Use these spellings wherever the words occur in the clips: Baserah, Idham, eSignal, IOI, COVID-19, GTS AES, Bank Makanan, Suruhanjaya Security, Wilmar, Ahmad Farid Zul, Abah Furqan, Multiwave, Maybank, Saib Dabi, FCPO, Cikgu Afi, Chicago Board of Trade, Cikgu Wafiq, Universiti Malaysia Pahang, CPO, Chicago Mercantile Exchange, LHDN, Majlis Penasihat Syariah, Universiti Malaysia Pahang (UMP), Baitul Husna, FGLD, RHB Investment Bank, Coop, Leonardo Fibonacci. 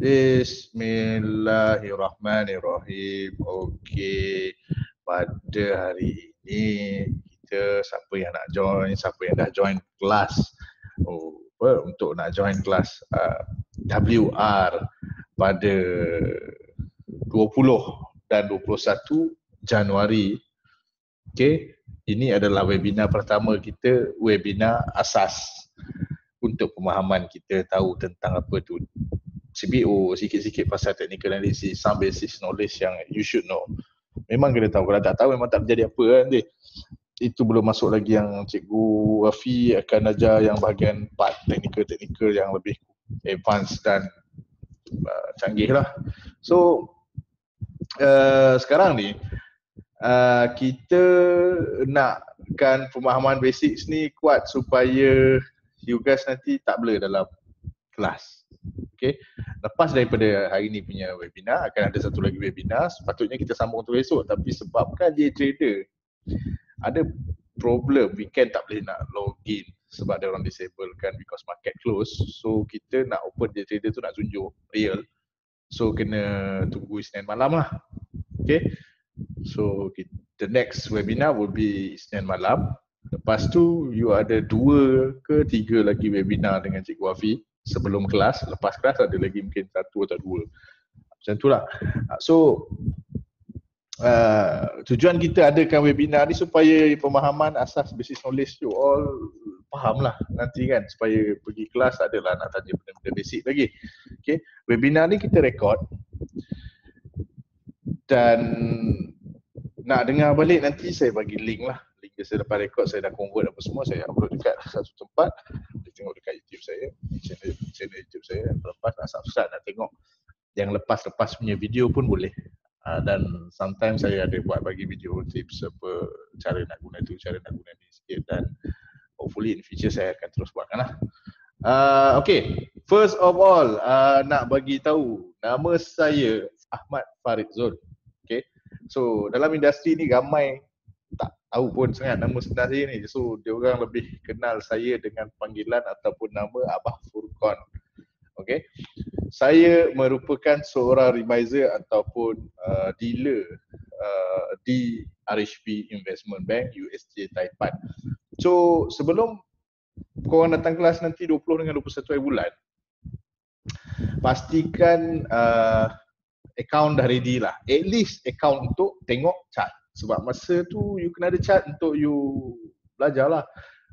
Bismillahirrahmanirrahim. Okey, pada hari ini kita, siapa yang nak join, siapa yang dah join kelas, untuk nak join kelas WR pada 20 dan 21 Januari. Okey, ini adalah webinar pertama kita, webinar asas untuk pemahaman kita tahu tentang apa tu CPO, sikit-sikit pasal technical analysis, some basic knowledge yang you should know. Memang kena tahu, kalau tak tahu memang tak terjadi apa kan dia. Itu belum masuk lagi yang Cikgu Afi akan ajar yang bahagian part technical yang lebih advanced dan canggih lah. So sekarang ni kita nakkan pemahaman basics ni kuat supaya you guys nanti tak blur dalam kelas. Okay. Lepas daripada hari ni punya webinar, akan ada satu lagi webinar. Sepatutnya kita sambung untuk esok, tapi sebabkan dia trader, ada problem weekend tak boleh nak login sebab dia orang disable kan, because market close. So kita nak open dia trader tu nak tunjuk real, so kena tunggu Isnin malam lah. Okay, so the next webinar will be Isnin malam. Lepas tu you ada 2 ke 3 lagi webinar dengan Cikgu Afi sebelum kelas, lepas kelas ada lagi mungkin 1 atau 2 macam tu lah. So tujuan kita adakan webinar ni supaya pemahaman asas basic knowledge you all faham lah nanti kan, supaya pergi kelas adalah nak tanya benda-benda basic lagi. Okay, webinar ni kita rekod dan nak dengar balik nanti saya bagi link lah. Link dia saya dapat rekod, saya dah convert apa semua, saya upload dekat satu tempat. Tengok dekat YouTube saya, channel YouTube saya. Lepas nak subscribe, nak tengok yang lepas-lepas punya video pun boleh. Dan sometimes saya ada buat bagi video tips apa, cara nak guna tu, cara nak guna ni sikit, dan hopefully in future saya akan terus buatkan lah. Okay, first of all nak bagi tahu nama saya Ahmad Farid Zul. Okay, so dalam industri ni ramai tak tahu pun sangat nama sebenar saya ni. So dia orang lebih kenal saya dengan panggilan ataupun nama Abah Furqan. Okay, saya merupakan seorang remiser ataupun dealer di RHB Investment Bank USJ Taipan. So sebelum korang datang kelas nanti 20 dengan 21 hari bulan, pastikan account dah ready lah. At least account untuk tengok chart. Sebab masa tu you kena ada chart untuk you belajar lah.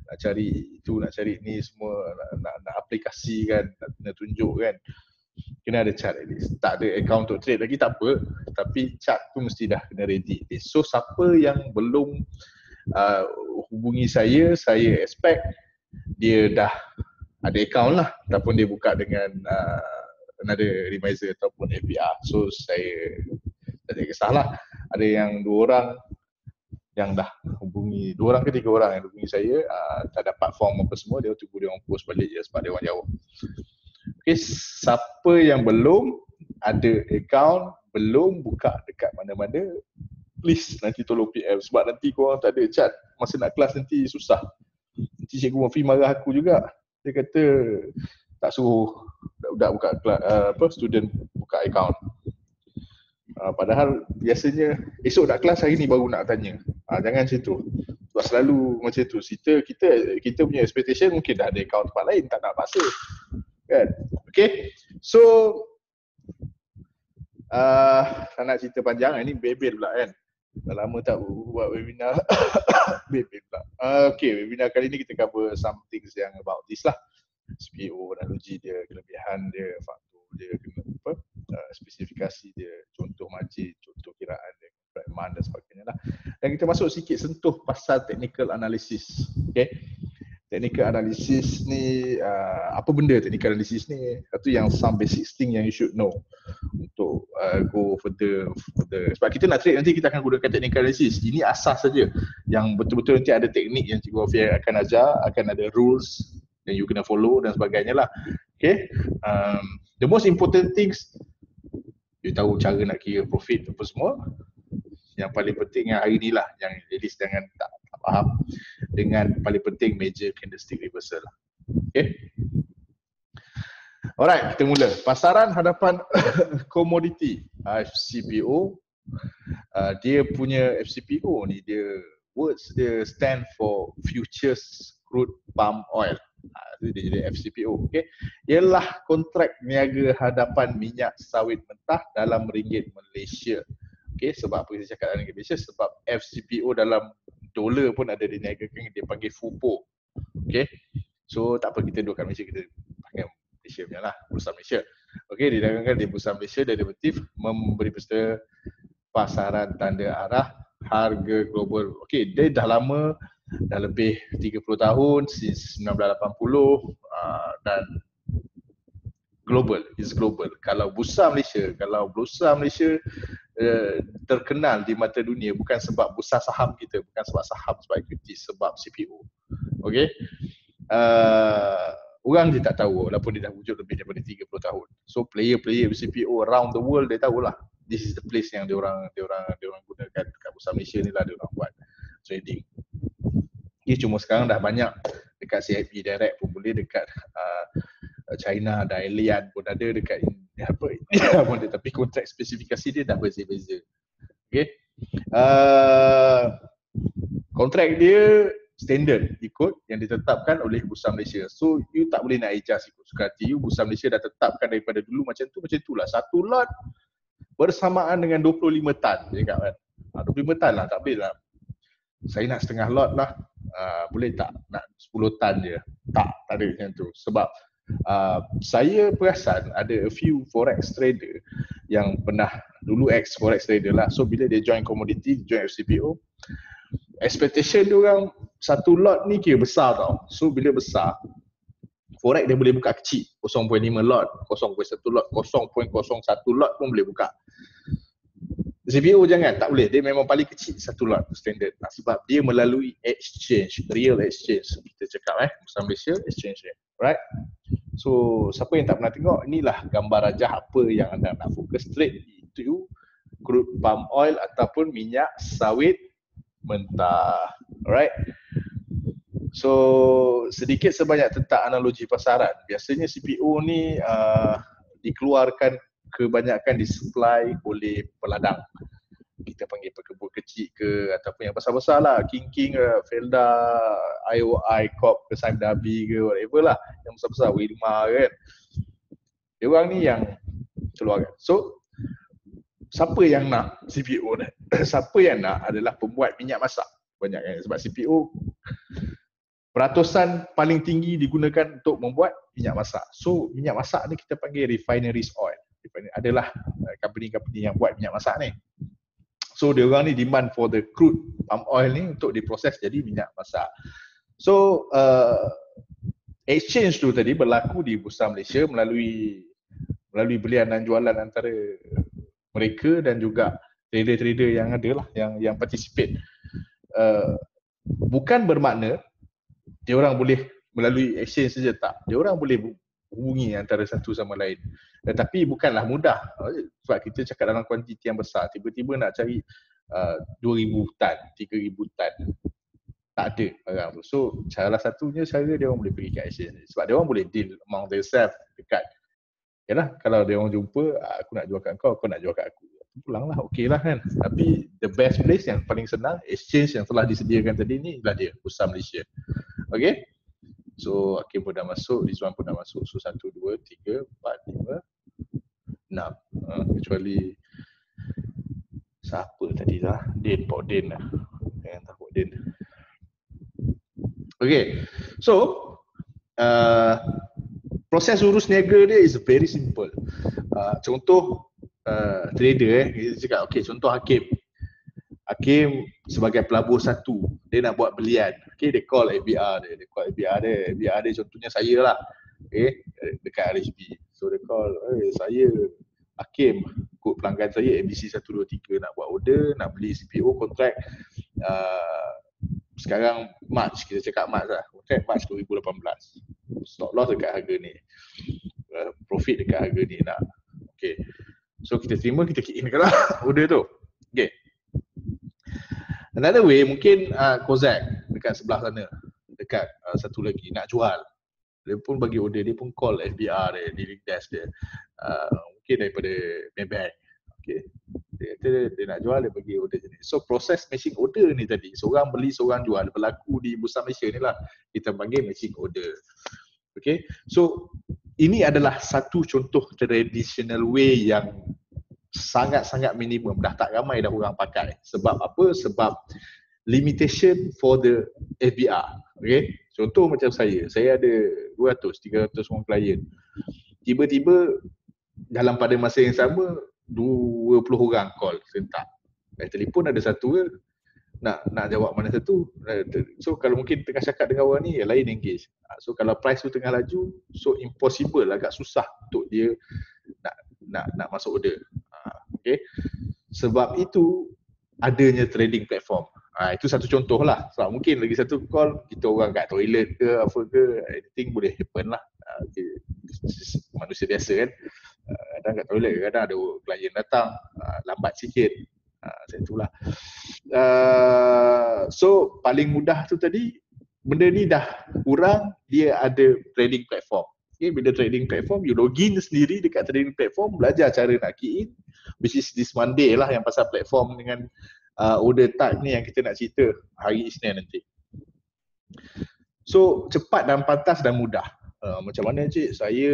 Nak cari itu, nak cari ni semua, nak aplikasi kan, nak tunjuk kan. Kena ada chart at least. Tak ada account untuk trade lagi tak apa, tapi chart tu mesti dah kena ready. So siapa yang belum hubungi saya expect dia dah ada account lah. Ataupun dia buka dengan another remiser ataupun APR. So saya tak ada kisah lah. Ada yang 2 orang yang dah hubungi, 2 orang ke 3 orang yang hubungi saya, tak dapat form apa semua, dia tunggu dia orang post balik je sebab dia orang jawab. Okay, siapa yang belum ada account, belum buka dekat mana-mana, please nanti tolong PM sebab nanti korang tak ada chat masa nak kelas nanti susah. Nanti Cikgu Wafiq marah aku juga. Dia kata tak suruh budak buka student buka account. Padahal biasanya esok nak kelas, hari ni baru nak tanya. Jangan situ. Sebab selalu macam tu. Kita punya expectation mungkin dah ada account tempat lain, tak nak paksa kan. Okay, so tak nak cerita panjang, ini bebel pula kan. Dah lama tak buat webinar. Bebel pula. Okay, webinar kali ni kita cover some things yang about this lah. CPO, analogi dia, kelebihan dia, faktor dia, spesifikasi dia, contoh margin, contoh kiraan dia, perkiraan dan sebagainya lah. Dan kita masuk sikit sentuh pasal technical analysis. Okay, technical analysis ni apa benda technical analysis ni? Satu yang some basic thing yang you should know untuk go further. Sebab kita nak trade nanti kita akan gunakan technical analysis. Ini asas saja. Yang betul-betul nanti ada teknik yang Cikgu Afi akan ajar, akan ada rules yang you kena follow dan sebagainya lah. Okay, the most important things, you tahu cara nak kira profit apa semua. Yang paling penting yang hari ni lah, yang at least jangan tak faham. Dengan paling penting major candlestick reversal lah. Okay, Alright, kita mula. Pasaran hadapan komoditi, FCPO. Dia punya FCPO ni, dia words dia stand for Futures Crude Palm Oil. Itu dia jadi FCPO. Okay. Ialah kontrak niaga hadapan minyak sawit mentah dalam ringgit Malaysia. Okay, sebab apa kita cakap dalam ringgit Malaysia? Sebab FCPO dalam dolar pun ada diniagakan, dia panggil FUPO. Okay, so tak apa kita duakan Malaysia, kita pakai Malaysia punya lah, Bursa Malaysia. Okay, didagangkan di Bursa Malaysia, derivatif memberi peserta pasaran tanda arah harga global. Okay, dia dah lama, dah lebih 30 tahun, since 1980 dan global, is global. Kalau Bursa Malaysia, terkenal di mata dunia bukan sebab bursa saham kita, bukan sebab saham, sebab equity, sebab CPO. Okey. Orang dia tak tahu walaupun dia dah wujud lebih daripada 30 tahun. So player-player CPO around the world dia tahulah. This is the place yang dia orang gunakan dekat Bursa Malaysia ni lah dia orang buat trading. Dia cuma sekarang dah banyak dekat CIP direct pun boleh, dekat China, Dalian pun ada, dekat apa pun ada, tapi kontrak spesifikasi dia dah berbeza-beza. Okey. Kontrak dia standard ikut yang ditetapkan oleh Bursa Malaysia. So you tak boleh nak adjust ikut suka hati you. Bursa Malaysia dah tetapkan daripada dulu macam tu lah. Satu lot bersamaan dengan 25 tan dia cakap kan. 25 tan lah, tak boleh lah. Saya nak setengah lot lah, boleh tak? Nak 10 tan je. Tak ada macam tu. Sebab saya perasan ada a few forex trader yang pernah dulu ex-forex trader lah. So bila dia join commodity, join FCPO, expectation dia orang satu lot ni kira besar tau. So bila besar, forex dia boleh buka kecil, 0.5 lot, 0.1 lot, 0.01 lot pun boleh buka. CPO jangan, tak boleh. Dia memang paling kecil satu lot standard. Sebab dia melalui exchange, real exchange kita cakap Bursa Malaysia exchange dia. Right? So, siapa yang tak pernah tengok, inilah gambar rajah apa yang anda nak fokus trade, itu crude palm oil ataupun minyak sawit mentah. Alright. So, sedikit sebanyak tentang analogi pasaran. Biasanya CPO ni dikeluarkan kebanyakan disuplai oleh peladang. Kita panggil perkebun kecil ke ataupun yang besar-besar lah, King, Felda, IOI, Coop ke, Saib Dabi ke, whatever lah, yang besar-besar, Wilmar kan. Dia orang ni yang keluarkan. So siapa yang nak CPO ni? Siapa yang nak adalah pembuat minyak masak banyak kan, sebab CPO peratusan paling tinggi digunakan untuk membuat minyak masak. So minyak masak ni kita panggil refineries oil. Adalah company-company yang buat minyak masak ni. So dia orang ni demand for the crude palm oil ni untuk diproses jadi minyak masak. So exchange tu tadi berlaku di Bursa Malaysia melalui belian dan jualan antara mereka dan juga trader-trader yang ada lah, yang participate. Bukan bermakna dia orang boleh melalui exchange saja, tak. Dia orang boleh hubungi antara satu sama lain. Tetapi bukanlah mudah. Sebab kita cakap dalam kuantiti yang besar, tiba-tiba nak cari 2,000 tan, 3,000 tan. Tak ada orang tu. So salah satunya cara dia orang boleh pergi kat exchange. Sebab dia orang boleh deal among themselves dekat. Yalah, kalau dia orang jumpa, aku nak jual kat kau, kau nak jual kat aku. Pulanglah, okey lah kan. Tapi the best place yang paling senang, exchange yang telah disediakan tadi ni ialah dia, Bursa Malaysia. Okey? So, Hakim pun dah masuk, Rizwan pun dah masuk. So, 1, 2, 3, 4, 5, 6. Kecuali siapa tadi lah? Din, Pak Din lah. Jangan tahu Pak Din. Okay. So, proses urus niaga dia is very simple. Contoh trader kita cakap, okay, contoh Hakim. Hakim sebagai pelabur satu, dia nak buat belian. Okay, dia call ABR dia. ABR dia contohnya saya lah. Okay, dekat RHB. So dia call, saya Hakim, kod pelanggan saya ABC 123 nak buat order, nak beli CPO kontrak. Sekarang March, kita cakap March lah. Kontrak March 2018. Stock loss dekat harga ni. Profit dekat harga ni nak. Okay. So kita terima, kita kick in kan lah order tu. Okay. Another way mungkin Kozak dekat sebelah sana, dekat satu lagi nak jual. Dia pun bagi order, dia pun call SBR dia, dealing desk dia, mungkin daripada Maybank. Okay. Dia kata dia nak jual, dia bagi order jenis. So proses matching order ni tadi, seorang beli seorang jual, berlaku di Bursa Malaysia ni lah kita panggil matching order. Okay, so ini adalah satu contoh traditional way yang sangat-sangat minimum, dah tak ramai dah orang pakai. Sebab apa? Sebab limitation for the FBR. Okay, contoh macam saya ada 200-300 orang klien. Tiba-tiba dalam pada masa yang sama 20 orang call serentak. Telefon ada satu ke, nak jawab mana satu. So kalau mungkin tengah cakap dengan orang ni, yang lain engage. So kalau price tu tengah laju, so impossible, agak susah untuk dia nak masuk order. Okay. Sebab itu adanya trading platform. Itu satu contoh lah. Sebab mungkin lagi satu call, kita orang kat toilet ke apa ke, anything boleh happen lah. Okay. Manusia biasa kan. Kadang kat toilet, kadang ada klien datang, lambat sikit. Macam itulah. So paling mudah tu tadi, benda ni dah kurang, dia ada trading platform. Okay, bila trading platform, you login sendiri dekat trading platform, belajar cara nak key in, which is this Monday lah yang pasal platform dengan order type ni yang kita nak cerita hari Isnin nanti. So cepat dan pantas dan mudah. Macam mana cik, saya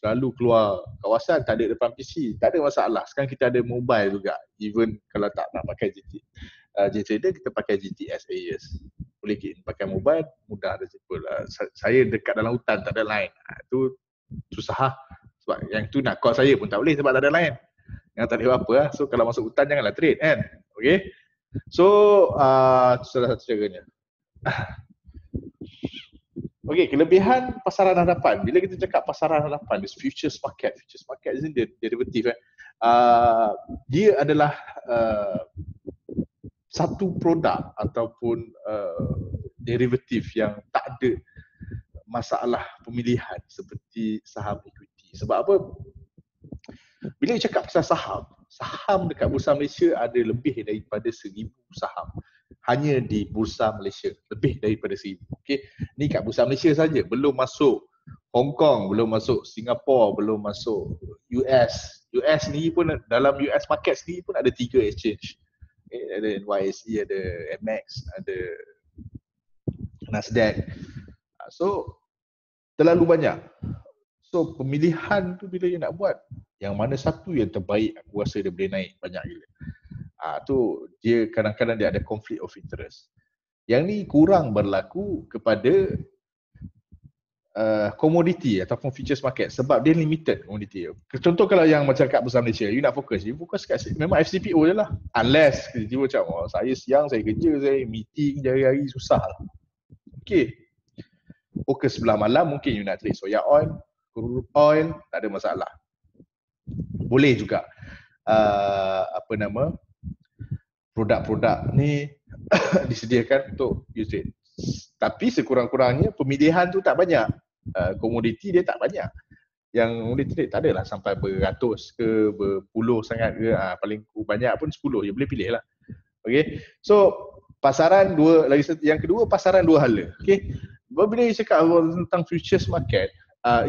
selalu keluar kawasan tak ada depan PC, tak ada masalah. Sekarang kita ada mobile juga, even kalau tak nak pakai J-Trader, kita pakai GTS AES. Boleh pakai mobile, mudah dan simple. Saya dekat dalam hutan, tak ada line. Itu susah lah. Sebab yang tu nak call saya pun tak boleh sebab tak ada line. Yang tak ada apa lah. So kalau masuk hutan janganlah trade kan. Okay. So itu salah satu caranya. Okay, kelebihan pasaran hadapan. Bila kita cakap pasaran hadapan, this futures market ni derivative kan. Dia adalah satu produk ataupun derivatif yang tak ada masalah pemilihan seperti saham equity. Sebab apa? Bila cakap pasal saham, saham dekat Bursa Malaysia ada lebih daripada 1,000 saham. Hanya di Bursa Malaysia, lebih daripada 1,000. Okey, ni kat Bursa Malaysia saja, belum masuk Hong Kong, belum masuk Singapura, belum masuk US. US ni pun, dalam US market ni pun ada 3 exchange. Ada NYSE, ada MX, ada Nasdaq. So terlalu banyak. So pemilihan tu bila dia nak buat, yang mana satu yang terbaik, aku rasa dia boleh naik banyak gila. Tu dia kadang-kadang dia ada conflict of interest. Yang ni kurang berlaku kepada commodity ataupun futures market sebab dia limited commodity. Contoh kalau yang macam kat Bursa Malaysia, you nak fokus, you fokus kat memang FCPO je lah. Unless tiba-tiba macam, oh, saya siang, saya kerja, saya meeting hari-hari, susah lah. Okay, fokus sebelah malam, mungkin you nak trade soya oil, crude oil, tak ada masalah. Boleh juga produk-produk ni disediakan untuk you trade. Tapi sekurang-kurangnya pemilihan tu tak banyak. Komoditi dia tak banyak. Yang boleh trade tak adalah sampai beratus ke berpuluh sangat ke. Paling banyak pun 10. You boleh pilih lah. Okay. So pasaran yang kedua pasaran dua hala. Okay. Bila you cakap tentang futures market,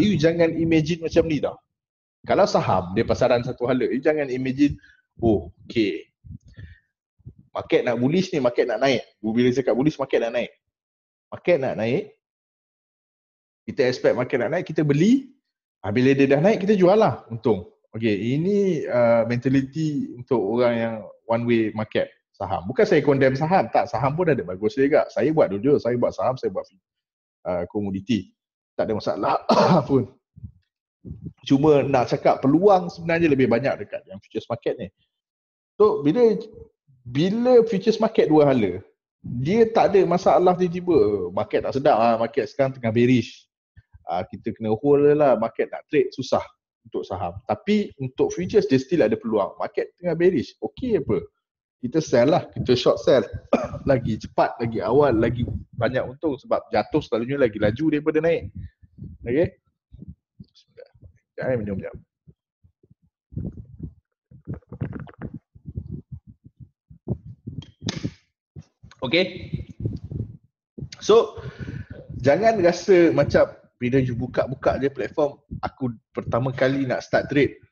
you jangan imagine macam ni tau. Kalau saham dia pasaran satu hala, you jangan imagine, oh okay, market nak bullish ni, market nak naik. Bila cakap bullish, market nak naik. Market nak naik, kita expect market nak naik, kita beli. Bila dia dah naik, kita jual lah untung. Okay, ini mentality untuk orang yang one way market saham. Bukan saya condemn saham, tak, saham pun ada bagus juga. Saya buat dulu, saya buat saham, saya buat komoditi, tak ada masalah pun. Cuma nak cakap peluang sebenarnya lebih banyak dekat yang futures market ni. So bila futures market dua hala, dia tak ada masalah tiba-tiba. Market tak sedap lah, market sekarang tengah bearish, kita kena hold lah, market nak trade susah untuk saham. Tapi untuk futures dia still ada peluang. Market tengah bearish, okey apa, kita sell lah, kita short sell. Lagi cepat, lagi awal, lagi banyak untung. Sebab jatuh selalunya lagi laju daripada naik. Okay, saya minum jap. Okay. So jangan rasa macam Bila you buka-buka je platform, aku pertama kali nak start trade,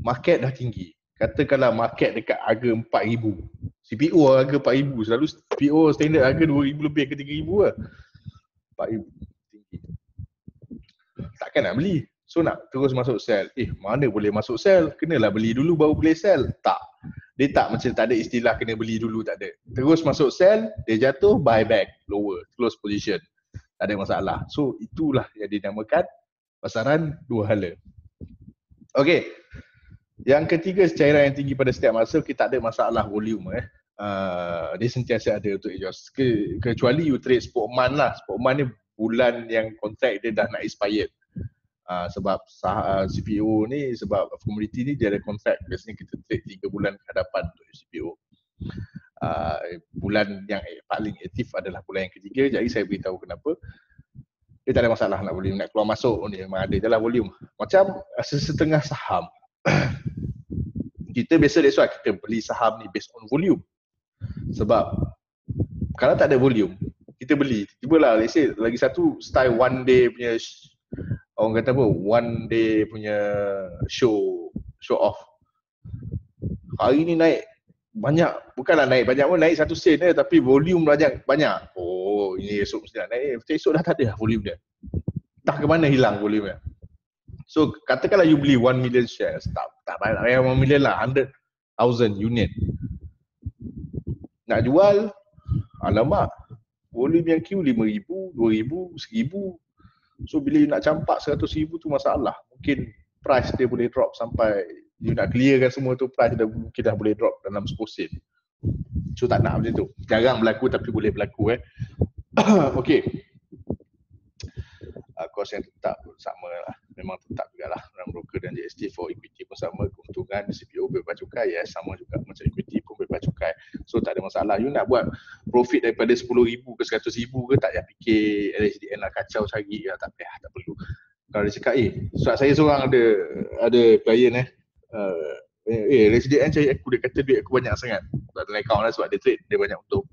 market dah tinggi. Katakanlah market dekat harga 4,000, CPO harga 4,000, selalu CPO standard harga 2,000 lebih ke 3,000 lah, 4,000. Takkan nak beli. So nak terus masuk sell, mana boleh masuk sell, kenalah beli dulu baru boleh sell. Tak, dia tak macam tak ada istilah kena beli dulu, tak ada. Terus masuk sell, dia jatuh, buy back, lower, close position, tak ada masalah. So itulah yang dinamakan pasaran dua hala. Okay, yang ketiga, cairan yang tinggi pada setiap masa. Kita tak ada masalah volume dia sentiasa ada untuk adjust. Kecuali you trade spotman lah. Spotman ni bulan yang kontrak dia dah nak expired. Sebab CPO ni, sebab commodity ni dia ada kontrak. Biasanya kita trade 3 bulan hadapan untuk CPO. Bulan yang paling aktif adalah bulan yang ketiga. Jadi saya beritahu kenapa. Dia tak ada masalah nak volume, nak keluar masuk ni memang ada je lah volume. Macam setengah saham kita biasa, that's why kita beli saham ni based on volume. Sebab kalau tak ada volume, kita beli, tiba lah let's say lagi satu style one day punya, orang kata apa, one day punya show off. Hari ni naik banyak, bukanlah naik banyak pun, naik 1 sen je, tapi volume banyak. Oh, ini esok mesti nak naik. Esok dah tak ada volume dia. Entah ke mana hilang volume dia. So katakanlah you beli 1 million shares, tak payah 1 million lah, 100,000 unit. Nak jual, alamak, volume yang Q 5,000, 2,000, 1,000. So bila you nak campak 100,000 tu masalah. Mungkin price dia boleh drop sampai you nak clearkan semua tu, price dia mungkin dah boleh drop dalam 10 sen. So tak nak macam tu. Jarang berlaku tapi boleh berlaku Okay, kos yang tetap sama lah. Memang tetap juga lah. Orang broker dan GST for equity pun sama. Keuntungan CPO bebas cukai, sama juga macam equity pun bebas cukai. So tak ada masalah. You nak buat profit daripada 10,000 ke 100,000 ke, tak payah fikir LHDN lah, kacau cari lah, tak payah, tak perlu. Kalau dia cakap, saya seorang ada klien LHDN cari aku, dia kata duit aku banyak sangat. Tak ada account lah sebab dia trade, dia banyak untung.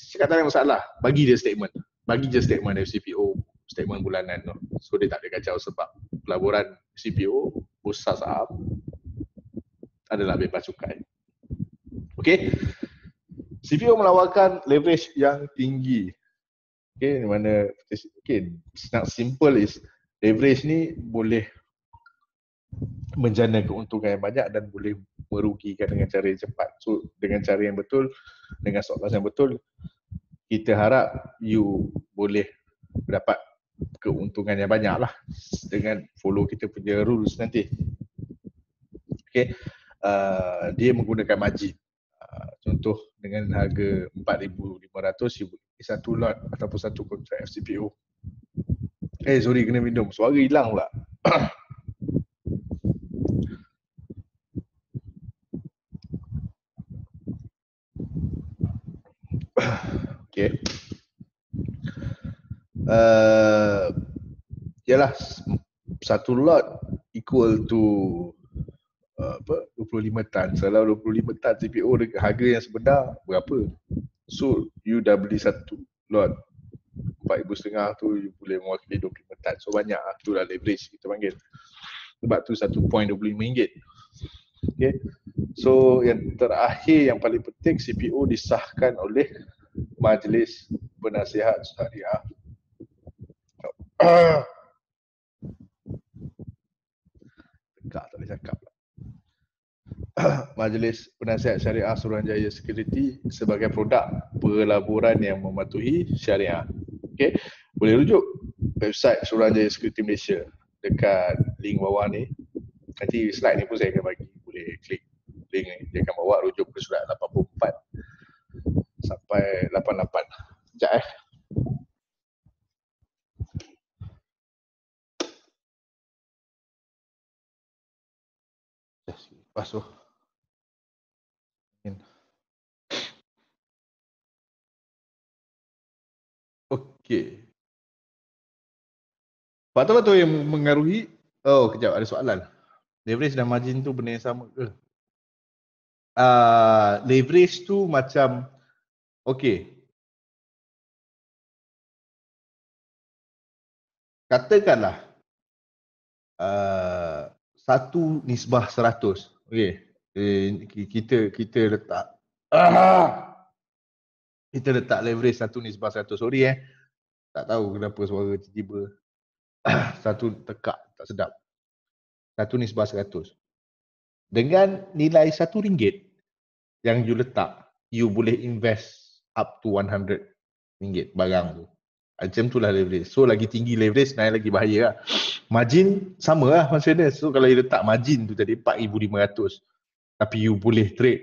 Cakap tak ada masalah, bagi dia statement. Bagi je statement FCPO, statement bulanan tu. So dia tak ada kacau sebab pelaburan CPO, bursa saham adalah bebas cukai. Okay, CPO menawarkan leverage yang tinggi. Okay, di mana, okay, nak simple is leverage ni boleh menjana keuntungan yang banyak dan boleh merugikan dengan cara yang cepat. So dengan cara yang betul, dengan stop loss yang betul, kita harap you boleh dapat keuntungan yang banyak lah dengan follow kita punya rules nanti. Okay, dia menggunakan margin. Contoh dengan harga 4,500, you beli satu lot ataupun satu kontrak FCPO. Sorry kena minum, suara hilang pula. Okay, yalah, satu lot equal to 25 tan. Kalau 25 tan CPO dekat harga yang sebenar berapa? So you dah beli satu lot 4,500 tu, you boleh mewakili 25 tan. So banyak lah, tu lah leverage kita panggil. Sebab tu RM1.25. Okay, so yang terakhir yang paling penting, CPO disahkan oleh Majlis Penasihat Syariah. Tegak tak boleh cakap lah. Majlis Penasihat Syariah Suruhanjaya Security sebagai produk pelaburan yang mematuhi syariah. Okay, boleh rujuk website Suruhanjaya Security Malaysia dekat link bawah ni. Nanti slide ni pun saya akan bagi, boleh klik link ni, dia akan bawa rujuk ke surat 84 sampai 88. Sekejap lepas tu okey, faktor-faktor yang mengaruhi. Kejap, ada soalan. Leverage dan margin tu benda yang sama ke? Leverage tu macam, okey, katakanlah 1/100. Okey. Kita letak leverage 1/100. Sorry tak tahu kenapa suara tiba-tiba satu tekak tak sedap. 1/100. Dengan nilai RM1 yang you letak, you boleh invest up to RM100 barang tu. Macam tu lah leverage. So lagi tinggi leverage, naik lagi bahaya lah. Margin sama lah maksudnya. So kalau you letak margin tu tadi RM4,500, tapi you boleh trade.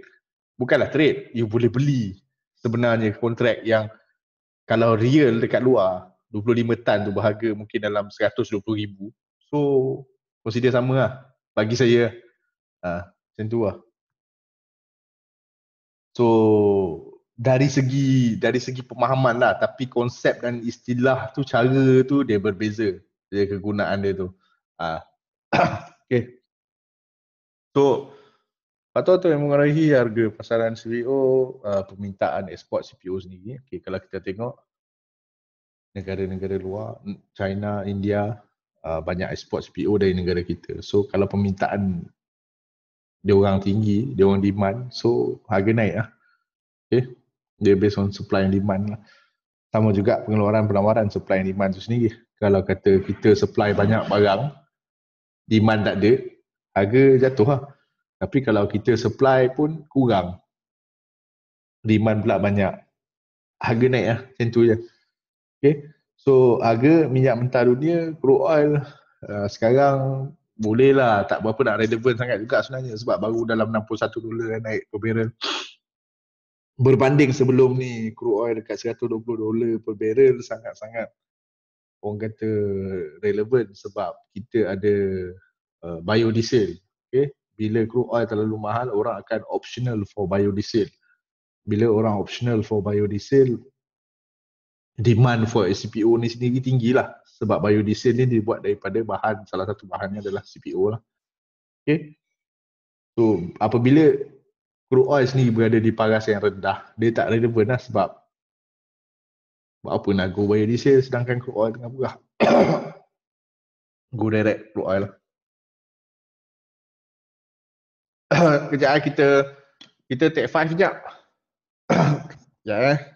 Bukanlah trade, you boleh beli sebenarnya kontrak yang kalau real dekat luar 25 tan tu berharga mungkin dalam RM120,000. So consider sama lah bagi saya. Macam tu lah. So dari segi pemahaman lah, tapi konsep dan istilah tu, cara tu dia berbeza, dia kegunaan dia tu. Okay. So patut tu yang mengenai harga pasaran CPO, permintaan ekspor CPO sendiri. Okay, kalau kita tengok negara-negara luar, China, India, banyak ekspor CPO dari negara kita. So kalau permintaan dia orang tinggi, dia orang demand, so harga naik lah. Okay. Dia based on supply and demand lah. Sama juga pengeluaran penawaran, supply and demand tu sendiri. Kalau kata kita supply banyak barang, demand tak ada, harga jatuh lah. Tapi kalau kita supply pun kurang, demand pula banyak, harga naik lah. Macam tu je. Okay. So harga minyak mentah dunia, crude oil, sekarang boleh lah, tak berapa nak relevan sangat juga sebenarnya, sebab baru dalam $61 naik per barrel. Berbanding sebelum ni, crude oil dekat $120 per barrel, sangat-sangat orang kata relevan sebab kita ada biodiesel. Okay? Bila crude oil terlalu mahal, orang akan optional for biodiesel. Bila orang optional for biodiesel, demand for FCPO ni sendiri tinggi lah. Sebab biodiesel ni dibuat daripada bahan, salah satu bahannya adalah CPO lah. Okay. So apabila crude oil sendiri berada di paras yang rendah, dia tak relevan lah sebab apa nak go biodiesel sedangkan crude oil tengah murah. Go direct crude oil lah. Kejap kita take 5 sekejap. Sekejap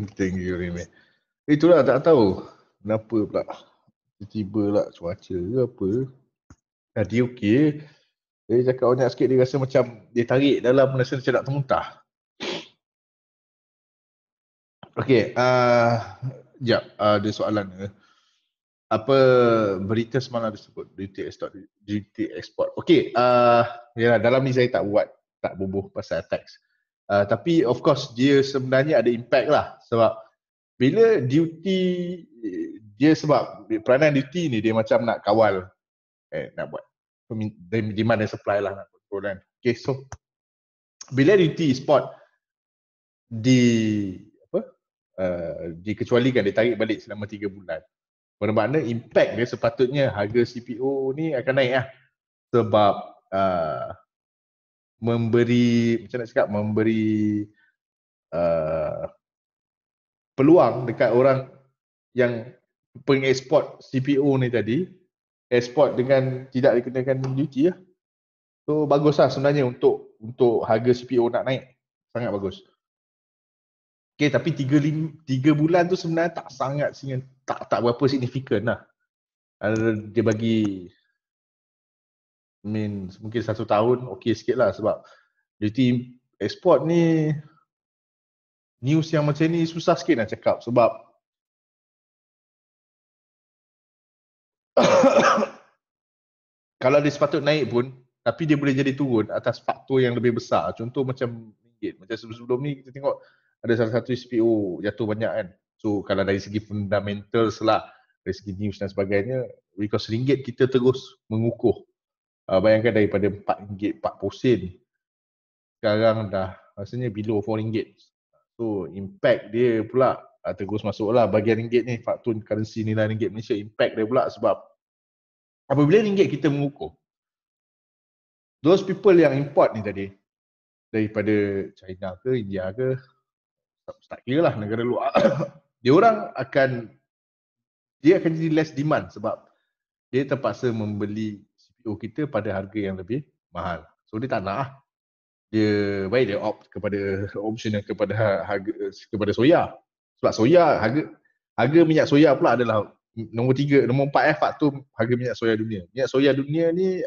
Thank you, Remy. Itulah tak tahu kenapa pula tiba-tiba lah cuaca ke apa. Dia okey. Dia cakap banyak sikit, dia rasa macam dia tarik dalam, rasa macam nak termuntah. Okey, sekejap, ada soalan ke? Apa berita semalam disebut duty export. Okey, yalah, dalam ni saya tak buat, tak bubuh pasal tax. Tapi of course dia sebenarnya ada impact lah, sebab bila duty dia, sebab peranan duty ni dia macam nak kawal, nak buat demand dan supply lah, nak control kan. Okay, so bila duty export dikecualikan, ditarik balik selama 3 bulan, bermakna impact dia sepatutnya harga CPO ni akan naik lah, sebab memberi, macam nak cakap, memberi peluang dekat orang yang pengeksport CPO ni tadi, export dengan tidak dikenakan duty lah. So baguslah sebenarnya untuk harga CPO nak naik. Sangat bagus. Okay, tapi 3 bulan tu sebenarnya tak sangat, tak berapa signifikan lah. Dia bagi, mungkin 1 tahun okey sikit lah, sebab duty export ni news yang macam ni susah sikit nak cakap, sebab kalau dia sepatut naik pun, tapi dia boleh jadi turun atas faktor yang lebih besar. Contoh macam ringgit. Macam sebelum ni kita tengok ada salah satu CPO jatuh banyak kan. So kalau dari segi fundamental lah, dari segi news dan sebagainya, because ringgit kita terus mengukuh. Bayangkan daripada RM4.40, sekarang dah rasanya below RM4. So impact dia pula terus masuk lah bagian ringgit ni. Faktor currency nilai ringgit Malaysia, impact dia pula, sebab apabila ringgit kita mengukuh, those people yang import ni tadi, daripada China ke India ke, tak kira lah negara luar, dia orang akan, dia akan jadi less demand sebab dia terpaksa membeli CPO kita pada harga yang lebih mahal. So dia tak nak, dia baik dia opt kepada option yang kepada harga, kepada soya, sebab soya, harga minyak soya pula adalah Nombor 3, nombor 4 faktor harga minyak soya dunia. Minyak soya dunia ni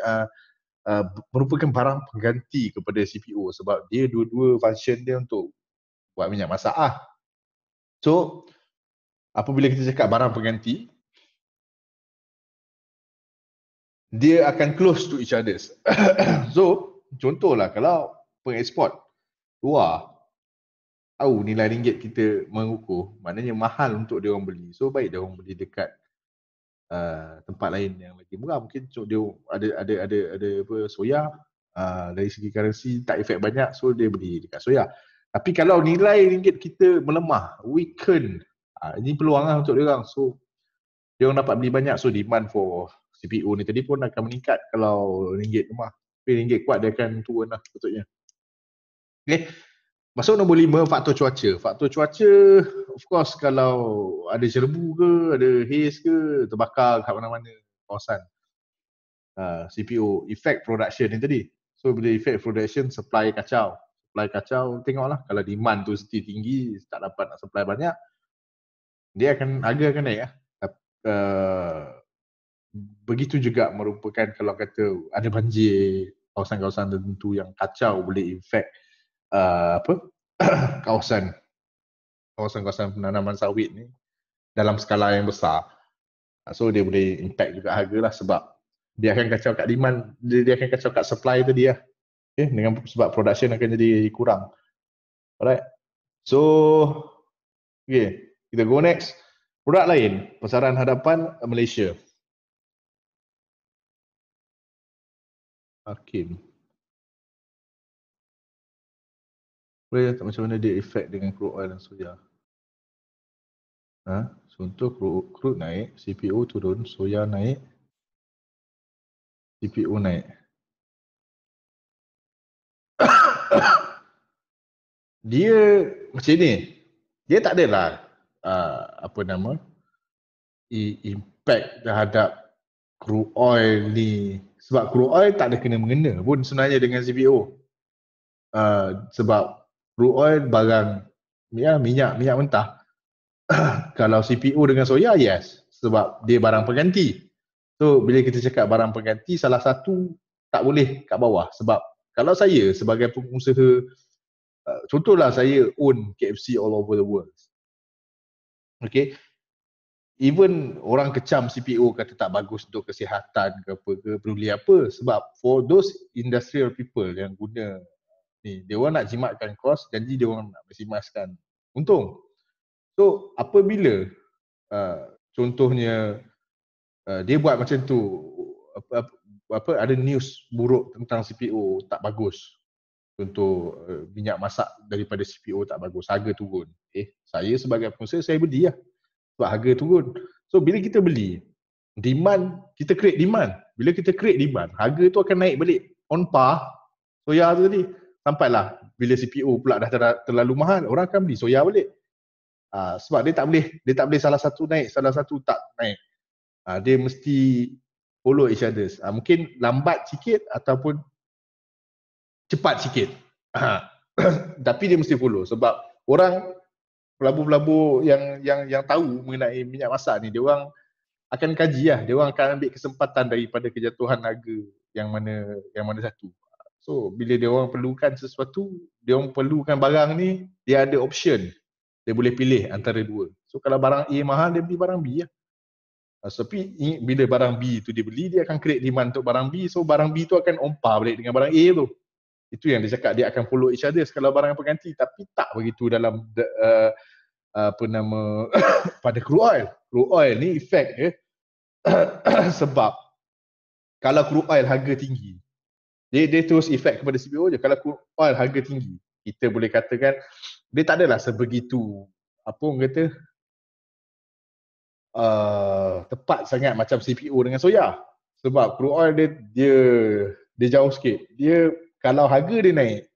merupakan barang pengganti kepada CPO, sebab dia dua-dua function dia untuk buat minyak masak ah. So apabila kita cakap barang pengganti, dia akan close to each other. So contohlah kalau pengeksport luar tahu nilai ringgit kita mengukuh, maknanya mahal untuk dia orang beli. So baik dia orang beli dekat tempat lain yang lagi murah, mungkin dia ada apa soya, dari segi currency tak efek banyak, so dia beli dekat soya. Tapi kalau nilai ringgit kita melemah, weaken, ini peluanglah untuk dia orang. So dia orang dapat beli banyak, so demand for CPO ni tadi pun akan meningkat kalau ringgit lemah. Tapi ringgit kuat dia akan turun lah patutnya. Okay. Masuk nombor 5, faktor cuaca. Faktor cuaca, of course kalau ada jerbu ke, ada haze ke, terbakar kat mana-mana kawasan. CPO, effect production ni tadi. So bila effect production, supply kacau. Supply kacau, tengoklah kalau demand tu still tinggi, tak dapat nak supply banyak, dia akan, harga akan naik lah. Begitu juga merupakan kalau kata ada banjir, kawasan-kawasan tertentu yang kacau boleh infect kawasan-kawasan penanaman sawit ni dalam skala yang besar. So dia boleh impact juga harga lah, sebab dia akan kacau kat demand, dia akan kacau kat supply tadi lah. Okay, dengan sebab production akan jadi kurang. Alright. So okay, kita go next. Produk lain, pasaran hadapan Malaysia. Hakim. Boleh tak macam mana dia efek dengan crude oil dan soya? Ha? Contoh crude naik, CPO turun, soya naik, CPO naik. Dia macam ni. Dia tak adalah impact terhadap crude oil ni. Sebab crude oil tak ada kena-mengena pun sebenarnya dengan CPO. Sebab crude oil barang ya, minyak mentah. Kalau CPO dengan soya, yes. Sebab dia barang pengganti. So bila kita cakap barang pengganti, salah satu tak boleh kat bawah. Sebab kalau saya sebagai pengusaha, contohlah saya own KFC all over the world. Okay. Even orang kecam CPO kata tak bagus untuk kesihatan ke apa ke, peduli apa, sebab for those industrial people yang guna ni, dia orang nak jimatkan kos, janji dia orang nak maksimalkan untung. So apabila contohnya dia buat macam tu, ada news buruk tentang CPO tak bagus, contoh minyak masak daripada CPO tak bagus, harga turun, saya sebagai pengusaha saya beli lah sebab harga turun. So bila kita beli, demand, kita create demand. Bila kita create demand, harga tu akan naik balik on par soya tu tadi. Sampailah bila CPO pula dah terlalu mahal, orang akan beli soya balik. Sebab dia tak boleh salah satu naik, salah satu tak naik. Dia mesti follow each other. Mungkin lambat sikit ataupun cepat sikit. Tapi dia mesti follow, sebab orang pelabur-pelabur yang tahu mengenai minyak masak ni, dia orang akan kaji lah, dia orang akan ambil kesempatan daripada kejatuhan harga yang mana satu. So bila dia orang perlukan sesuatu, dia orang perlukan barang ni, dia ada option, dia boleh pilih antara dua. So kalau barang A mahal, dia beli barang B lah. Tapi bila barang B tu dia beli, dia akan create demand untuk barang B, so barang B tu akan ompah balik dengan barang A tu. Itu yang dia cakap, dia akan follow each other kalau barang pengganti. Tapi tak begitu dalam pada crude oil. Crude oil ni efek dia sebab kalau crude oil harga tinggi, dia terus efek kepada CPO je. Kalau crude oil harga tinggi, kita boleh katakan dia tak adalah sebegitu apa orang kata tepat sangat macam CPO dengan soya. Sebab crude oil dia jauh sikit. Dia kalau harga dia naik,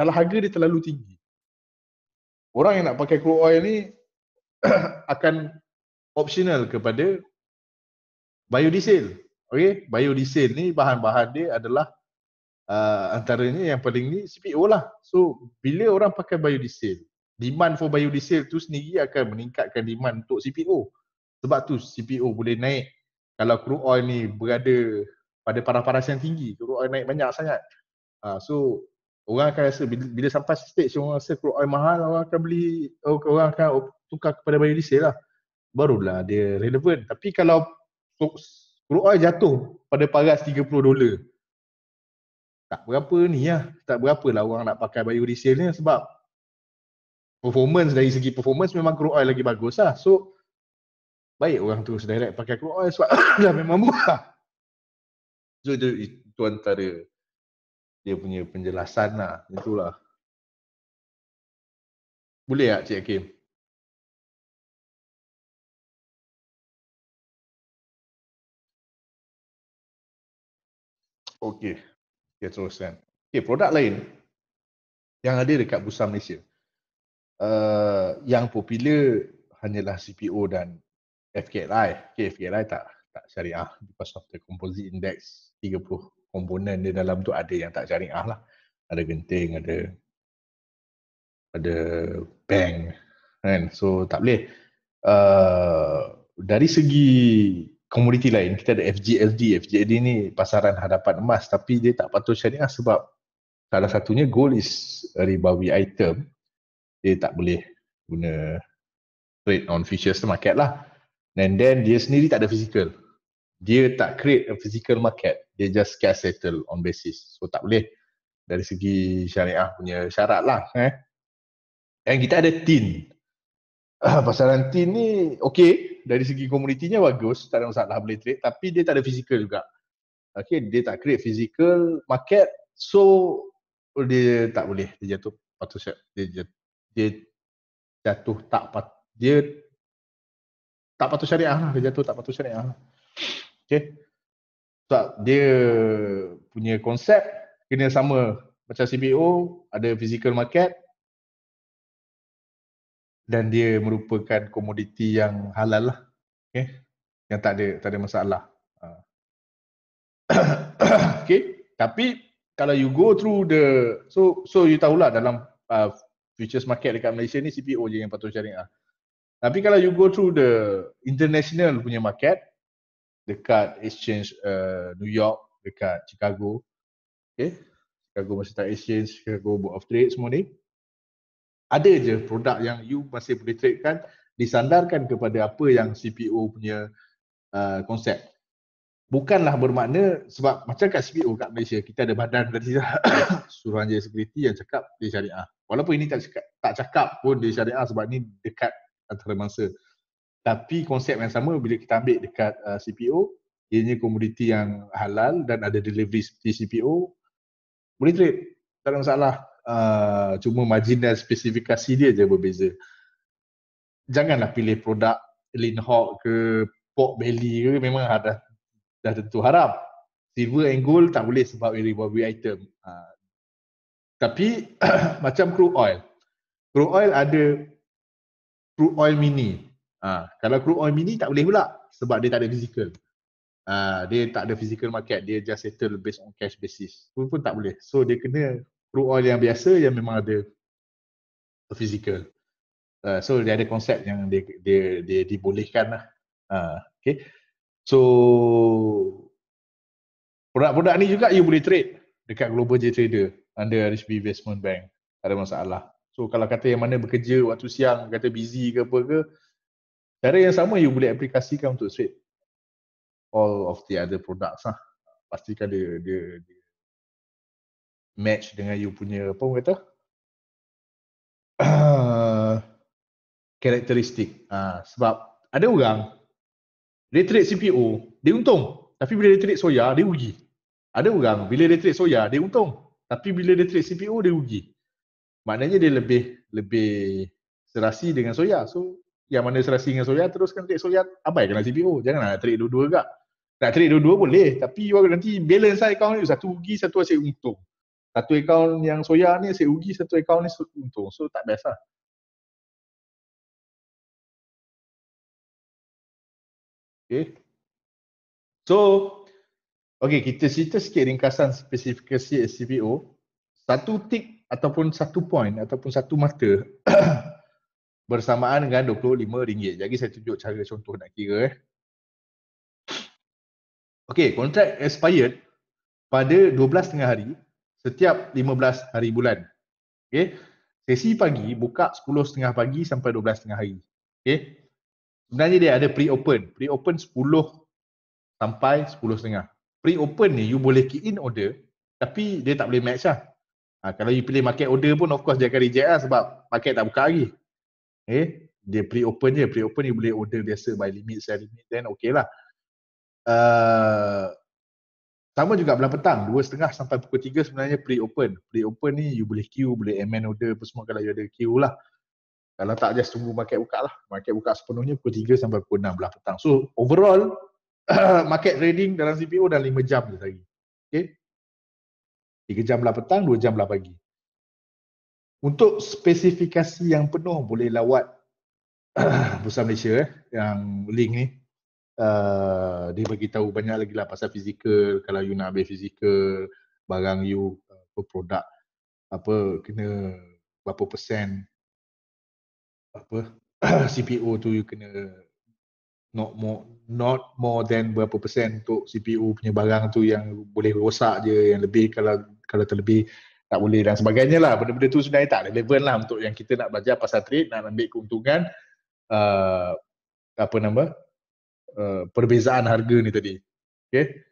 kalau harga dia terlalu tinggi, orang yang nak pakai crude oil ni akan optional kepada biodiesel. Okay, biodiesel ni bahan-bahan dia adalah antaranya yang paling ni CPO lah. So bila orang pakai biodiesel, demand for biodiesel tu sendiri akan meningkatkan demand untuk CPO. Sebab tu CPO boleh naik kalau crude oil ni berada pada paras-paras yang tinggi. Crude oil naik banyak sangat. So Orang akan rasa bila sampai stage orang rasa crude oil mahal, orang akan beli, orang akan tukar kepada bayu diesel lah. Barulah dia relevan. Tapi kalau crude oil jatuh pada paras $30, tak berapa ni lah. Tak berapalah orang nak pakai bayu diesel ni sebab performance, dari segi performance memang crude oil lagi bagus lah. So baik orang terus direct pakai crude oil sebab dah memang murah. So itu antara dia punya penjelasan lah, itulah. Boleh tak Cik Hakim? Okey, kita teruskan. Okey, produk lain yang ada dekat Bursa Malaysia. Yang popular hanyalah CPO dan FKLI. Okey, FKLI tak syariah because of the composite index 30. Komponen dia dalam tu ada yang tak syariah lah. Ada genting, ada bank kan. So tak boleh. Dari segi komoditi lain, kita ada FGLD. FGLD ni pasaran hadapan emas tapi dia tak patut syariah sebab salah satunya gold is ribawi item. Dia tak boleh guna trade on futures market lah. And then dia sendiri tak ada physical. Dia tak create a physical market. Dia just cash settle on basis. So tak boleh dari segi syariah punya syarat lah. Dan kita ada tin. Pasaran tin ni okey. Dari segi komoditinya bagus. Tak ada masalah boleh trade. Tapi dia tak ada physical juga. Okey, dia tak create physical market. So dia tak boleh. Dia jatuh patut tak patut syariah lah. Dia jatuh tak patut syariah lah. Okay. So, dia punya konsep kena sama macam CPO, ada physical market dan dia merupakan komoditi yang halal lah, okay, yang tak ada masalah. Okay, tapi kalau you go through the so you tahulah dalam futures market dekat Malaysia ni CPO je yang patut syariah. Tapi kalau you go through the international punya market dekat exchange New York, dekat Chicago, okay, Chicago Mercantile Exchange, Chicago Board of Trade, semua ni ada je produk yang you masih boleh tradekan disandarkan kepada apa yang CPO punya konsep. Bukanlah bermakna sebab macam kat CPO kat Malaysia kita ada badan tadi Suruhanjaya Security yang cakap dia syariah. Walaupun ini tak cakap pun dia syariah sebab ni dekat antarabangsa. Tapi konsep yang sama bila kita ambil dekat CPO, ianya komoditi yang halal dan ada delivery seperti CPO, boleh trade, tak ada masalah. Cuma margin dan spesifikasi dia je berbeza. Janganlah pilih produk lean hog ke pork belly ke, memang dah tentu haram. Silver and gold tak boleh sebab ribawi item. Tapi macam crude oil ada crude oil mini. Kalau crude oil mini tak boleh pula sebab dia tak ada physical. Dia tak ada physical market, dia just settle based on cash basis. Itu pun tak boleh. So dia kena crude oil yang biasa yang memang ada physical. So dia ada konsep yang dia dibolehkan lah. Okay. So produk-produk ni juga you boleh trade dekat Global J Trader under RHB Investment Bank. Tak ada masalah. So kalau kata yang mana bekerja waktu siang, kata busy ke apa ke, cara yang sama you boleh aplikasikan untuk trade all of the other products lah. Pastikan dia match dengan you punya apa kata karakteristik. Sebab ada orang dia trade CPO dia untung, tapi bila dia trade soya dia rugi. Ada orang bila dia trade soya dia untung, tapi bila dia trade CPO dia rugi. Maknanya dia lebih serasi dengan soya. So yang mana serasi dengan soya, teruskan trade soya, abaikanlah CPO. Janganlah trade dua-dua juga. Nak trade dua-dua boleh, tapi you nanti balance lah akaun ni. Satu rugi, satu asyik untung. Satu akaun yang soya ni asyik rugi, satu akaun ni untung. So tak best lah. Okay. So kita cerita sikit ringkasan spesifikasi FCPO. Satu tick ataupun satu point ataupun satu mata bersamaan dengan RM25. Jadi saya tunjuk cara contoh nak kira. Okey, kontrak expired pada 12 tengah hari setiap 15 hari bulan. Okey. Sesi pagi buka 10.30 pagi sampai 12.30 hari. Okey. Sebenarnya dia ada pre-open. Pre-open 10 sampai 10.30. Pre-open ni you boleh key in order tapi dia tak boleh match lah. Kalau you pilih market order pun of course dia akan reject lah sebab market tak buka lagi. Okay. Dia pre-open je. Pre-open you boleh order biasa by limit, sell limit, then okay lah. Sama juga belah petang, 2.30 sampai pukul 3 sebenarnya pre-open. Pre-open ni you boleh queue, boleh amend order apa semua kalau you ada queue lah. Kalau tak just tunggu market buka lah. Market buka sepenuhnya pukul 3 sampai pukul 6 belah petang. So overall market trading dalam CPO dah 5 jam je sehari. Okay. 3 jam belah petang, 2 jam belah pagi. Untuk spesifikasi yang penuh boleh lawat Bursa Malaysia yang link ni. Dia bagi tahu banyak lagi lah pasal fizikal. Kalau you nak ambil fizikal, barang you apa produk apa kena berapa persen apa CPO tu you kena not more than berapa persen untuk CPO punya barang tu yang boleh rosak je, yang lebih kalau terlebih tak boleh dan sebagainya lah. Benda-benda tu sebenarnya tak relevan lah untuk yang kita nak belajar pasal trade, nak ambil keuntungan perbezaan harga ni tadi. Okay.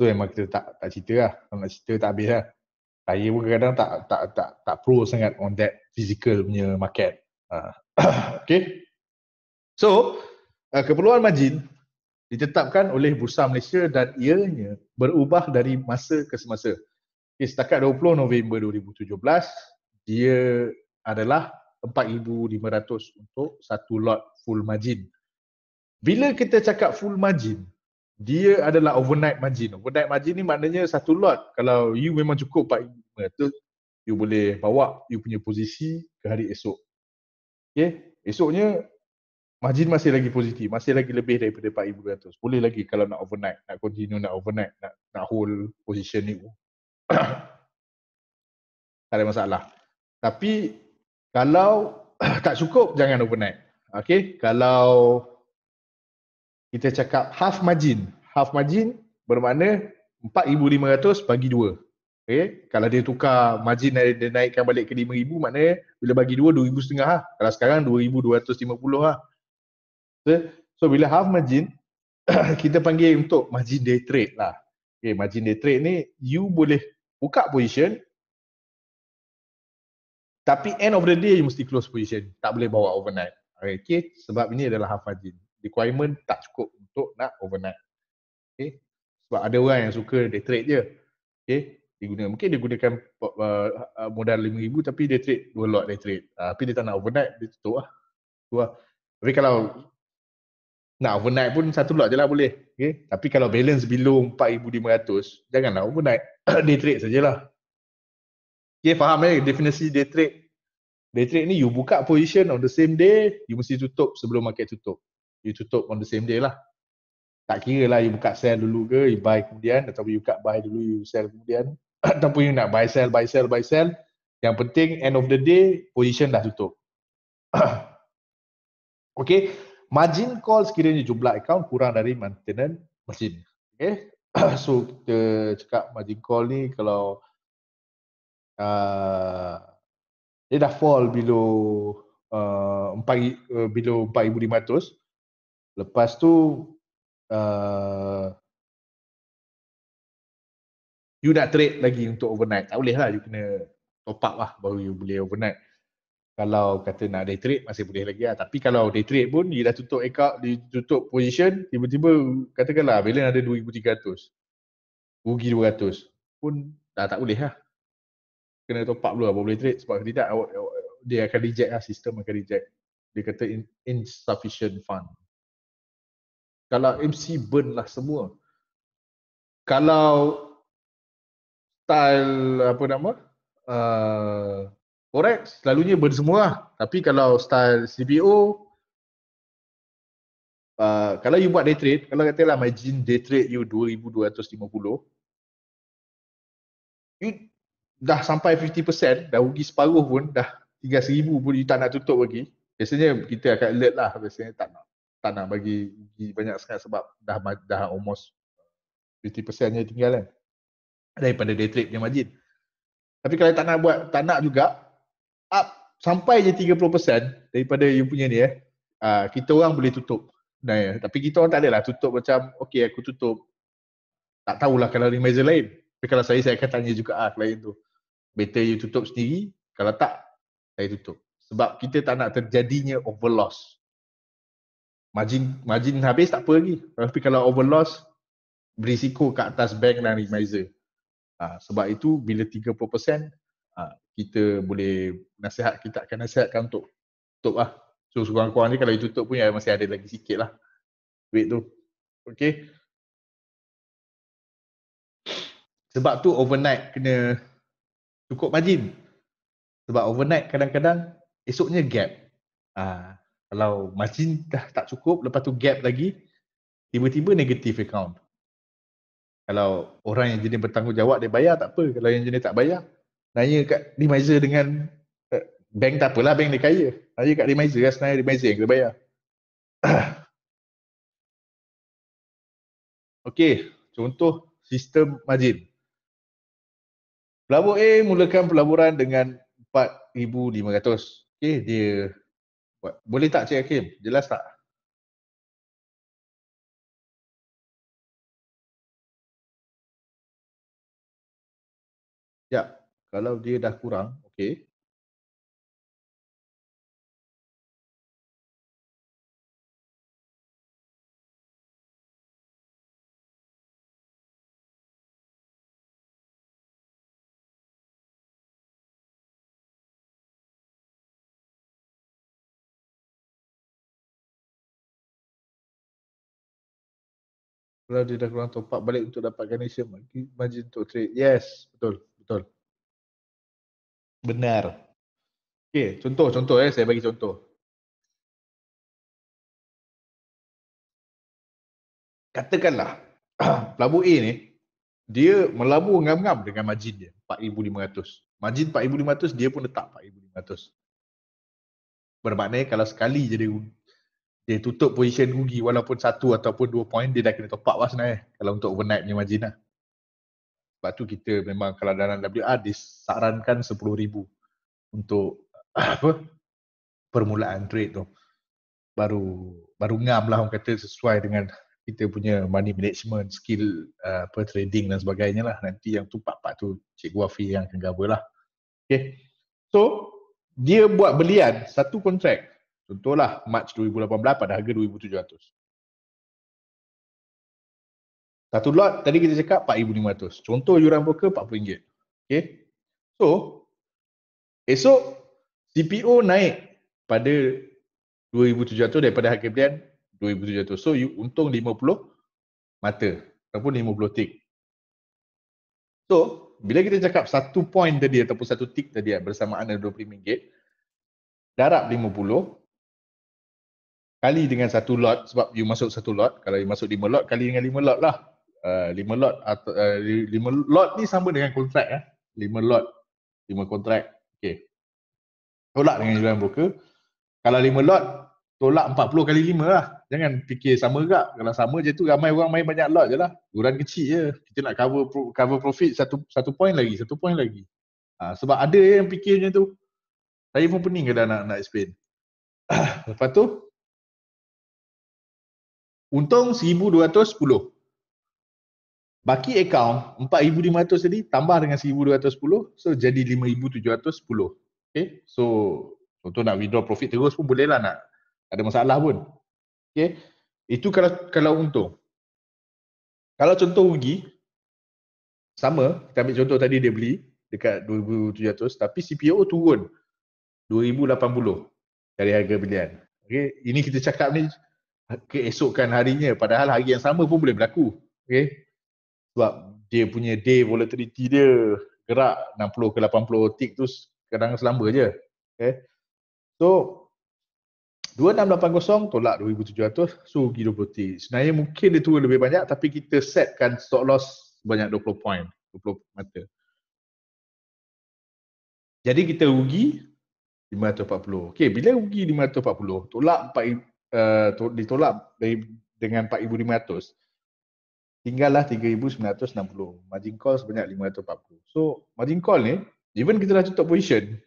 So memang kita tak cerita lah. Kalau nak cerita tak habis lah. Saya pun kadang-kadang tak pro sangat on that physical punya market. Okay. So keperluan margin ditetapkan oleh Bursa Malaysia dan ianya berubah dari masa ke semasa. Okay, setakat 20 November 2017 dia adalah 4,500 untuk satu lot full margin. Bila kita cakap full margin, dia adalah overnight margin. Overnight margin ni maknanya satu lot. Kalau you memang cukup 4,500, you boleh bawa you punya posisi ke hari esok. Okay, esoknya margin masih lagi positif, masih lagi lebih daripada 4,500. Boleh lagi kalau nak overnight, nak continue nak overnight, nak hold position ni. Tak ada masalah. Tapi kalau tak cukup, jangan overnight. Okay, kalau kita cakap half margin bermakna 4,500 bagi 2. Okay, kalau dia tukar margin dia naikkan balik ke 5,000 maknanya bila bagi 2, 2,500 lah. Kalau sekarang 2,250 lah. So bila half margin kita panggil untuk margin day trade lah. Okay, margin day trade ni you boleh buka position tapi end of the day you mesti close position, tak boleh bawa overnight. Okay, sebab ini adalah half margin. Requirement tak cukup untuk nak overnight. Okay, sebab ada orang yang suka day trade je. Okay, dia guna, mungkin dia gunakan modal 5,000 tapi dia trade 2 lot day trade. Tapi dia tak nak overnight, dia tutup lah. Tapi kalau nak overnight pun satu lot je lah boleh. Okay. Tapi kalau balance below 4,500, janganlah overnight. Day trade sajalah. Okay, faham definisi day trade? Day trade ni you buka position on the same day, you mesti tutup sebelum market tutup. You tutup on the same day lah. Tak kira lah you buka sell dulu ke, you buy kemudian, atau you buka buy dulu, you sell kemudian. Ataupun you nak buy sell. Yang penting end of the day, position dah tutup. Okay, margin call sekiranya jumlah akaun kurang dari maintenance margin. Okay, so kita cakap margin call ni kalau dia dah fall below 4,500. Lepas tu you nak trade lagi untuk overnight, tak boleh lah, you kena top up lah baru you boleh overnight. Kalau kata nak day trade masih boleh lagi lah. Tapi kalau day trade pun dia dah tutup account, dia tutup position, tiba-tiba katakanlah balance ada 2,300, rugi 200 pun dah tak boleh lah. Kena top up dulu lah baru boleh trade sebab tidak dia akan reject lah, sistem akan reject. Dia kata insufficient fund. Kalau MC burn lah semua. Kalau style forex selalunya burn semua. Tapi kalau style CPO, kalau you buat day trade, kalau katalah margin day trade you 2,250, you dah sampai 50%, dah rugi separuh pun, dah 3,000 pun you tak nak tutup lagi. Biasanya kita akan alert lah, biasanya tak nak bagi rugi banyak sangat sebab dah almost 50% je tinggal kan daripada day trade punya margin. Tapi kalau tak nak buat, tak nak juga, up sampai je 30% daripada you punya ni kita orang boleh tutup. Nah, tapi kita orang tak adalah tutup macam okey aku tutup. Tak tahulah kalau remaiser lain. Tapi kalau saya akan tanya juga klien tu. Better you tutup sendiri, kalau tak saya tutup. Sebab kita tak nak terjadinya overloss. Margin habis tak apa lagi. Tapi kalau overloss berisiko ke atas bank dan remaiser. Sebab itu bila 30% kita boleh nasihat, kita akan nasihatkan untuk tutup lah. So sekurang-kurang ni kalau you tutup pun ya, masih ada lagi sikit lah duit tu. Okay. Sebab tu overnight kena cukup margin. Sebab overnight kadang-kadang esoknya gap. Kalau margin dah tak cukup, lepas tu gap lagi, tiba-tiba negative account. Kalau orang yang jenis bertanggungjawab dia bayar tak apa. Kalau yang jenis tak bayar, nanya kat remaiser dengan bank tak apalah, bank dia kaya. Nanya kat remaiser lah, sebenarnya remaiser yang kena bayar. Okey, contoh sistem margin. Pelabur A mulakan pelaburan dengan 4,500. Okey, dia buat. Boleh tak Cik Hakim? Jelas tak? Ya, kalau dia dah kurang, okey. Kalau dia dah kurang top up balik untuk dapatkan Asian margin untuk trade. Yes, betul. Betul. Benar. Okey, contoh-contoh saya bagi contoh. Katakanlah pelabur A ni dia melabur ngam-ngam dengan margin dia 4,500. Margin 4,500 dia pun letak 4,500. Bermakna kalau sekali je dia tutup position rugi walaupun 1 ataupun 2 point dia dah kena top up lah sebenarnya kalau untuk overnight punya margin lah. Sebab tu kita memang kalau dalam WR disarankan RM10,000 untuk apa permulaan trade tu. Baru ngam lah orang kata sesuai dengan kita punya money management, skill apa trading dan sebagainya lah. Nanti yang tu part-part tu Cikgu Afi yang akan cover lah. Okay. So dia buat belian satu kontrak. Contohlah Mac 2018 pada harga RM2,700. Satu lot tadi kita cakap RM4,500. Contoh yuran broker RM40. Okey. So esok CPO naik pada RM2,700 daripada harga belian RM2,700. So you untung 50 mata ataupun 50 tick. So bila kita cakap 1 point tadi ataupun 1 tick tadi bersamaan dengan RM25, darab 50 kali dengan 1 lot sebab you masuk 1 lot. Kalau you masuk 5 lot kali dengan 5 lot lah. 5 lot atau 5 lot ni sama dengan kontrak 5 lot 5 kontrak. Okey, tolak dengan jualan broker. Kalau 5 lot tolak 40 kali 5 lah. Jangan fikir sama juga. Kalau sama je tu ramai orang main banyak lot je lah. Yuran kecil je. Kita nak cover profit satu point lagi. Sebab ada yang fikir macam tu. Saya pun pening kadang nak explain. Lepas tu untung 1,210. Baki akaun 4,500 tadi tambah dengan 1,210. So jadi 5,710. Okay. So contoh nak withdraw profit terus pun boleh lah, nak ada masalah pun. Okay. Itu kalau untung. Kalau contoh rugi sama, kita ambil contoh tadi dia beli dekat 2,700 tapi CPO turun 2,080 dari harga belian. Okay. Ini kita cakap ni keesokan harinya, padahal hari yang sama pun boleh berlaku. Okay? Sebab dia punya day volatility dia gerak 60 ke 80 tick tu kadang selamba je. Okay? So 2680 tolak 2700, so rugi 20 tick. Sebenarnya mungkin dia turun lebih banyak tapi kita setkan stop loss sebanyak 20 point, 20 mata. Jadi kita rugi 540. Okay, bila rugi 540 tolak 4 ditolak dengan 4,500 tinggallah 3,960. Margin call sebanyak 540. So margin call ni Even kita dah tutup position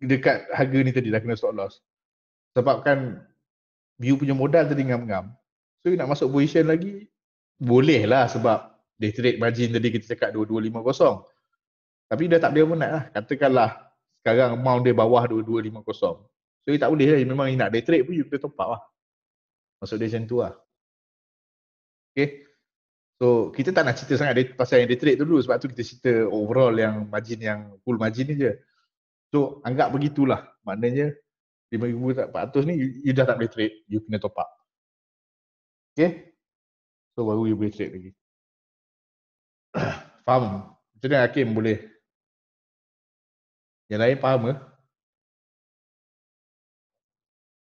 dekat harga ni tadi dah kena stop loss. Sebabkan view punya modal tadi ngam-ngam. So nak masuk position lagi boleh lah sebab day trade margin tadi kita cakap 2250. Tapi dah tak boleh minat lah. Katakanlah sekarang amount dia bawah 2250. So dia tak boleh lah. Memang nak day trade pun you boleh top up lah. Maksud dia macam tu lah. Okay. So kita tak nak cerita sangat pasal yang day trade tu dulu sebab tu kita cerita overall yang margin yang full margin ni je. So anggap begitulah, maknanya 5,400 ni you dah tak boleh trade, you kena top up. Okay, so baru you boleh trade lagi. Faham? Macam mana Hakim boleh? Yang lain faham ke?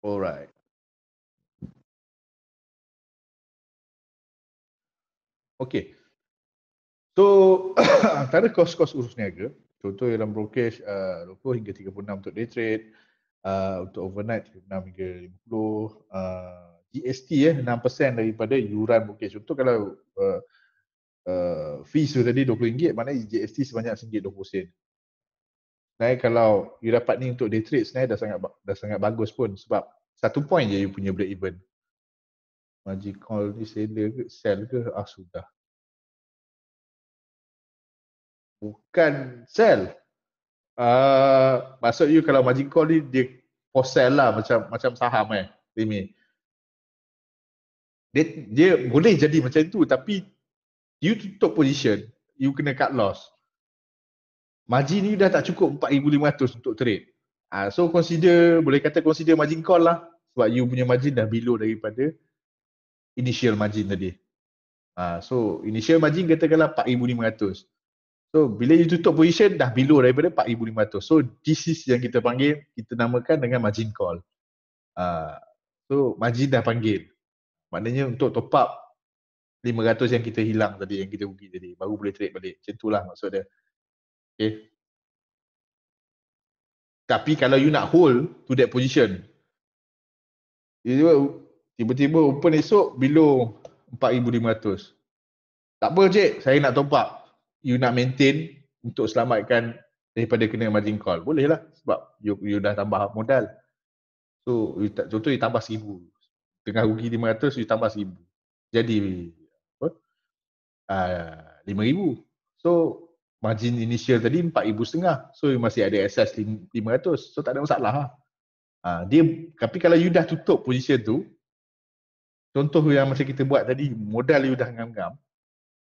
Alright. Okay. So antara kos-kos urus niaga, contoh dalam brokerage 20 hingga 36 untuk day trade, untuk overnight 36 hingga 50, GST 6% daripada yuran brokerage. Contoh kalau fees tu tadi RM20, maknanya GST sebanyak RM1.20. Sebenarnya kalau you dapat ni untuk day trade sebenarnya dah sangat bagus pun sebab 1 point je you punya break even. Margin call ni sell ke? Ah sudah. Bukan sell. Maksud you kalau margin call ni dia for sell lah macam saham Remy. Dia boleh jadi macam tu tapi you tutup position, you kena cut loss. Margin ni dah tak cukup 4,500 untuk trade. So consider, boleh kata consider margin call lah sebab you punya margin dah below daripada initial margin tadi. So initial margin katakanlah 4,500. So bila you tutup position dah below daripada 4,500. So this is yang kita panggil, kita namakan dengan margin call. So margin dah panggil. Maknanya untuk top up 500 yang kita hilang tadi, yang kita rugi tadi, baru boleh trade balik. Macam itulah maksud dia. Okay. Tapi kalau you nak hold to that position, tiba-tiba open esok below 4,500. Tak apa cik, saya nak top up. You nak maintain untuk selamatkan daripada kena margin call, boleh lah sebab you dah tambah modal. So contoh you tambah 1,000, tengah rugi 500, you tambah 1,000, jadi apa? 5,000. So margin initial tadi 4,500, so you masih ada excess 500, so tak ada masalah lah. Tapi kalau you dah tutup position tu, contoh yang macam kita buat tadi, modal you dah ngam-ngam,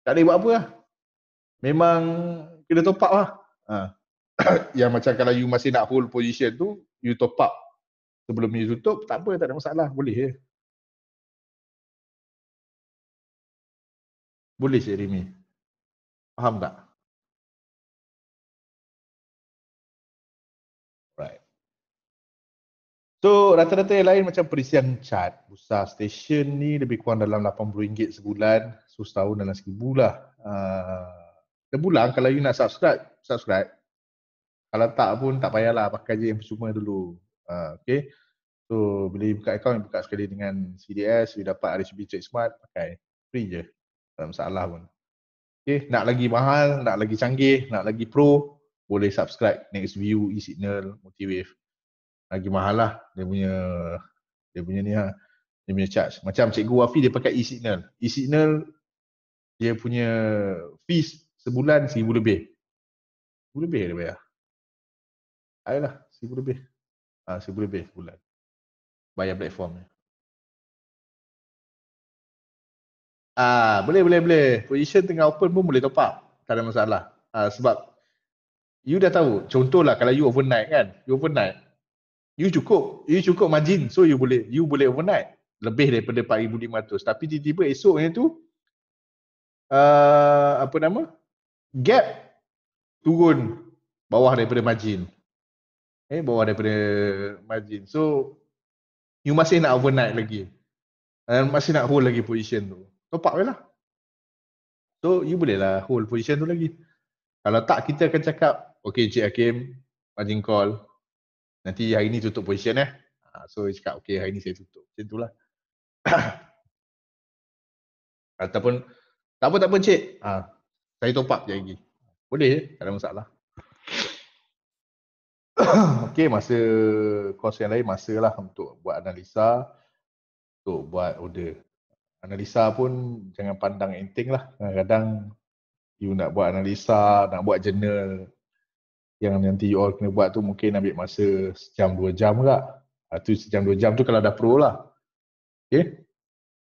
tak boleh buat apa lah. Memang kena top up lah. Yang macam kalau you masih nak hold position tu, you top up sebelum you tutup, tak apa, tak ada masalah, boleh je. Boleh Cik Remy? Faham tak? Right. So rata-rata yang lain macam perisian cat, bursa stesen ni lebih kurang dalam RM80 sebulan, so setahun dalam RM1,000 lah. Terbulang kalau you nak subscribe. Kalau tak pun tak payahlah, pakai je yang percuma dulu. Okay. So bila you buka account, you buka sekali dengan CDS, you dapat RHB Tradesmart, pakai free je. Tak masalah pun. Okay, nak lagi mahal, nak lagi canggih, nak lagi pro, boleh subscribe NextView, eSignal, Multiwave. Lagi mahal lah dia punya charge. Macam Cikgu Afi dia pakai eSignal. eSignal dia punya fees sebulan RM1,000 lebih. RM1,000 lebih dia bayar. Ayolah, RM1,000 lebih. RM1,000 lebih sebulan. Bayar platformnya. Boleh. Position tengah open pun boleh top up. Tak ada masalah. Sebab you dah tahu. Contohlah kalau you overnight kan. You cukup margin. So you boleh overnight lebih daripada 4,500. Tapi tiba-tiba esoknya tu gap turun bawah daripada margin. So you masih nak overnight lagi. Masih nak hold lagi position tu. Top up je lah. So you boleh lah hold position tu lagi. Kalau tak kita akan cakap, okay Cik Hakim, margin call. Nanti hari ni tutup position So you cakap okay hari ni saya tutup. Macam tu lah. Ataupun tak apa Cik. Saya top up je lagi. Boleh, tak ada masalah. Okey, masa kos yang lain masalah untuk buat analisa, untuk buat order. Analisa pun jangan pandang enteng lah. Kadang-kadang you nak buat analisa, nak buat journal yang nanti you all kena buat tu mungkin ambil masa sejam dua jam lah. Tu sejam dua jam tu kalau dah pro lah. Okay.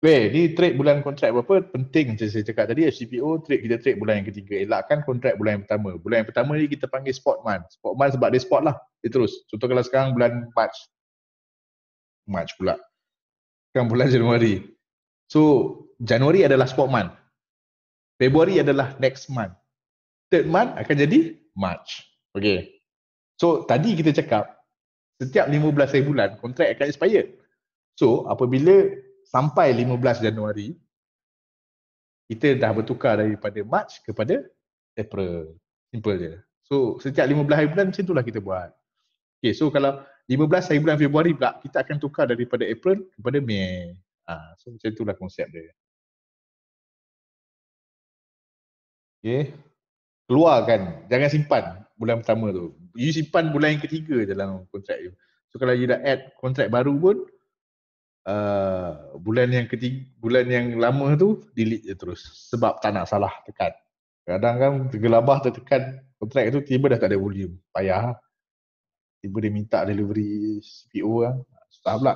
Weh, ni trade bulan kontrak berapa? Penting macam saya cakap tadi, FCPO trade kita trade bulan yang ketiga. Elakkan kontrak bulan yang pertama. Bulan yang pertama ni kita panggil spot month. Spot month sebab dia spot lah. Dia terus. Contoh kalau sekarang bulan March pula. Sekarang bulan Januari. So, Januari adalah spot month. Februari adalah next month. Third month akan jadi March. Okay. So, tadi kita cakap setiap 15 hari bulan kontrak akan expire. So, apabila sampai 15 Januari, kita dah bertukar daripada March kepada April. Simple je. So, setiap 15 hari bulan macam itulah kita buat. Okay, so kalau 15 hari bulan Februari pula, kita akan tukar daripada April kepada Mei. So, macam itulah konsep dia. Okay. Keluarkan. Jangan simpan bulan pertama tu. You simpan bulan yang ketiga dalam kontrak you. So, kalau you dah add kontrak baru pun, bulan yang ketiga, bulan yang lama tu delete je terus sebab tak nak salah tekan. Kadang kan tergelabah tertekan kontrak tu tiba dah tak ada volume, payah. Tiba dia minta delivery CPO lah, susah pula.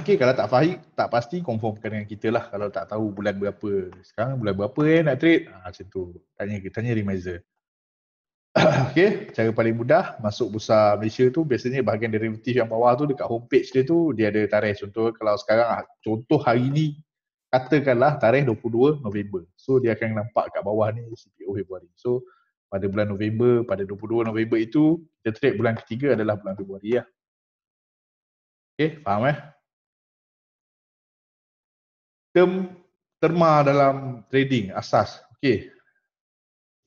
Okey, kalau tak faham, tak pasti confirmkan dengan kita lah kalau tak tahu bulan berapa. Sekarang bulan berapa nak trade? Macam tu. Tanya remiser. Okay, cara paling mudah masuk Bursa Malaysia tu biasanya bahagian derivatif yang bawah tu dekat homepage dia tu dia ada tarikh. Contoh kalau sekarang, contoh hari ni katakanlah tarikh 22 November. So dia akan nampak kat bawah ni CPO Februari. So pada bulan November, pada 22 November itu kita trade bulan ketiga adalah bulan Februari lah. Okay, faham Terma dalam trading asas. Okay.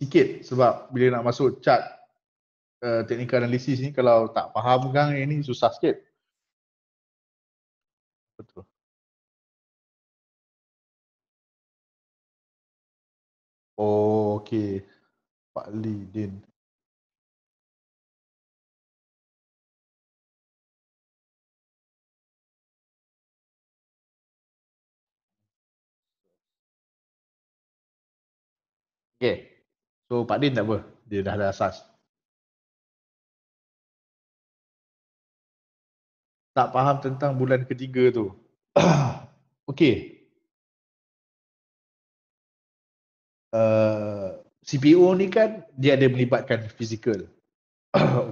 Sikit sebab bila nak masuk chart technical analysis ni kalau tak faham kan ini susah sikit. Betul. Oh, okey. Pak Lee Din. Okey. So Pak Din tak apa, dia dah ada asas. Tak faham tentang bulan ketiga tu. Okey. CPO ni kan dia ada melibatkan fizikal.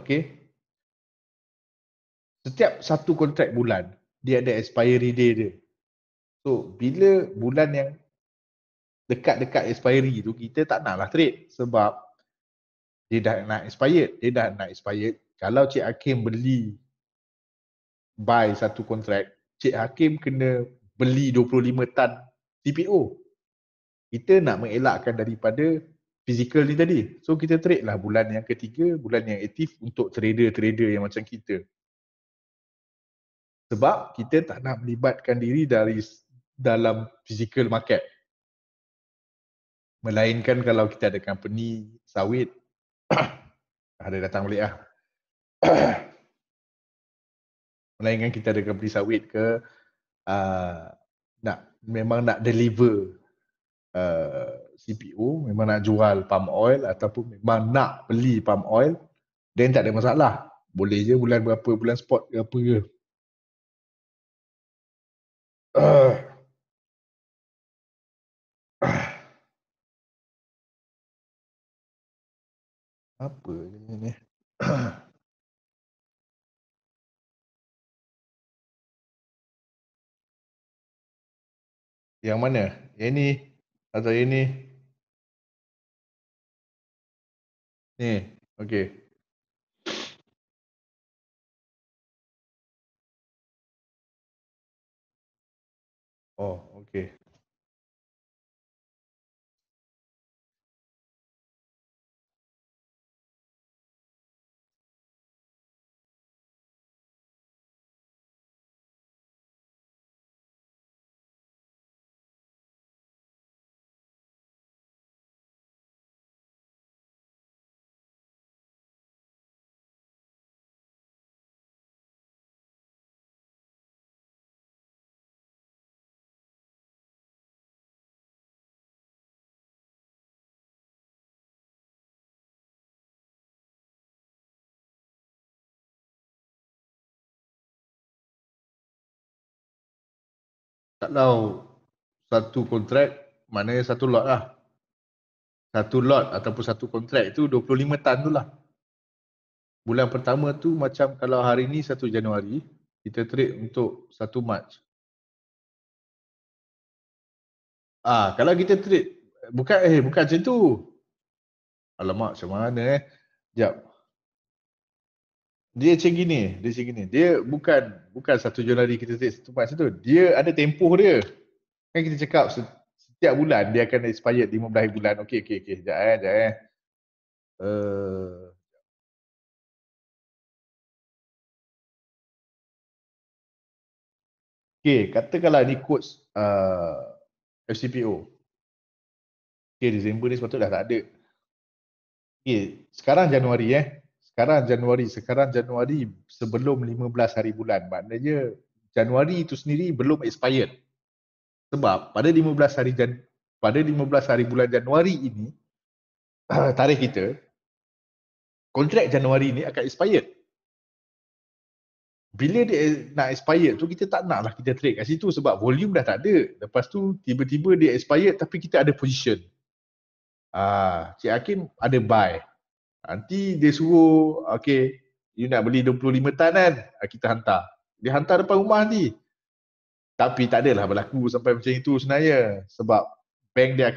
Okey. Setiap satu kontrak bulan dia ada expiry day dia. So bila bulan yang dekat-dekat expiry tu kita tak naklah trade sebab dia dah nak expired. Kalau Cik Hakim beli buy satu kontrak, Cik Hakim kena beli 25 tan CPO. Kita nak mengelakkan daripada fizikal ni tadi. So kita trade lah bulan yang ketiga, bulan yang aktif untuk trader-trader yang macam kita. Sebab kita tak nak melibatkan diri dari dalam physical market. Melainkan kalau kita ada company sawit, ada datang balik lah. Melainkan kita ada company sawit ke, memang nak deliver CPO, memang nak jual palm oil ataupun memang nak beli palm oil, then tak ada masalah. Boleh je bulan berapa, bulan spot ke apa ke. Apa ni? Yang mana? Yang ni atau yang ni? Ni. Okey. Oh, okey. tak tahu satu kontrak, maknanya satu lot lah. Satu lot ataupun satu kontrak tu 25 tan tu lah. Bulan pertama tu macam kalau hari ni 1 Januari, kita trade untuk 1 Mac. Ah, kalau kita trade, bukan macam tu. Alamak, macam mana Sekejap. Dia macam gini. Dia bukan 1 Januari kita trade 1 Mac tu. Dia ada tempoh dia. Kan kita cakap setiap bulan dia akan expired 15 bulan. Okey. Sekejap. Okay, katakanlah ni kod FCPO. Okay, Disember ni sepatutnya dah tak ada. Okay, sekarang Januari sebelum 15 hari bulan. Maknanya Januari itu sendiri belum expired. Sebab pada 15 hari bulan Januari ini, tarikh kita, kontrak Januari ini akan expired. Bila dia nak expire tu, kita tak nak lah kita trade kat situ sebab volume dah tak ada. Lepas tu tiba-tiba dia expire tapi kita ada position. Cik Hakim ada buy. Nanti dia suruh, okay, you nak beli 25 tan kan? Kita hantar. Dia hantar depan rumah nanti. Tapi tak adalah berlaku sampai macam itu sebenarnya. Sebab bank dia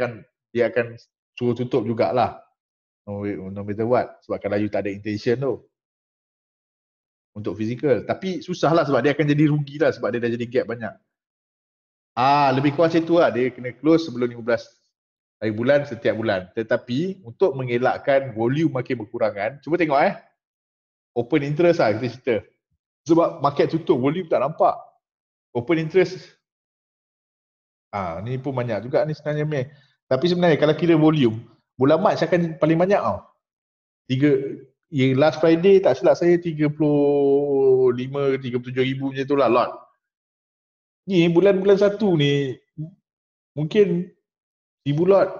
akan suruh tutup jugalah. No matter what. Sebab kalau you tak ada intention tu. Untuk fizikal. Tapi susahlah sebab dia akan jadi rugilah sebab dia dah jadi gap banyak. Lebih kurang macam tu lah. Dia kena close sebelum 15 hari bulan setiap bulan. Tetapi untuk mengelakkan volume makin berkurangan, cuba tengok open interest lah kita cerita. Sebab market tutup, volume tak nampak. Open interest. Ni pun banyak juga ni sebenarnya. Tapi sebenarnya kalau kira volume, bulan Mac akan paling banyak tau. Last Friday tak silap saya 35,000-37,000 macam tu lah lot. Ni bulan-bulan satu ni mungkin 1,000 lot.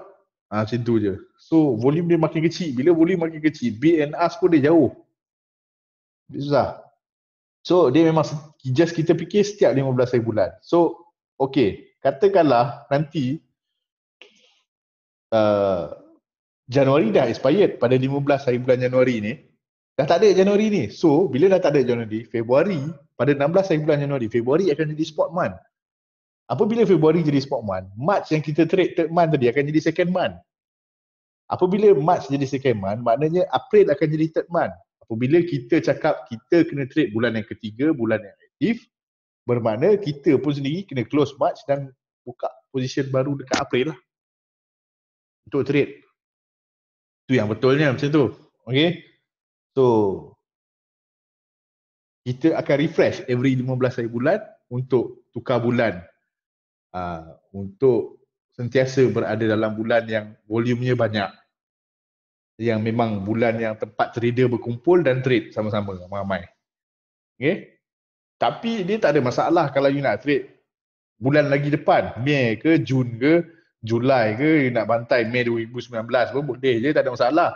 Macam tu je. So volume dia makin kecil. Bila volume makin kecil, bid and ask pun dia jauh. Dia susah. So dia memang just kita fikir setiap 15 hari bulan. So okay, katakanlah nanti Januari dah expired pada 15 hari bulan Januari ni. Dah tak ada Januari ni. So, bila dah tak ada Januari, Februari, pada 16 hari bulan Januari, Februari akan jadi spot month. Apabila Februari jadi spot month, March yang kita trade third month tadi akan jadi second month. Apabila March jadi second month, maknanya April akan jadi third month. Apabila kita cakap kita kena trade bulan yang ketiga, bulan yang aktif, bermakna kita pun sendiri kena close March dan buka position baru dekat April lah. Untuk trade. Itu yang betulnya macam tu. Okay. So, kita akan refresh every 15 hari bulan untuk tukar bulan. Untuk sentiasa berada dalam bulan yang volumenya banyak. Yang memang bulan yang tempat trader berkumpul dan trade sama-sama ramai. Okay. Tapi dia tak ada masalah kalau you nak trade bulan lagi depan. Mei ke, Jun ke, Julai ke, nak bantai Mei 2019 pun boleh je, tak ada masalah.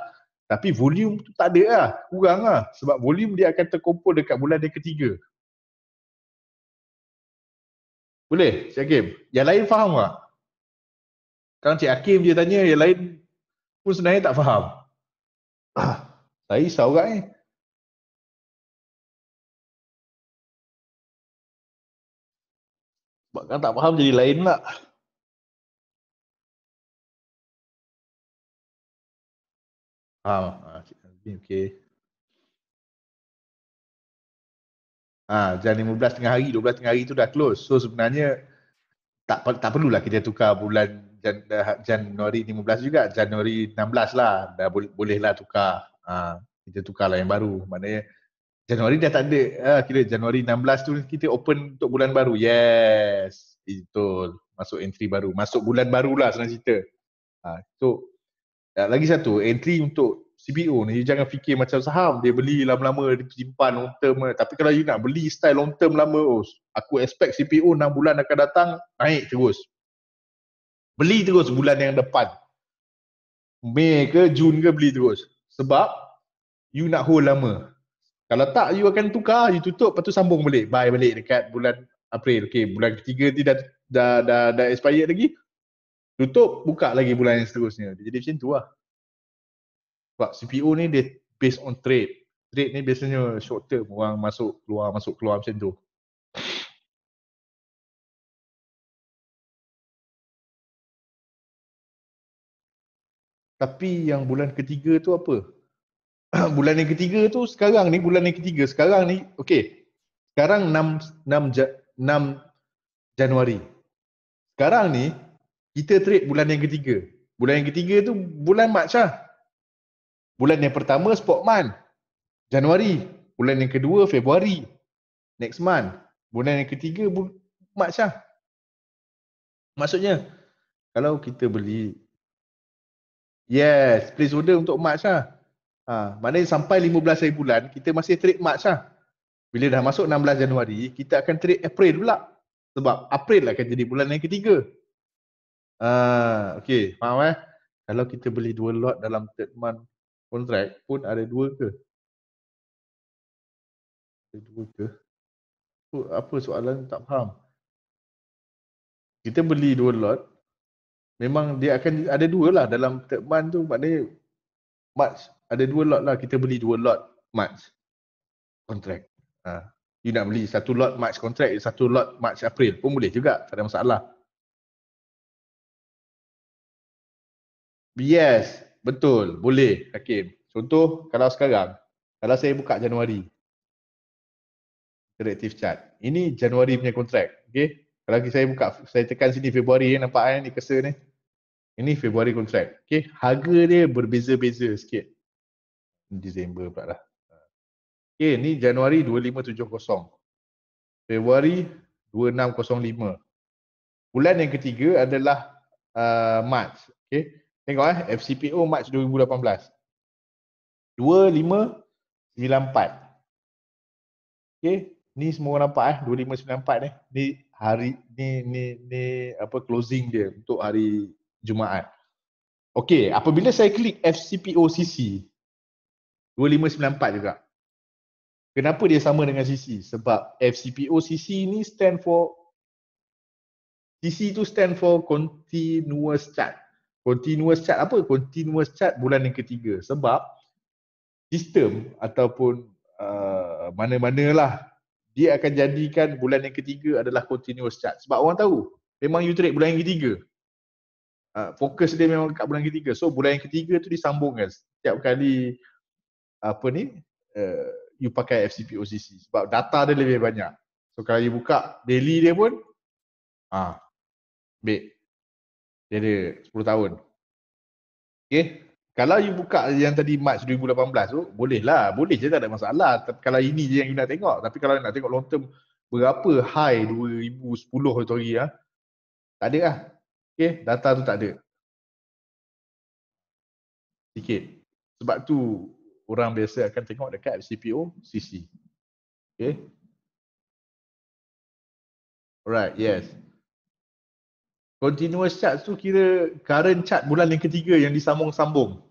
Tapi volume tu tak ada lah, kurang lah. Sebab volume dia akan terkumpul dekat bulan yang ketiga. Boleh Cik Hakim? Yang lain faham tak? Kalau Cik Hakim dia tanya, yang lain pun sebenarnya tak faham. Saya risau kat ni. Sebab kan tak faham jadi lain lah. Okay. Jam 15 tengah hari, 12 tengah hari tu dah close. So sebenarnya tak perlulah kita tukar bulan Januari 15 juga. Januari 16 lah. Dah bolehlah tukar. Kita tukar lah yang baru. Maknanya Januari dah tak ada. Kira Januari 16 tu kita open untuk bulan baru. Yes. Betul. Masuk entry baru. Masuk bulan barulah senang cerita. So lagi satu, entry untuk CPO ni, you jangan fikir macam saham, dia beli lama-lama, dia simpan long term. Tapi kalau you nak beli style long term lama, aku expect CPO 6 bulan akan datang, naik terus. Beli terus bulan yang depan. Mei ke, Jun ke, beli terus. Sebab you nak hold lama. Kalau tak, you akan tukar, you tutup, lepas tu sambung balik. Buy balik dekat bulan April. Okay, bulan ketiga dia dah dah expired lagi, tutup, buka lagi bulan yang seterusnya. Dia jadi macam tu lah. Sebab CPO ni dia based on trade. Trade ni biasanya short term, orang masuk keluar macam tu. Tapi yang bulan ketiga tu apa? Bulan yang ketiga tu sekarang ni, okey. Sekarang 6 Januari. Sekarang ni kita trade bulan yang ketiga. Bulan yang ketiga tu bulan Mac lah. Bulan yang pertama spot month, Januari. Bulan yang kedua Februari, next month. Bulan yang ketiga Mac lah. Maksudnya kalau kita beli, yes, place order untuk March lah. Maknanya sampai 15 hari bulan, kita masih trade March lah. Bila dah masuk 16 Januari, kita akan trade April pula. Sebab April lah akan jadi bulan yang ketiga. Okay, faham eh? Kalau kita beli 2 lot dalam third month contract pun ada 2 ke? Ada 2 ke? Apa soalan tak faham. Kita beli 2 lot, memang dia akan ada 2 lah dalam third month tu, maknanya March ada 2 lot lah, kita beli 2 lot March contract. You nak beli 1 lot March contract, 1 lot March April pun boleh juga, tak ada masalah. Yes, betul, boleh Hakim. Contoh kalau sekarang, kalau saya buka Januari interactive chart, ini Januari punya contract, okey. Kalau saya buka, saya tekan sini Februari, nampak kan ni cursor ni. Ini Februari contract. Okey, harga dia berbeza-beza sikit. Disember pula lah. Okey, ni Januari 2570. Februari 2605. Bulan yang ketiga adalah March. Okey, tengok eh, FCPO March 2018. 2594. Okey, ni semua orang nampak eh, 2594 ni. Ni hari ni apa closing dia untuk hari Jumaat. Okey, apabila saya klik FCPO CC 2594 juga. Kenapa dia sama dengan CC? Sebab FCPO CC ni stand for, CC tu stand for continuous chart. Continuous chart apa? Continuous chart bulan yang ketiga. Sebab sistem ataupun mana-manalah, dia akan jadikan bulan yang ketiga adalah continuous chart. Sebab orang tahu, memang you trade bulan yang ketiga. Fokus dia memang kat bulan yang ketiga. So bulan yang ketiga tu disambungkan. Setiap kali apa ni, you pakai FCPO CC. Sebab data dia lebih banyak. So kalau you buka daily dia pun, baik, dia ada 10 tahun. Okay. Kalau you buka yang tadi March 2018 tu, boleh lah, boleh je, tak ada masalah. Tapi kalau ini je yang you nak tengok. Tapi kalau nak tengok long term, berapa high 2010 tu hari lah, tak ada lah. Okay, data tu tak ada. Sikit. Sebab tu orang biasa akan tengok dekat FCPO CC. Okay. Alright, yes. Continuous chart tu kira current chart bulan yang ketiga yang disambung-sambung.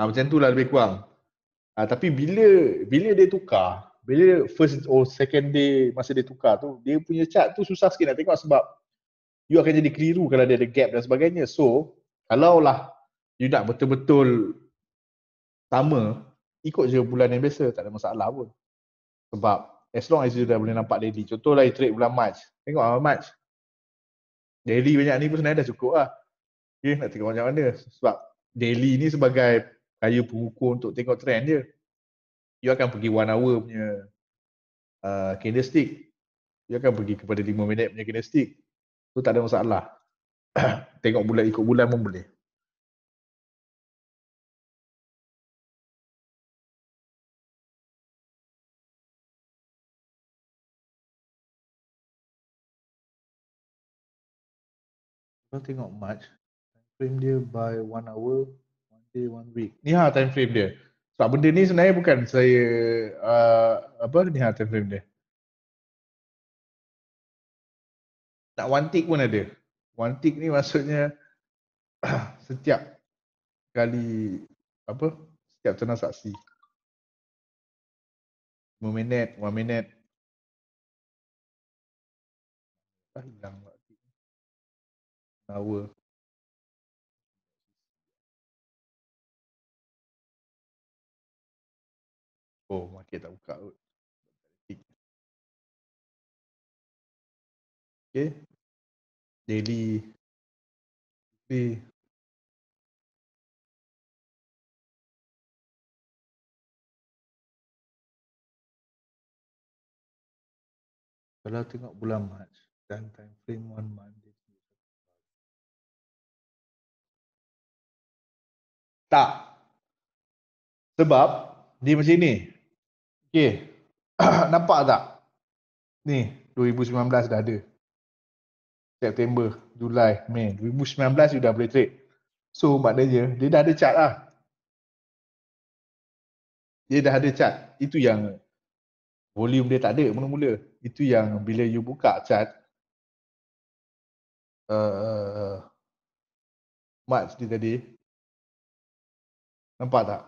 Macam tu lah lebih kurang. Tapi bila dia tukar, bila first or second day masa dia tukar tu, dia punya chart tu susah sikit nak tengok sebab you akan jadi keliru kalau dia ada gap dan sebagainya. So, kalaulah you nak betul-betul sama, ikut je bulan yang biasa, tak ada masalah pun. Sebab as long as you dah boleh nampak daily. Contohlah you trade bulan March. Tengok March. Daily banyak ni pun sebenarnya dah cukup lah. Okay, nak tengok macam mana. Sebab daily ni sebagai kayu pengukur untuk tengok trend je. You akan pergi 1 hour punya candlestick. You akan pergi kepada 5 minit punya candlestick. So tak ada masalah. Tengok bulan, ikut bulan pun boleh. Kalau tengok March, time frame dia by 1 hour, 1 day, 1 week. Ni ha time frame dia. Sebab benda ni sebenarnya bukan saya apa ni ha time frame dia. Tak one tick pun ada. One tick ni maksudnya setiap kali apa? Setiap transaksi. 5 minit, 1 minit. Hilang. hour. Oh, market tak buka kot. Okay. Daily. Okay. Kalau tengok bulan Mac dan time frame 1 month. Tak. Sebab dia macam ni. Okey. Nampak tak? Ni 2019 dah ada. September, Julai, Mei 2019 sudah boleh trade. So maknanya dia dah ada chart lah. Dia dah ada chart. Itu yang volume dia tak ada mula-mula. Itu yang bila you buka chart March dia tadi, nampak tak?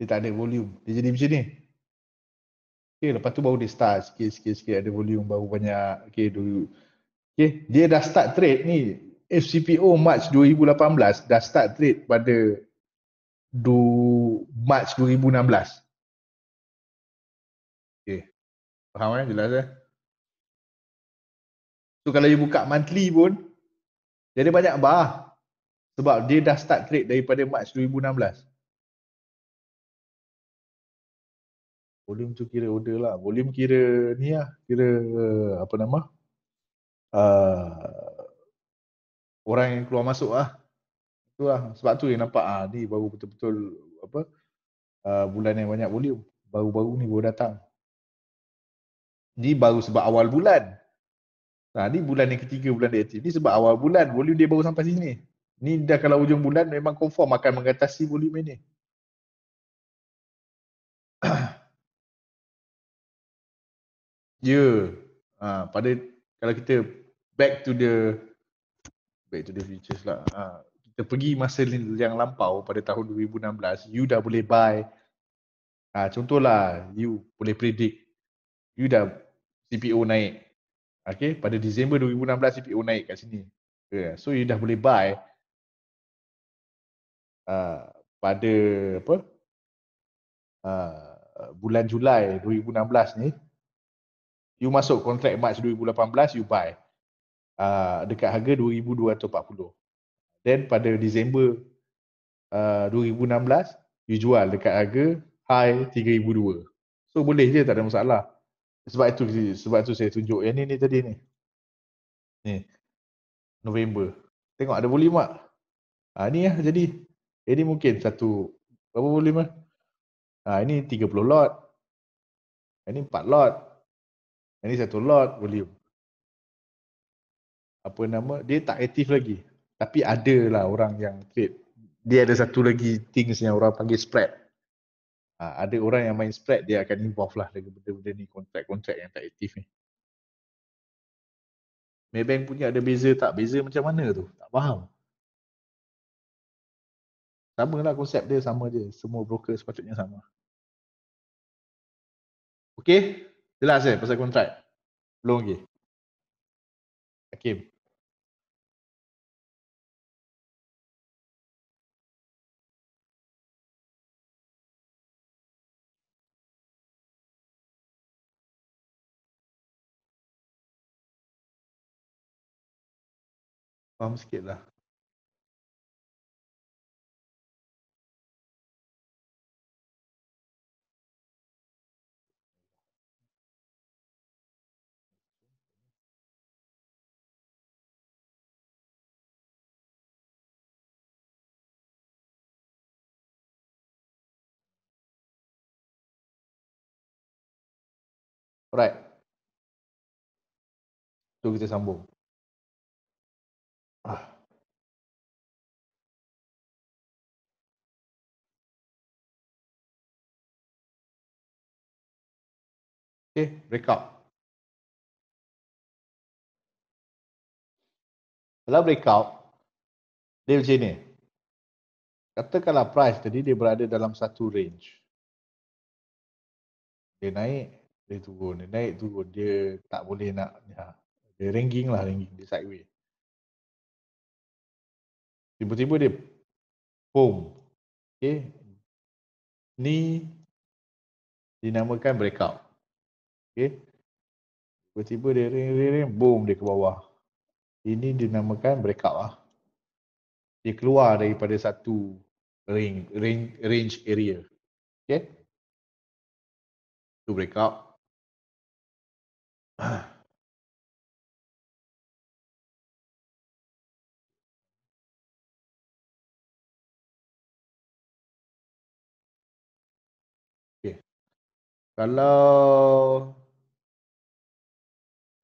Dia tak ada volume. Dia jadi macam ni. Okay, lepas tu baru dia start sikit-sikit ada volume baru banyak. Okay, dulu. Okay, dia dah start trade ni. FCPO March 2018 dah start trade pada March 2016. Faham kan? Jelas kan? So kalau you buka monthly pun dia ada banyak bar. Sebab dia dah start trade daripada March 2016. Volume tu kira order lah. Volume kira ni lah. Kira apa nama? Orang yang keluar masuk lah. Itulah. Sebab tu yang nampak ni baru betul-betul apa bulan yang banyak volume. Baru-baru ni baru datang. Ni baru sebab awal bulan. Nah, ni bulan yang ketiga bulan dia aktif. Ni sebab awal bulan. Volume dia baru sampai sini. Ni dah kalau hujung bulan memang confirm akan mengatasi volume ni. Ya. Yeah. Pada kalau kita back to the futures lah. Kita pergi masa yang lampau pada tahun 2016, you dah boleh buy. Contohlah you boleh predict you dah CPO naik. Okay, pada Disember 2016 CPO naik kat sini. Yeah. So you dah boleh buy pada apa bulan Julai 2016 ni. You masuk kontrak March 2018, you buy dekat harga 2240. Then pada Disember 2016 you jual dekat harga high 3200. So boleh je, tak ada masalah. Sebab itu saya tunjuk yang ni tadi ni. Ni November. Tengok ada volume tak? Ni lah jadi. Ini mungkin satu berapa volume lah? Ini 30 lot. Ini 4 lot. Ini 1 lot volume. Apa nama? Dia tak aktif lagi. Tapi ada lah orang yang trade. Dia ada satu lagi things yang orang panggil spread. Ada orang yang main spread, dia akan involve lah dengan benda-benda ni, kontrak-kontrak yang tak aktif ni. Maybank punya ada beza tak? Beza macam mana tu? Tak faham. Sama lah konsep dia, sama je. Semua broker sepatutnya sama. Okay? Jelas je pasal kontrak? Belum lagi. Hakim. Faham sikit lah. Alright. So kita sambung. Okay, breakout. Kalau breakout, dia macam ni. Katakanlah price tadi dia berada dalam satu range. Dia naik, dia turun, dia naik, turun. Dia tak boleh nak, dia ranking lah, ranking, dia sideways. Tiba-tiba dia boom. Okay. Ni dinamakan breakout. Okay. Tiba-tiba dia ring-ring boom dia ke bawah. Ini dinamakan breakout lah. Dia keluar daripada satu range area. Okay. Itu breakout. Okay. Kalau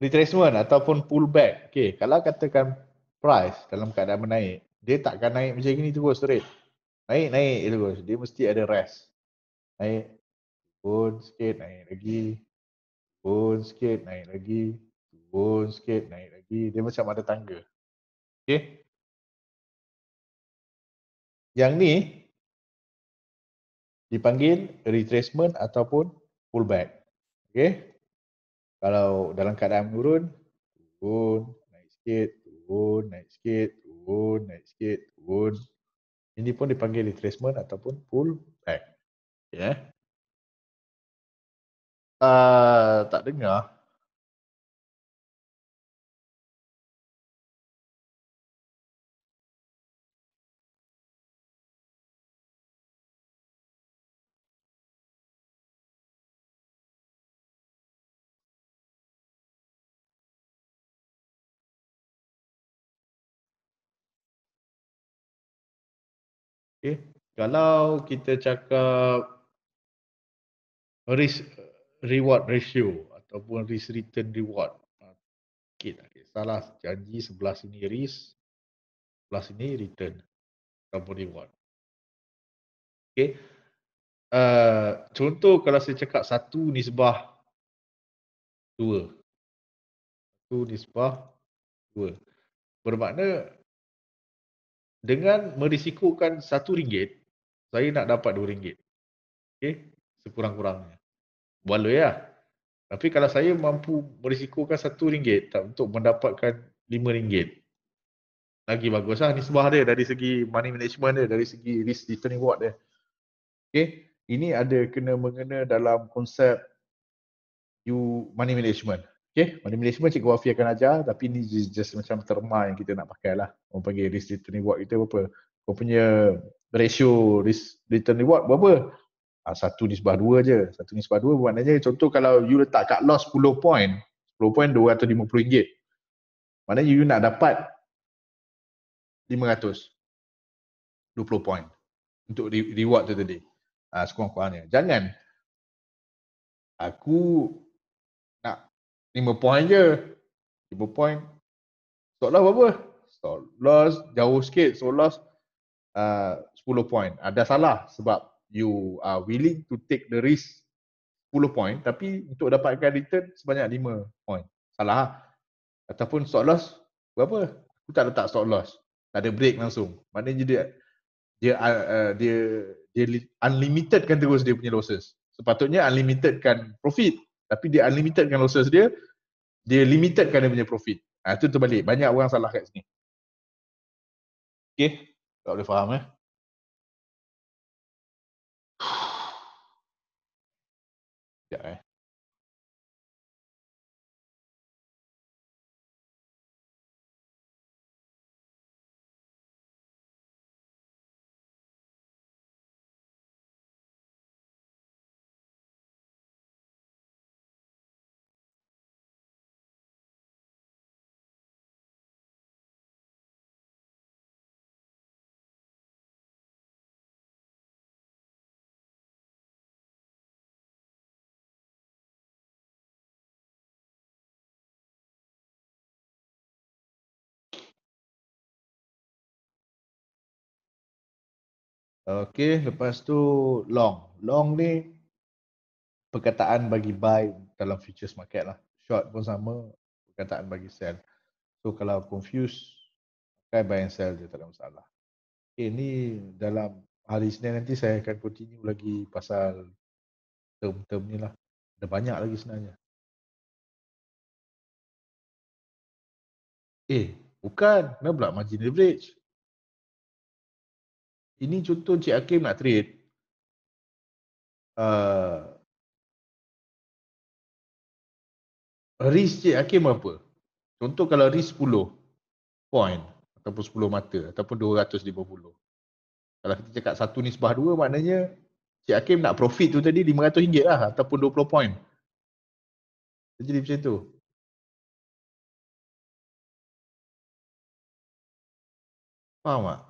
retracement ataupun pullback. Okay. Kalau katakan price dalam keadaan menaik, dia takkan naik macam gini terus straight. Naik terus. Dia mesti ada rest. Naik. Turun sikit, naik lagi. Turun sikit, naik lagi. Turun sikit, naik lagi. Dia macam ada tangga. Okay. Yang ni dipanggil retracement ataupun pullback. Okay. Kalau dalam keadaan menurun, turun, naik sikit, turun, naik sikit, turun, naik sikit, turun. Ini pun dipanggil retracement ataupun pullback. Ya. Tak dengar. Okay. Kalau kita cakap risk reward ratio ataupun risk return reward, okay, salah janji sebelah sini risk, sebelah sini return ataupun reward. Okay. Contoh kalau saya cakap 1:2. 1:2. Bermakna dengan merisikokan RM1, saya nak dapat RM2. Okay? Sekurang-kurangnya. Boleh lah. Tapi kalau saya mampu merisikokan RM1 untuk mendapatkan RM5. Lagi bagus lah nisbah dia dari segi money management dia, dari segi risk return reward dia. Okay? Ini ada kena-mengena dalam konsep money management. Okay, money management Cikgu Afi akan ajar, tapi ni just macam terma yang kita nak pakai lah. Orang panggil risk return reward kita berapa? Kau punya ratio risk return reward berapa? 1:2 je. 1:2 maknanya contoh kalau you letak kat loss 10 point, 10 point RM250. Maknanya you nak dapat 520 point untuk reward tu tadi. Sekurang-kurangnya. Jangan aku 5 point je. 5 point. Stop loss berapa? Stop loss jauh sikit. Stop loss 10 point. Ada salah sebab you are willing to take the risk 10 point tapi untuk dapatkan return sebanyak 5 point. Salah lah. Ataupun stop loss berapa? Aku tak letak stop loss. Tak ada break langsung. Maknanya dia unlimited kan terus dia punya losses. Sepatutnya unlimited kan profit. Tapi dia unlimited kan losses dia, dia limited kan dia punya profit. Itu terbalik. Banyak orang salah kat sini. Okay. Tak boleh faham eh. Sekejap eh. Okey, lepas tu long. Long ni perkataan bagi buy dalam futures market lah. Short pun sama, perkataan bagi sell. So kalau confuse, pakai buy and sell je, tak ada masalah. Okay, ni dalam hari Senin nanti saya akan continue lagi pasal term-term ni lah. Ada banyak lagi sebenarnya. Bukan. Kenapa pula margin leverage? Ini contoh Cik Hakim nak trade. Risk Cik Hakim berapa? Contoh kalau risk 10 point ataupun 10 mata ataupun 250. Kalau kita cakap 1/2 maknanya Cik Hakim nak profit tu tadi RM500 lah ataupun 20 point. Jadi macam tu. Faham tak?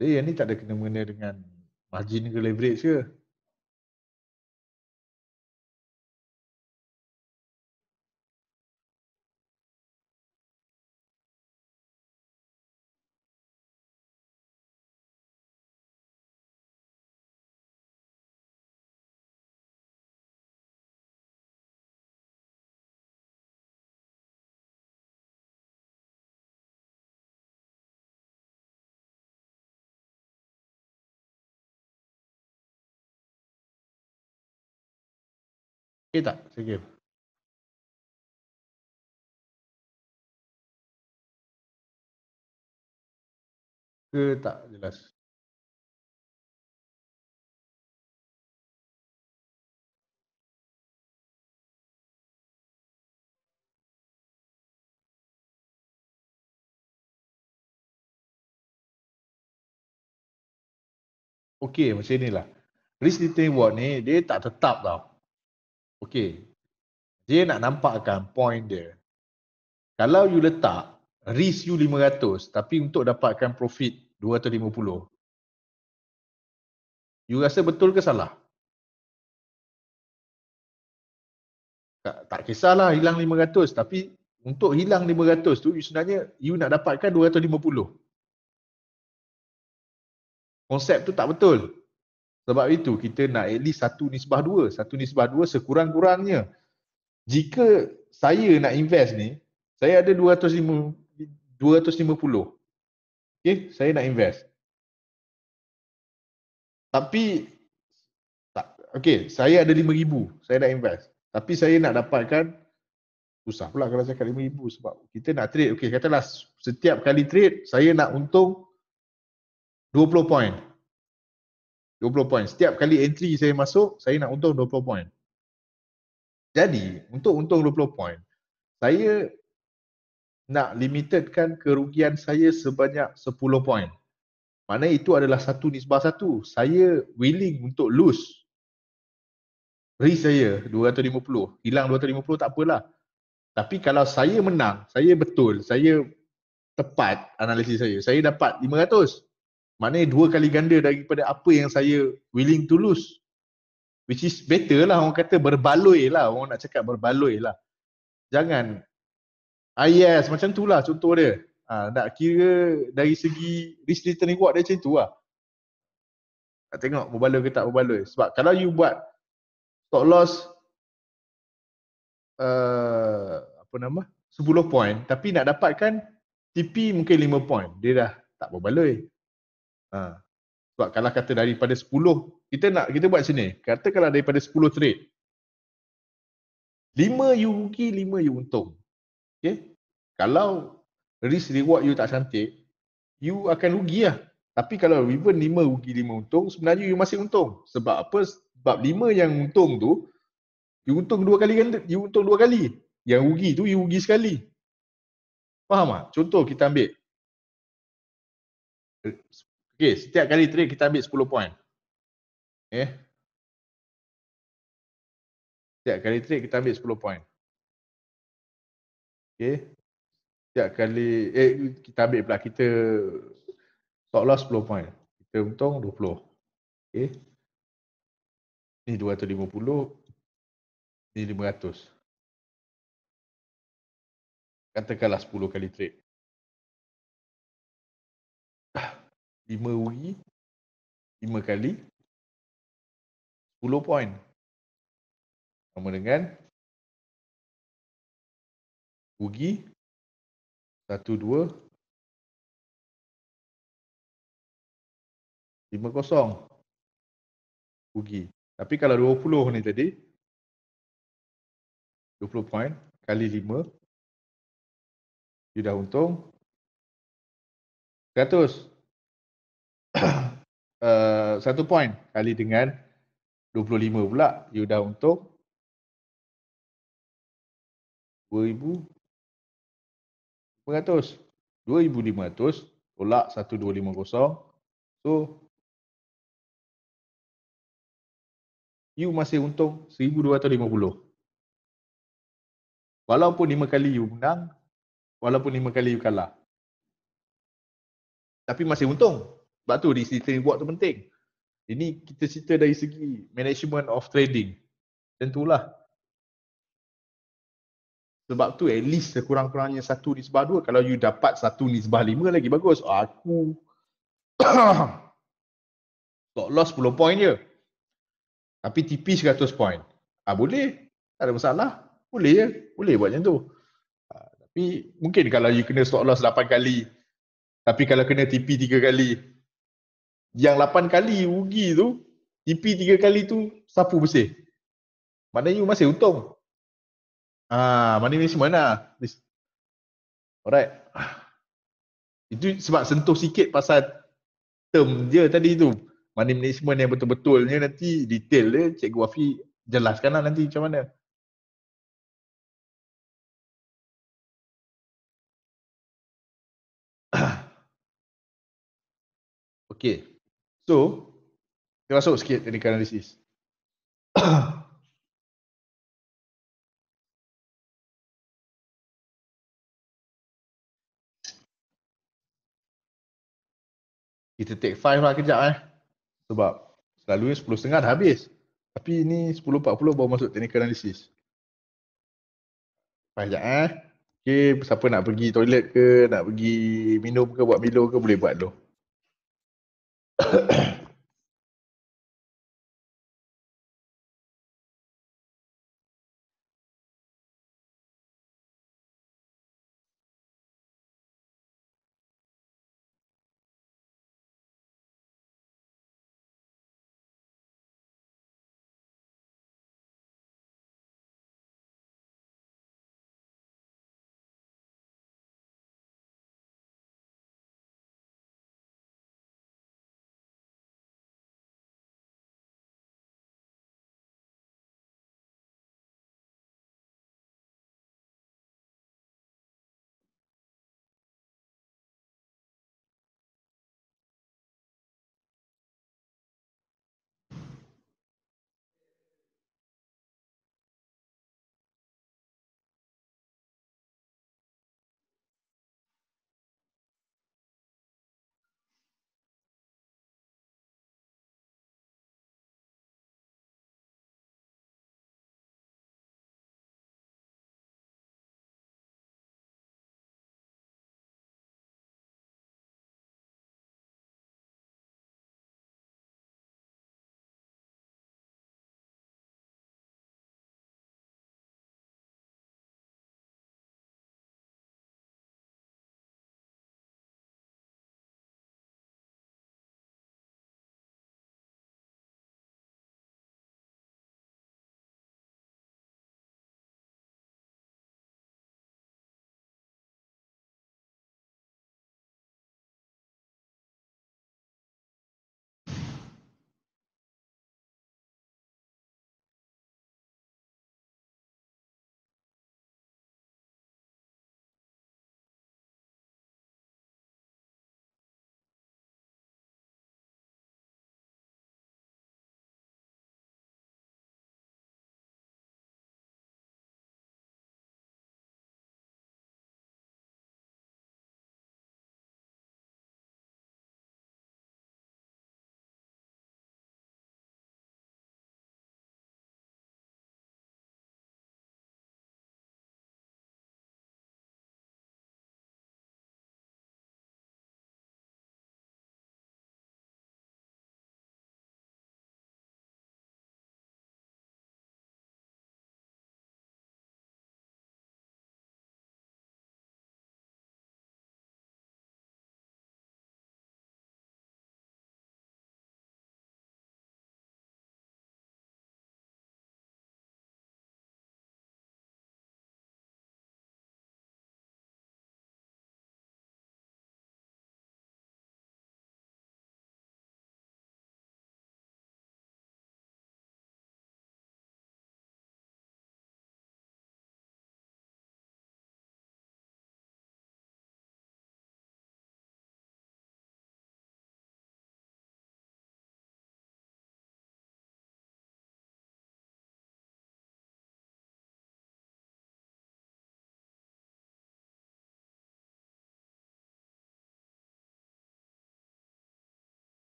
Jadi yang ni tak ada kena-mengena dengan margin ke leverage ke? Okey tak? Cikgu. Ke tak jelas? Okey, macam inilah. Risk return reward ni dia tak tetap tau. Okey, dia nak nampakkan point dia. Kalau you letak risk you 500 tapi untuk dapatkan profit 250, you rasa betul ke salah? Tak kisahlah hilang 500, tapi untuk hilang 500 tu sebenarnya you nak dapatkan 250. Konsep tu tak betul. Sebab itu kita nak at least 1/2. 1/2 sekurang-kurangnya. Jika saya nak invest ni, saya ada 250. Okay, saya nak invest. Tapi, okay, saya ada 5,000. Saya nak invest. Tapi saya nak dapatkan, susah pula kalau cakap 5,000 sebab kita nak trade. Okay, katalah setiap kali trade, saya nak untung 20 point. 20 point. Setiap kali entry saya masuk, saya nak untung 20 point. Jadi, untuk untung 20 point, saya nak limitedkan kerugian saya sebanyak 10 point. Maknanya itu adalah 1/1. Saya willing untuk lose. Risk saya 250. Hilang 250 tak apalah. Tapi kalau saya menang, saya betul, saya tepat analisis saya. Saya dapat 500. Maknanya 2 kali ganda daripada apa yang saya willing to lose. Which is better lah, orang kata berbaloi lah. Orang nak cakap berbaloi lah. Jangan, yes, macam tu lah contoh dia. Nak kira dari segi risk return reward dia macam tu lah. Nak tengok berbaloi ke tak berbaloi. Sebab kalau you buat stop loss, apa nama, 10 point. Tapi nak dapatkan TP mungkin 5 point. Dia dah tak berbaloi. Sebab kalau kata daripada 10, kita buat sini. Kata kalau daripada 10 trade, 5 you rugi, 5 you untung. Okay? Kalau risk reward you tak cantik, you akan rugi lah. Tapi kalau even 5 rugi, 5 untung, sebenarnya you masih untung. Sebab apa? Sebab 5 yang untung tu, you untung 2 kali kan? You untung 2 kali. Yang rugi tu, you rugi sekali. Faham tak? Contoh kita ambil. Okay, setiap kali trade kita ambil 10 point. Okay. Setiap kali trade kita ambil 10 point. Okay. Setiap kali, kita ambil pula, kita stop loss 10 point. Kita untung 20. Okay. Ni 250. Ni 500. Katakanlah 10 kali trade. 5 rugi, 5 kali, 10 point. Sama dengan rugi, 1, 2, 5, 0. Rugi. Tapi kalau 20 ni tadi, 20 point kali 5, you dah untung 100. 1 point kali dengan 25 pula, you dah untung 2,500. 2,500 tolak 1,250. So, you masih untung 1,250. Walaupun 5 kali you menang, walaupun 5 kali you kalah, tapi masih untung. Sebab tu di trading buat tu penting. Ini kita cerita dari segi management of trading. Tentulah. Sebab tu at least sekurang-kurangnya 1/2. Kalau you dapat 1/5 lagi bagus. Aku stop loss 10 point je. Tapi tipis 100 point. Boleh. Tak ada masalah. Boleh je. Boleh buat macam tu. Tapi mungkin kalau you kena stop loss 8 kali. Tapi kalau kena TP 3 kali, yang 8 kali rugi tu, TP 3 kali tu sapu bersih. Maknanya you masih untung. Maknanya ni semuanya. Alright. Itu sebab sentuh sikit pasal term dia tadi tu. Money management yang betul-betulnya nanti detail dia, Cikgu Afi jelaskanlah nanti macam mana. Okay, so kita masuk sikit technical analysis. Kita take 5 lah kejap sebab selalunya 10.30 dah habis. Tapi ini 10.40 baru masuk technical analysis. 5 kejap Okay, siapa nak pergi toilet ke, nak pergi minum ke, buat milo ke, boleh buat dulu.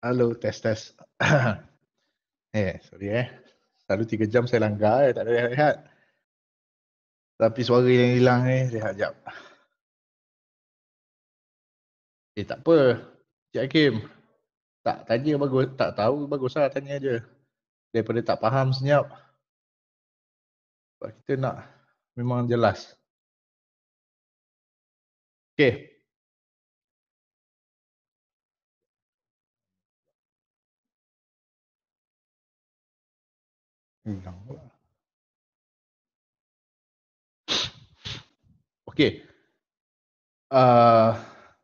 Halo, tes. Sorry Selalu 3 jam saya langgar, tak ada rehat-rehat. Tapi suara yang hilang ni, rehat sekejap. Tak apa. Cik Hakim. Tak tanya bagus, tak tahu bagus lah tanya je. Daripada tak faham senyap. Sebab kita nak memang jelas. Okay. Okey,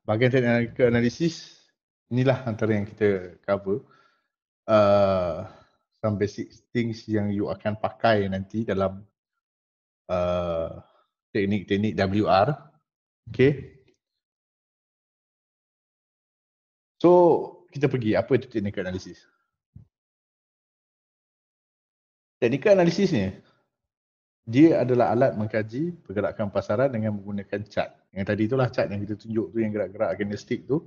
bahagian teknik analisis, inilah antara yang kita cover. Some basic things yang you akan pakai nanti dalam teknik-teknik WR. Okey. So, kita pergi apa itu teknik analisis. Teknikal analisis ni, dia adalah alat mengkaji pergerakan pasaran dengan menggunakan cat. Yang tadi itulah cat yang kita tunjuk tu, yang gerak-gerak agnostik tu.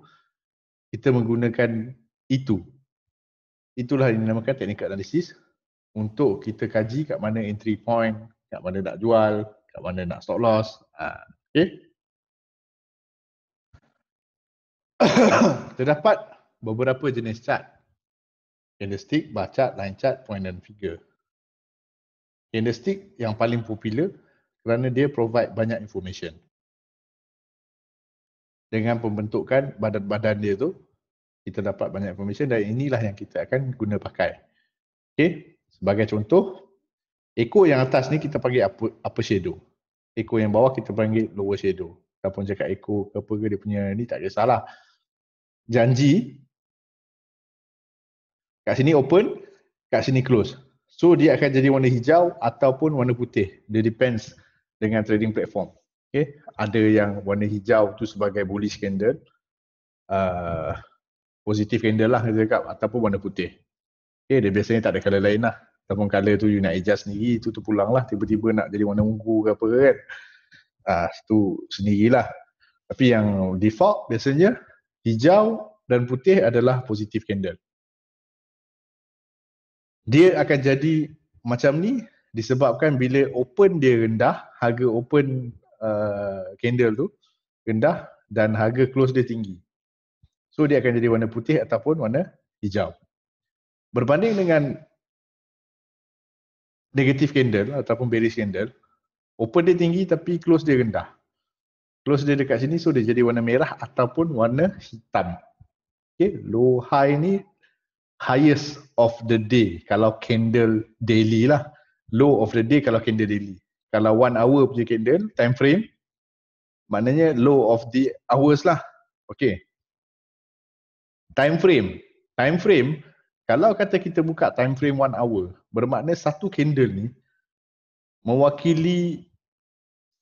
Kita menggunakan itu. Itulah yang dinamakan teknikal analisis. Untuk kita kaji kat mana entry point, kat mana nak jual, kat mana nak stop loss. Okay. Terdapat beberapa jenis cat. Candlestick, bar chart, line chart, point and figure. Candlestick yang paling popular kerana dia provide banyak information. Dengan pembentukan badan-badan dia tu, kita dapat banyak information dan inilah yang kita akan guna pakai. Okay. Sebagai contoh, ekor yang atas ni kita panggil upper shadow. Ekor yang bawah kita panggil lower shadow. Ataupun cakap ekor ke apa ke dia punya ni, tak kisahlah. Janji, kat sini open, kat sini close. So dia akan jadi warna hijau ataupun warna putih. Dia depends dengan trading platform. Okay. Ada yang warna hijau tu sebagai bullish candle. Positive candle lah kita cakap, ataupun warna putih. Okay, dia biasanya tak ada colour lain lah. Ataupun colour tu you nak adjust sendiri, tu pulang lah. Tiba-tiba nak jadi warna ungu ke apa kan. Itu sendirilah. Tapi yang default biasanya hijau dan putih adalah positive candle. Dia akan jadi macam ni disebabkan bila open dia rendah, harga open candle tu rendah dan harga close dia tinggi. So dia akan jadi warna putih ataupun warna hijau. Berbanding dengan negative candle ataupun bearish candle, open dia tinggi tapi close dia rendah. Close dia dekat sini, so dia jadi warna merah ataupun warna hitam. Okay, low high ni highest of the day kalau candle daily lah. Low of the day kalau candle daily. Kalau 1 hour punya candle, time frame, maknanya low of the hours lah. Okay. Time frame. Time frame, kalau kata kita buka time frame 1 hour, bermakna satu candle ni mewakili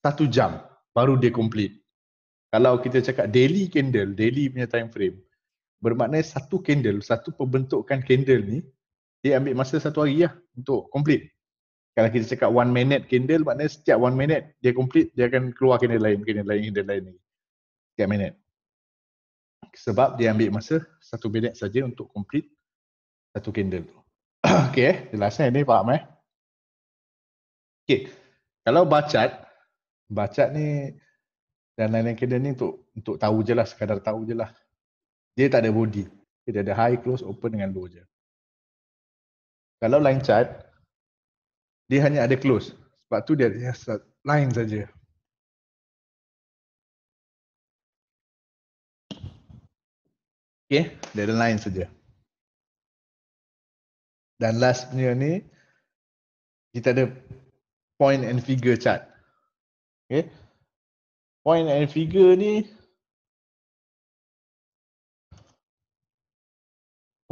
1 jam baru dia complete. Kalau kita cakap daily candle, daily punya time frame, bermakna satu candle, satu pembentukan candle ni, dia ambil masa 1 hari lah untuk complete. Kalau kita cakap 1 minute candle, maknanya setiap 1 minute dia complete, dia akan keluar candle lain ni. Setiap minute. Sebab dia ambil masa 1 minit saja untuk complete satu candle tu. Okay, jelasan ni faham Okay, kalau bar chart ni dan lain-lain candle ni untuk tahu je lah, sekadar tahu je lah. Dia tak ada body. Dia ada high, close, open dengan low je. Kalau line chart, dia hanya ada close. Sebab tu dia ada line saja. Okay, dia ada line saja. Dan last punya ni, kita ada point and figure chart. Okay, point and figure ni,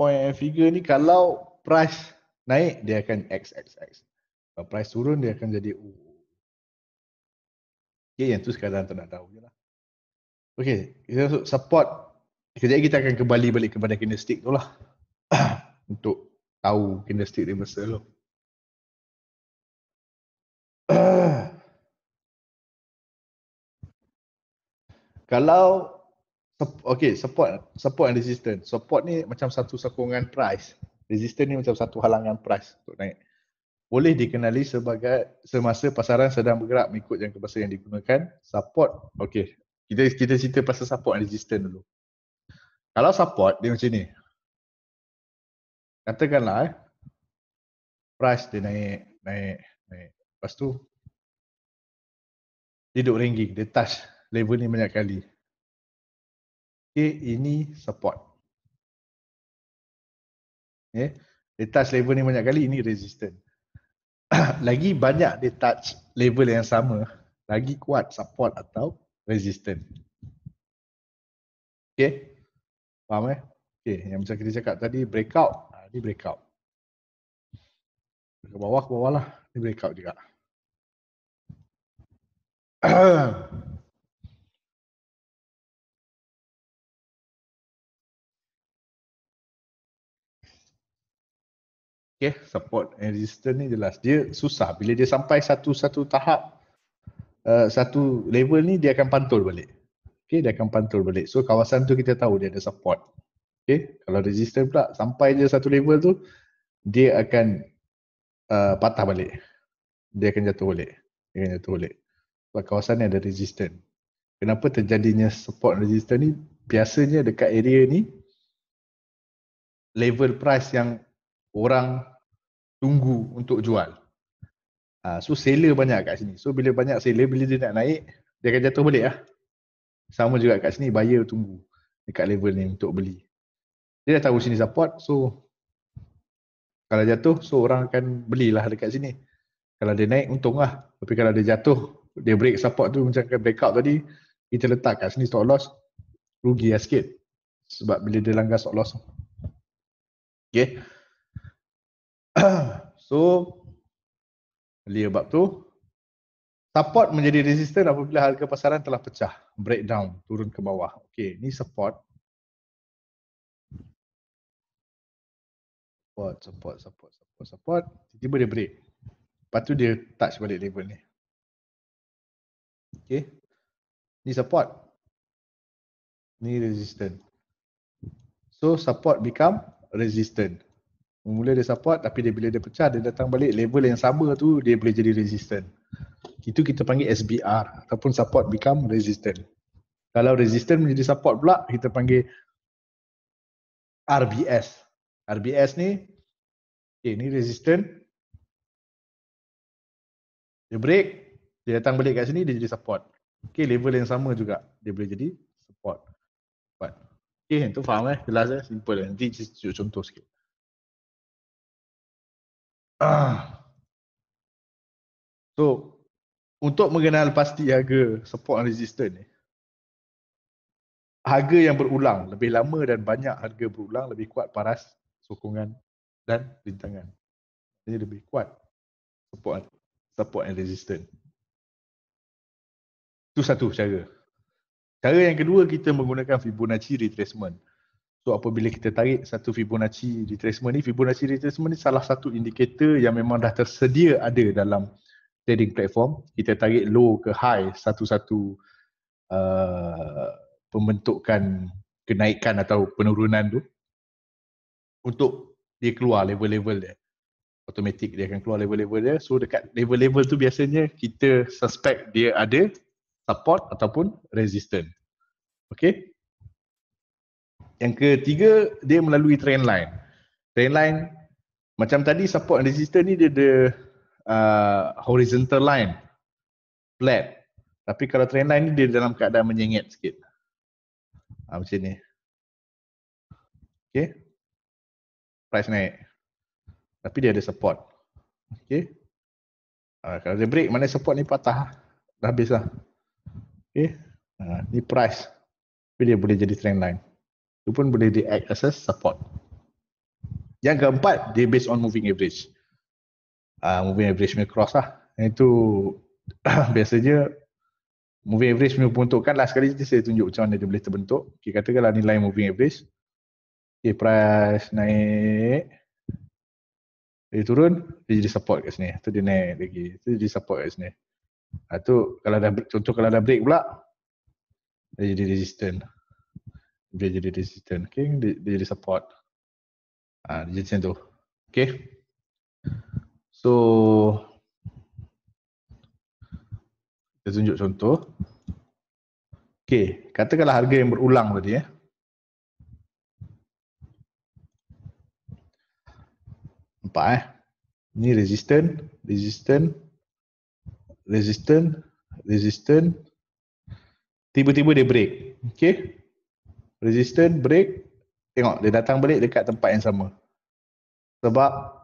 point and figure ni kalau price naik dia akan XXX. Kalau price turun dia akan jadi U. Okay, yang tu sekarang tak nak tahu je lah. Okay, kita masuk support. Sekejap kita akan kembali balik kepada candlestick tu lah. Untuk tahu candlestick reversal tu. Kalau Okay, support and resistance. Support ni macam satu sokongan price. Resistance ni macam satu halangan price untuk naik. Boleh dikenali sebagai semasa pasaran sedang bergerak mengikut jangka masa yang digunakan. Support, okay. Kita cerita pasal support and resistance dulu. Kalau support, dia macam ni. Katakanlah price dia naik. Lepas tu dia duduk ranking, dia touch level ni banyak kali. Okay, ini support. Okay, dia touch level ni banyak kali, ini resistance. Lagi banyak dia touch level yang sama, lagi kuat support atau resistance. Okay, faham eh? Okay, yang macam kita cakap tadi, breakout. Ini breakout. Ke bawah lah. Ini breakout juga. Okay, support and resistance ni jelas. Dia susah. Bila dia sampai satu tahap, satu level ni, dia akan pantul balik. Okay, dia akan pantul balik. So, kawasan tu kita tahu dia ada support. Okay, kalau resistance pula, sampai je satu level tu, dia akan patah balik. Dia akan jatuh balik. Sebab kawasan ni ada resistance. Kenapa terjadinya support and resistance ni? Biasanya dekat area ni, level price yang orang tunggu untuk jual. So seller banyak kat sini. So bila banyak seller, bila dia nak naik, dia akan jatuh balik lah. Sama juga kat sini, buyer tunggu dekat level ni untuk beli. Dia dah tahu sini support, so kalau jatuh, so orang akan belilah dekat sini. Kalau dia naik, untung lah. Tapi kalau dia jatuh, dia break support tu macam breakout tadi, kita letak kat sini stop loss, rugi lah sikit. Sebab bila dia langgar stop loss. Okay. So lihat bab tu, support menjadi resisten apabila harga pasaran telah pecah, breakdown, turun ke bawah. Okey, ni support. Support. Tiba-tiba dia break. Lepas tu dia touch balik level ni. Okey. Ni support. Ni resisten. So support become resistant. Mula dia support, tapi bila dia pecah, dia datang balik level yang sama tu, dia boleh jadi resistant. Itu kita panggil SBR ataupun support become resistant. Kalau resistant menjadi support pula, kita panggil RBS. RBS ni, okay, ni resistant. Dia break, dia datang balik kat sini, dia jadi support. Okay, level yang sama juga, dia boleh jadi support. Okay, tu faham eh? Jelas eh? Simple eh? Nanti cuba contoh sikit. So, untuk mengenal pasti harga support dan resistance ni, harga yang berulang lebih lama dan banyak harga berulang lebih kuat paras sokongan dan rintangan. Jadi lebih kuat support and resistance. Itu satu cara. Cara yang kedua, kita menggunakan Fibonacci retracement. So apabila kita tarik satu Fibonacci retracement ni, Fibonacci retracement ni salah satu indikator yang memang dah tersedia ada dalam trading platform. Kita tarik low ke high, satu-satu pembentukan kenaikan atau penurunan tu, untuk dia keluar level-level dia. Automatik dia akan keluar level-level dia. So dekat level-level tu biasanya kita suspect dia ada support ataupun resistance. Okay. Yang ketiga, dia melalui trend line. Trend line macam tadi support and resistance ni dia ada horizontal line, flat. Tapi kalau trend line ni dia dalam keadaan menyengat sikit. Macam ni. Okay. Price naik. Tapi dia ada support. Okay. Kalau dia break, mana support ni patah. Dah habis lah. Okay. Ni price. Tapi dia boleh jadi trend line. Itu pun boleh di act as a support. Yang keempat, dia based on moving average. Moving average punya cross lah. Itu biasanya moving average punya peruntukan. Last kali saya tunjuk macam mana dia boleh terbentuk. Okay, katakanlah nilai moving average. Okay, price naik. Dia turun, dia jadi support kat sini. Itu dia naik lagi. Itu jadi support kat sini. Itu kalau dah, contoh kalau dah break pula, dia jadi resistant. dia jadi resistant, okay? Dia jadi support, dia jadi macam tu, okay? So kita tunjuk contoh. Okay, katakanlah harga yang berulang tadi, nampak ni resistant, tiba-tiba dia break, okay? Resistant, break, tengok dia datang balik dekat tempat yang sama. Sebab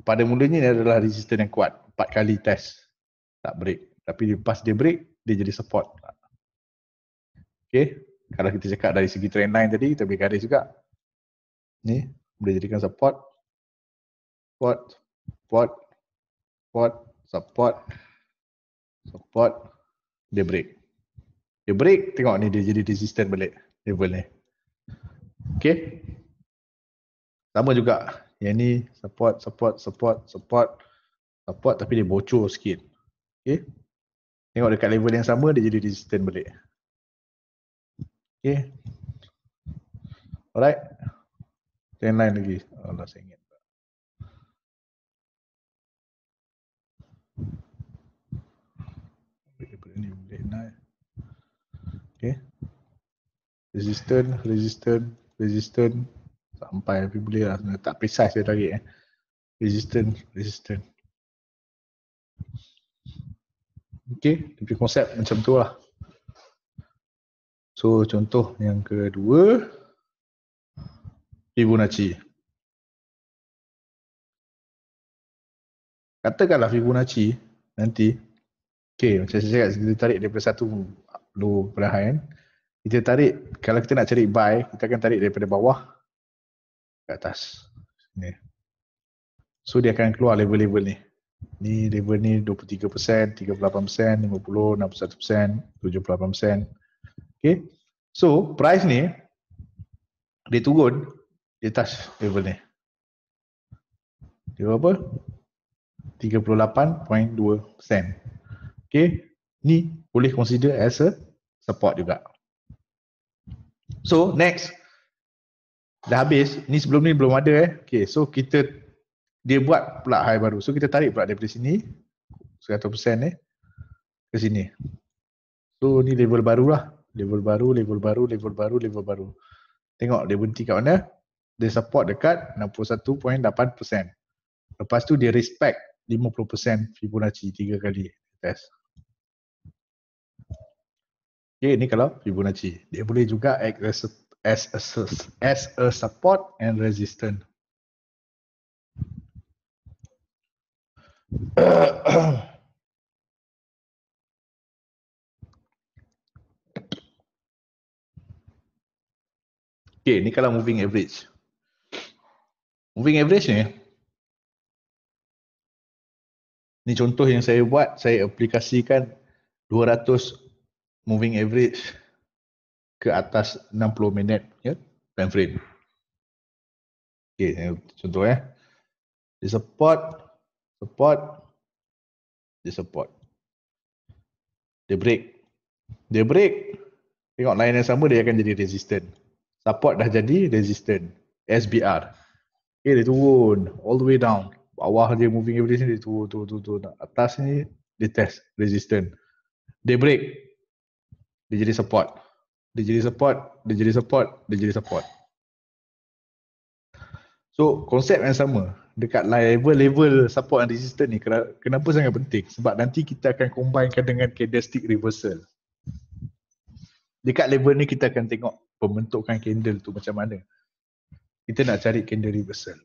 pada mulanya dia adalah resistant yang kuat, 4 kali test tak break, tapi lepas dia break dia jadi support. Okay, kalau kita cakap dari segi trend line tadi, kita boleh garis juga ni, boleh jadikan support, support, dia break. Dia break, tengok ni dia jadi resistant balik level ni. Okay, sama juga yang ni support tapi dia bocor sikit. Okay, tengok dekat level yang sama dia jadi resistant balik. Okay, alright, trend line lagi. Allah, saya ingat ni boleh naik. Okay, resistant sampai tapi boleh lah, tak precise dia tarik. Resistant. Okay, tapi konsep macam tu lah. So contoh yang kedua, Fibonacci. Katakanlah Fibonacci nanti, okay, macam saya cakap, kita tarik daripada satu low pada high, kan? Kita tarik, kalau kita nak cari buy, kita akan tarik daripada bawah ke atas. Ni. So dia akan keluar level-level ni. Ni level ni 23%, 38%, 50%, 61%, 78%. Okay. So price ni dia turun, dia touch level ni. Dia berapa? 38.2%. Okay, ni boleh consider as a support juga. So next, dah habis. Ni sebelum ni belum ada Okay, so kita, dia buat pula high baru. So kita tarik pula daripada sini 100% ke sini. So ni level baru lah. Level baru. Tengok dia berhenti kat mana? Dia support dekat 61.8%. Lepas tu dia respect 50% Fibonacci 3 kali test. Okay, ni kalau Fibonacci. Dia boleh juga act as a support and resistance. Okay, ni kalau moving average. Moving average ni, ni contoh yang saya buat, saya aplikasikan 200 moving average ke atas 60 minit time frame. Okay, contoh dia support, dia break. Dia break, tengok line yang sama dia akan jadi resistant. Support dah jadi resistant, SBR. Okay, dia turun all the way down. Bawah dia moving average ni dia turun. Atas ni dia test resistant. Dia break, dia jadi support. Dia jadi support. So konsep yang sama dekat level-level support dan resistance ni. Kenapa sangat penting? Sebab nanti kita akan combinekan dengan candlestick reversal. Dekat level ni kita akan tengok pembentukan candle tu macam mana. Kita nak cari candle reversal.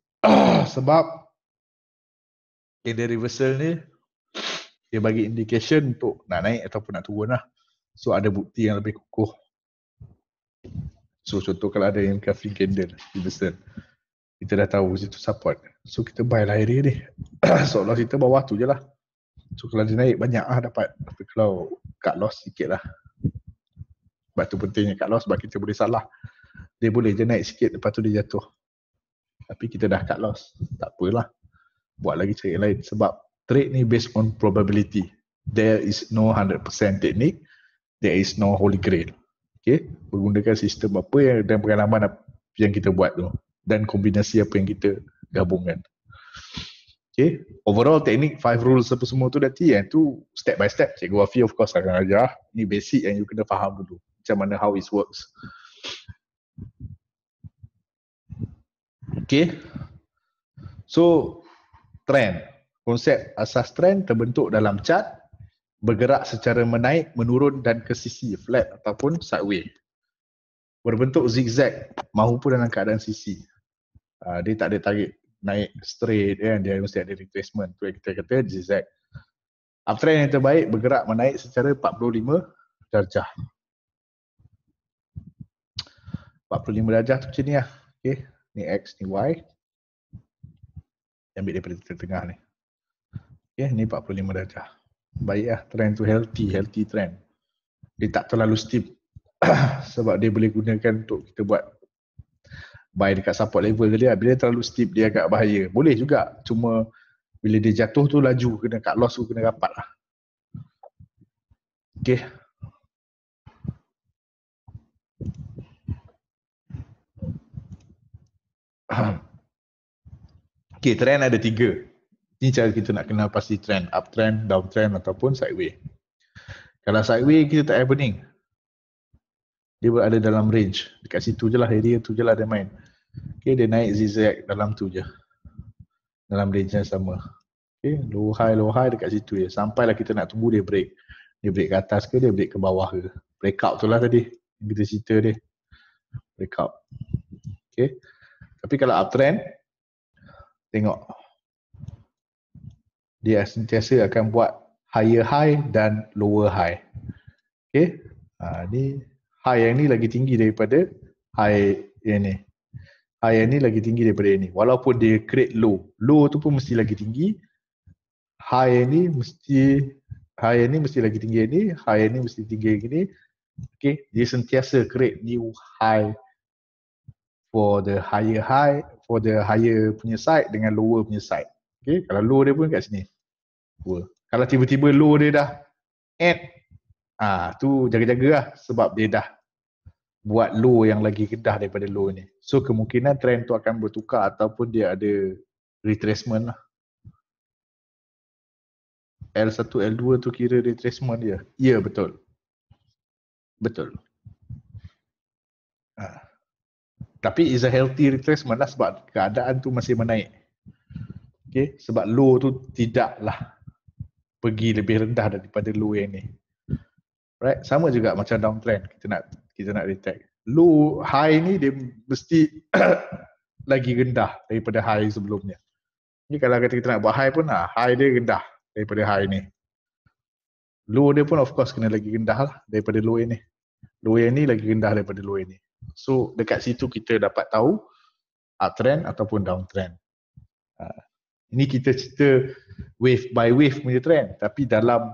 Sebab candle reversal ni dia bagi indication untuk nak naik ataupun nak turun lah. So ada bukti yang lebih kukuh. So contoh kalau ada yang cuffing candle reversal, kita dah tahu situ support. So kita buy lah area ni. Seolah kita bawah tu je lah. So kalau dia naik banyak lah dapat. Tapi kalau cut loss sikit lah. Sebab tu pentingnya cut loss, sebab kita boleh salah. Dia boleh je naik sikit lepas tu dia jatuh. Tapi kita dah cut loss, tak apalah. Buat lagi trade lain sebab trade ni based on probability. There is no 100% technique. There is no holy grail. Ok, Okay, menggunakan sistem apa yang, dan pengalaman apa yang kita buat tu, dan kombinasi apa yang kita gabungkan. Okay, overall teknik 5 rules apa semua tu nanti yang tu step by step Cikgu Afi of course akan ajar. Ini basic yang you kena faham dulu macam mana how it works. Okay, so trend, konsep asas trend terbentuk dalam chart bergerak secara menaik, menurun dan ke sisi flat ataupun sideway, berbentuk zigzag maupun dalam keadaan sisi. Dia tak ada target naik straight kan, dia mesti ada retracement. Tu kita kata zigzag. Uptrend yang terbaik bergerak menaik secara 45 darjah. 45 darjah tu macam ni lah. Okay, ni X, ni Y. Ambil daripada tengah ni. Okay, ni 45 darjah. Baiklah, trend tu healthy, healthy trend. Dia tak terlalu steep sebab dia boleh gunakan untuk kita buat buy dekat support level tadi lah. Bila terlalu steep dia agak bahaya. Boleh juga, cuma bila dia jatuh tu laju, kena cut loss tu kena rapat lah. Okay. Okay, trend ada 3. Ini cara kita nak kenal pasti trend, uptrend, downtrend ataupun sideway. Kalau sideway kita tak happening, dia berada dalam range, dekat situ je lah, area tu je lah dia main. Okay, dia naik zigzag dalam tu je, dalam range yang sama. Okay, low high, low high dekat situ je, sampailah kita nak tunggu dia break. Dia break ke atas ke, dia break ke bawah ke. Breakout tu lah tadi kita cerita dia, breakout. Okay, tapi kalau uptrend, tengok dia sentiasa akan buat higher high dan lower high. Okay, ni high yang ni lagi tinggi daripada high yang ni. High yang ni lagi tinggi daripada yang ni. Walaupun dia create low, low tu pun mesti lagi tinggi. High yang ni mesti, high yang ni mesti lagi tinggi yang ni. High yang ni mesti tinggi yang ni. Okay, dia sentiasa create new high for the higher high, for the higher punya side dengan lower punya side. Okay, kalau low dia pun kat sini. Wow. Kalau tiba-tiba low dia dah at, tu jaga-jaga lah sebab dia dah buat low yang lagi kedah daripada low ni. So kemungkinan trend tu akan bertukar ataupun dia ada retracement lah. L1, L2 tu kira retracement dia. Ya, betul. Betul. Tapi is a healthy retracement lah sebab keadaan tu masih menaik. Okay, sebab low tu tidaklah pergi lebih rendah daripada low yang ni. Right? Sama juga macam downtrend kita nak detect. Low high ni dia mesti lagi rendah daripada high sebelumnya. Ni kalau kata kita nak buat high pun high dia rendah daripada high ni. Low dia pun of course kena lagi rendah lah daripada low yang ni. Low yang ni lagi rendah daripada low yang ni. So dekat situ kita dapat tahu uptrend ataupun downtrend. Ini kita cerita wave by wave punya trend, tapi dalam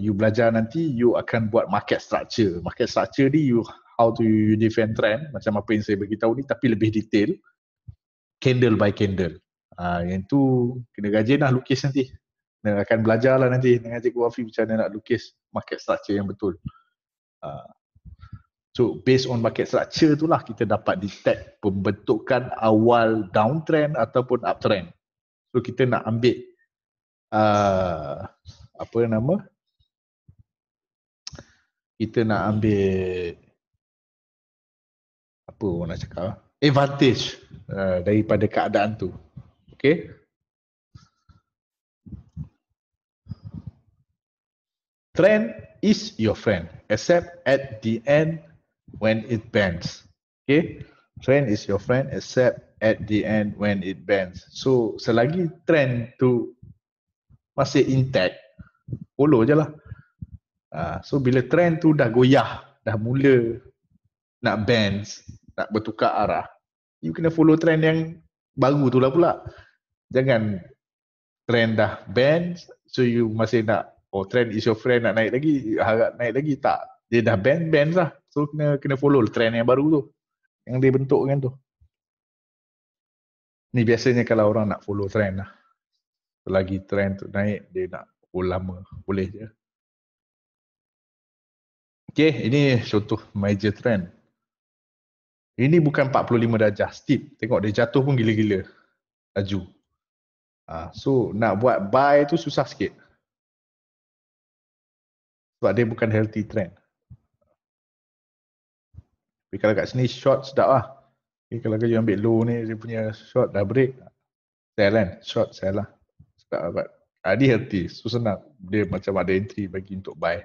you belajar nanti you akan buat market structure. Market structure ni you how to you defend trend macam apa yang saya beritahu ni, tapi lebih detail candle by candle. Yang tu kena rajin lah lukis nanti. Dan akan belajar lah nanti dengan Cikgu Afi macam mana nak lukis market structure yang betul. So based on market structure tu lah kita dapat detect pembentukan awal downtrend ataupun uptrend. So kita nak ambil advantage daripada keadaan tu. Okay, trend is your friend except at the end when it bends. Okay, trend is your friend except at the end when it bends. So selagi trend tu masih intact, follow je lah. So bila trend tu dah goyah, dah mula nak bends, nak bertukar arah, you kena follow trend yang baru tu lah pula. Jangan trend dah bends, so you masih nak, oh trend is your friend nak naik lagi, harap naik lagi, tak. Dia dah bend lah. So kena follow trend yang baru tu, yang dia bentukkan tu. Ni biasanya kalau orang nak follow trend lah. Selagi trend tu naik, dia nak lama, boleh je. Okey, ini contoh major trend. Ini bukan 45 darjah, steep. Tengok dia jatuh pun gila-gila laju. So nak buat buy tu susah sikit. Sebab dia bukan healthy trend. Tapi kalau kat sini short sedap lah. Okay, kalau kau ambil low ni, dia punya short dah break. Sell kan? Short sell lah. Sedap lah buat. Dia healthy. So senang. Dia macam ada entry bagi untuk buy.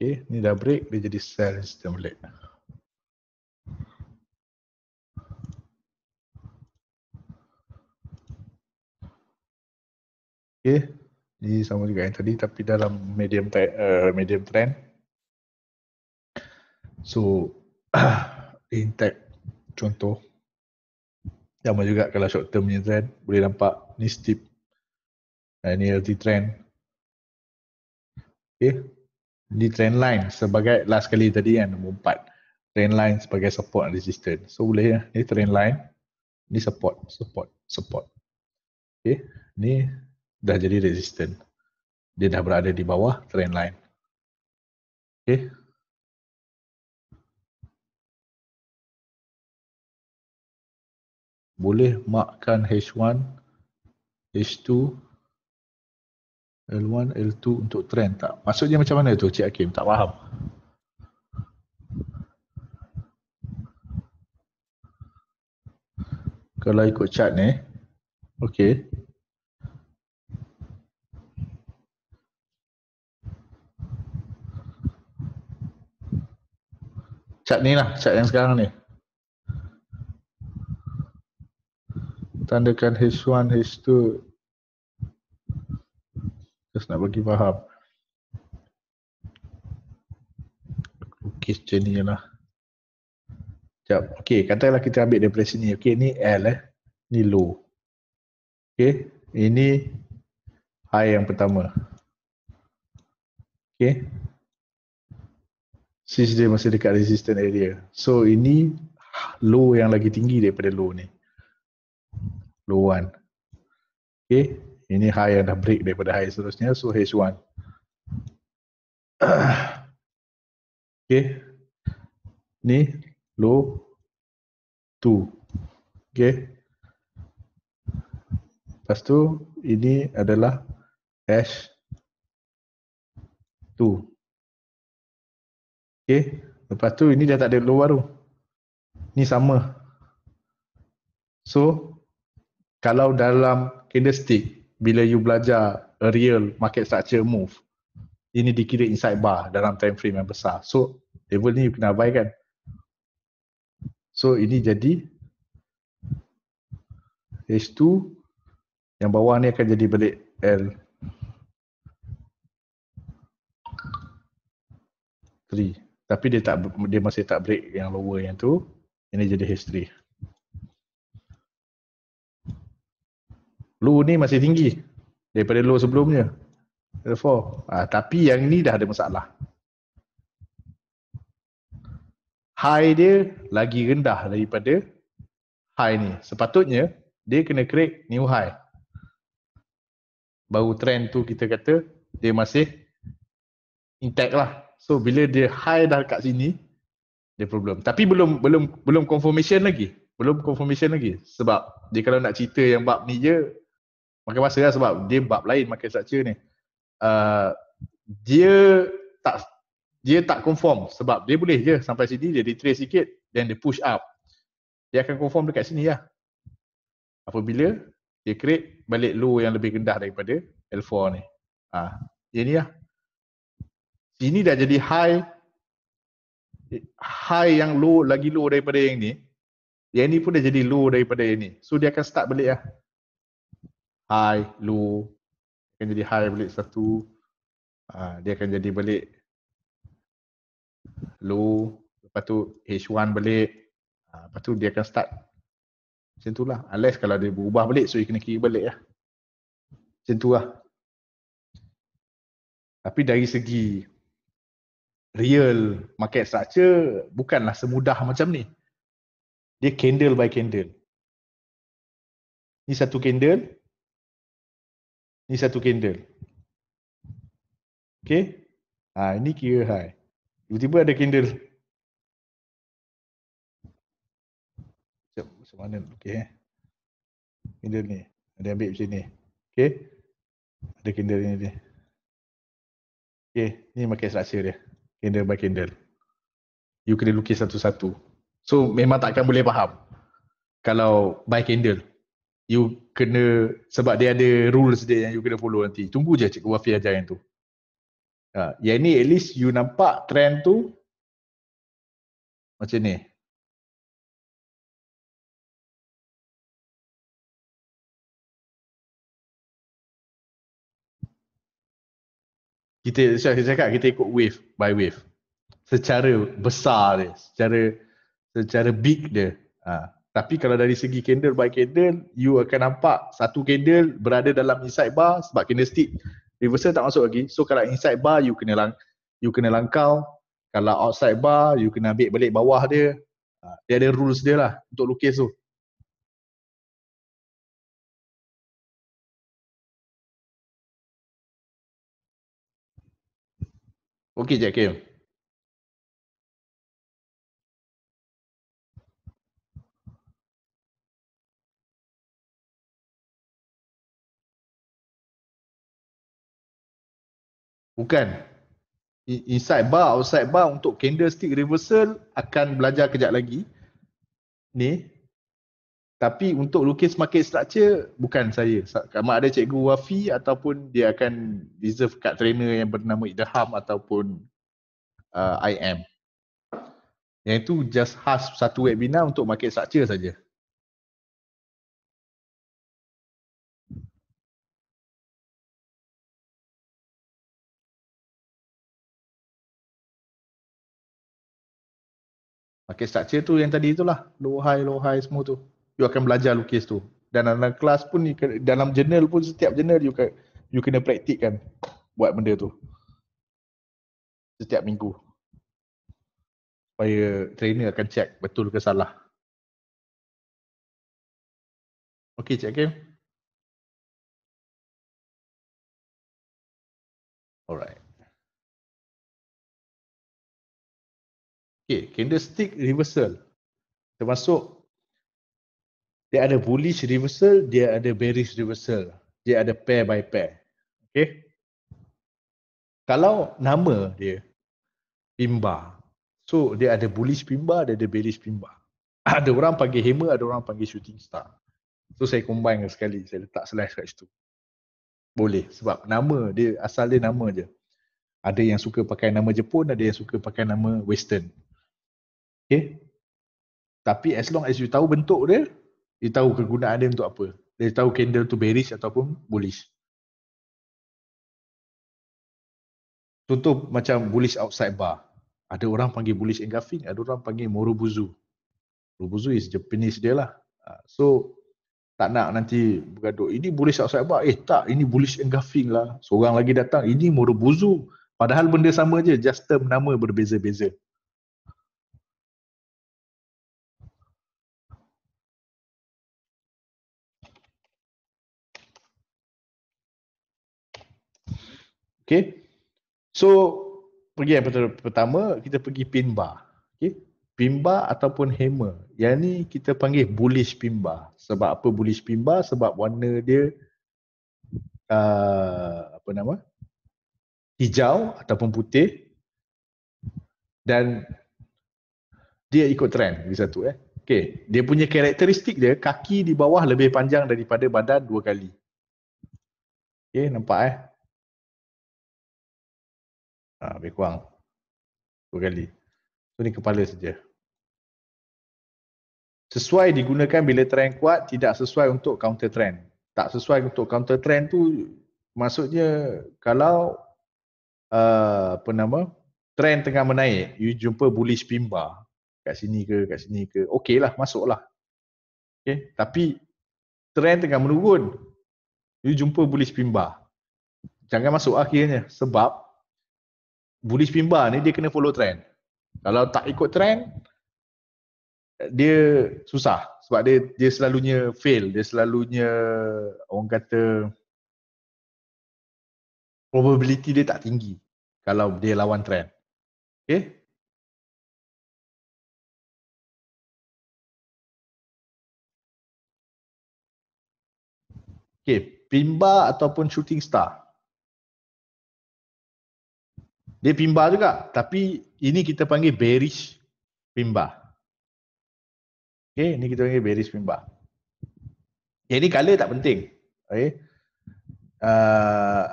Okay, ni dah break. Dia jadi sell instant balik. Okay, ini sama juga yang tadi tapi dalam medium trend. So intact contoh. Sama juga kalau short term punya trend boleh nampak ni steep. Dan ini healthy trend. Okay, ini trend line sebagai last kali tadi kan nombor 4. Trend line sebagai support and resistance. So boleh ya, ni trend line, ni support. Okay, ni dah jadi resisten. Dia dah berada di bawah trend line. Okey. Boleh markkan H1, H2, L1, L2 untuk trend tak? Maksudnya macam mana tu Cik Hakim? Tak faham. Kalau ikut chart ni, okey. Cat ni lah, cat yang sekarang ni. Tandakan H1, H2. Just nak bagi faham. Okey, macam ni je lah. Sekejap, okey, katakanlah kita ambil daripada sini. Okey, ni L ni low. Okey, ini high yang pertama. Okey. Since dia masih dekat resistance area. So ini low yang lagi tinggi daripada low ni. Low 1. Okay. Ini high yang dah break daripada high seterusnya. So H1. Okay. Ni low 2. Okay. Lepas tu ini adalah H2. Okay. Lepas tu ini dah tak ada low baru. Ni sama. So kalau dalam candlestick bila you belajar a real market structure move, ini dikira inside bar dalam time frame yang besar. So level ni you kena abaikan. So ini jadi H2, yang bawah ni akan jadi balik L3. Tapi dia masih tak break yang lower yang tu. Ini jadi H3. Low ni masih tinggi daripada low sebelumnya. Therefore, tapi yang ni dah ada masalah. High dia lagi rendah daripada high ni. Sepatutnya dia kena create new high. Baru trend tu kita kata dia masih intact lah. So bila dia high dah kat sini, dia problem. Tapi belum confirmation lagi. Sebab dia kalau nak cerita yang bab ni je makan masa lah sebab dia bab lain market structure ni. Dia tak conform sebab dia boleh je sampai sini dia retrace sikit then dia push up. Dia akan conform dekat sini lah. Apabila dia create balik low yang lebih rendah daripada L4 ni. Dia ni lah. Ini dah jadi high yang low, lagi low daripada yang ni. Yang ni pun dah jadi low daripada yang ni. So dia akan start balik lah. High, low. Akan jadi high balik satu. Dia akan jadi balik low. Lepas tu H1 balik. Lepas tu dia akan start. Macam tu lah. Unless kalau dia berubah balik, so dia kena kira balik lah. Macam tu lah. Tapi dari segi real market structure bukanlah semudah macam ni. Dia candle by candle. Ni satu candle. Ni satu candle. Okay. Ini kira high. Tiba-tiba ada candle. Sekejap, macam mana? Okay. Candle ni. Ada ambil macam ni. Okay. Ada candle ni dia. Okay. Ni market structure dia. Candle by candle. You kena lukis satu-satu. So memang takkan boleh faham. Kalau by candle. You kena, sebab dia ada rules dia yang you kena follow nanti. Tunggu je Cikgu Wafi ajar yang tu. Yang ni at least you nampak trend tu macam ni. Saya cakap kita ikut wave by wave. Secara besar dia, secara big dia. Tapi kalau dari segi candle by candle, you akan nampak satu candle berada dalam inside bar sebab candlestick reversal tak masuk lagi. So kalau inside bar you kena langkau, kalau outside bar you kena ambil balik bawah dia. Dia ada rules dia lah untuk lukis tu. Okey je Kim. Bukan. Inside bar, outside bar untuk candlestick reversal akan belajar kejap lagi. Ni. Tapi untuk lukis market structure bukan saya. Sama ada Cikgu Wafi ataupun dia akan reserve kat trainer yang bernama Idham ataupun IM. Yang itu just khas satu webinar untuk market structure saja. Market structure tu yang tadi itulah. Low high semua tu. You akan belajar lukis tu. Dan dalam kelas pun, dalam jurnal pun, setiap jurnal you kena praktikkan buat benda tu. Setiap minggu. Supaya trainer akan check betul ke salah. Okey Cik Kim. Alright. Okey, candlestick reversal. Termasuk dia ada bullish reversal, dia ada bearish reversal. Dia ada pair by pair. Okay. Kalau nama dia pimba. So dia ada bullish pimba, dia ada bearish pimba. Ada orang panggil hammer, ada orang panggil shooting star. So saya combine sekali, saya letak slash kat situ. Boleh sebab nama dia, asal dia nama je. Ada yang suka pakai nama Jepun, ada yang suka pakai nama Western. Okay. Tapi as long as you tahu bentuk dia, dia tahu kegunaan dia untuk apa. Dia tahu candle tu bearish ataupun bullish. Contoh macam bullish outside bar. Ada orang panggil bullish engulfing, ada orang panggil morobuzu. Morobuzu is Japanese dia lah. So tak nak nanti bergaduh. Ini bullish outside bar. Tak, ini bullish engulfing lah. Seorang lagi datang, ini morobuzu. Padahal benda sama je, just term nama berbeza-beza. Okay, so pergi yang pertama, kita pergi pin bar. Okay, pin bar ataupun hammer. Yang ni kita panggil bullish pin bar. Sebab apa bullish pin bar? Sebab warna dia hijau ataupun putih dan dia ikut trend. Satu. Okay, dia punya karakteristik dia, kaki di bawah lebih panjang daripada badan 2 kali. Okay, nampak lebih kurang 2 kali. So ni kepala saja. Sesuai digunakan bila trend kuat, tidak sesuai untuk counter trend. Tak sesuai untuk counter trend tu maksudnya kalau trend tengah menaik, you jumpa bullish pin bar kat sini ke kat sini ke, okeylah masuklah. Okey, tapi trend tengah menurun, you jumpa bullish pin bar. Jangan masuk akhirnya sebab bullish pin bar ni dia kena follow trend. Kalau tak ikut trend, dia susah sebab dia selalunya fail, dia selalunya orang kata probability dia tak tinggi. kalau dia lawan trend. Okey. Okey, pimba ataupun shooting star. Dia pimba juga, tapi ini kita panggil bearish pimba. Okey, ini kita panggil bearish pimba. Yang ni color tak penting. Okey.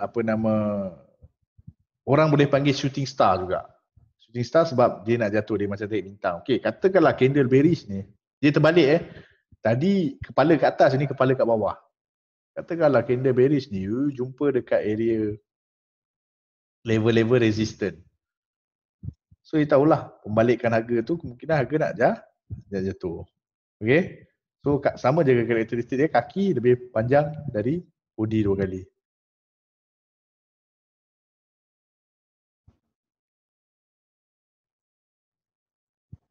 Apa nama, orang boleh panggil shooting star juga. Shooting star sebab dia nak jatuh, dia macam tarik bintang. Okey, katakanlah candle bearish ni, dia terbalik Tadi kepala kat atas, ni kepala kat bawah. Katakanlah candle bearish ni jumpa dekat area level-level resistant. So dia tahulah pembalikan harga tu kemungkinan harga nak jatuh. Okey. So sama je karakteristik dia, kaki lebih panjang dari body dua kali.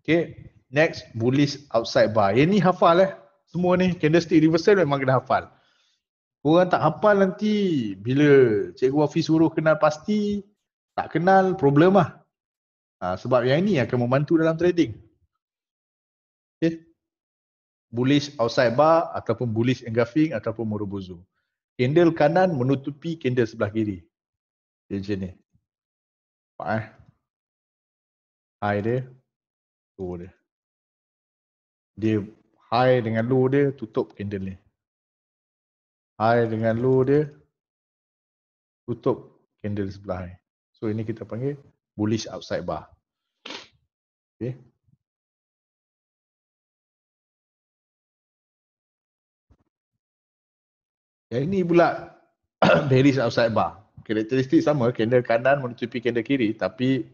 Okey, next bullish outside buy. Yang ni hafal semua ni candlestick reversal memang kena hafal. Korang tak hafal nanti bila Cikgu Afi suruh kenal pasti, tak kenal problem sebab yang ini akan membantu dalam trading. Okay. Bullish outside bar ataupun bullish engulfing ataupun Morobozu. Candle kanan menutupi candle sebelah kiri. Dia macam ni. Nampak high dia, low dia. Dia high dengan low dia tutup candle ni. High dengan low dia tutup candle sebelah. So ini kita panggil bullish outside bar. Okay. Yang ini pula bearish outside bar. Karakteristik sama, candle kanan menutupi candle kiri, tapi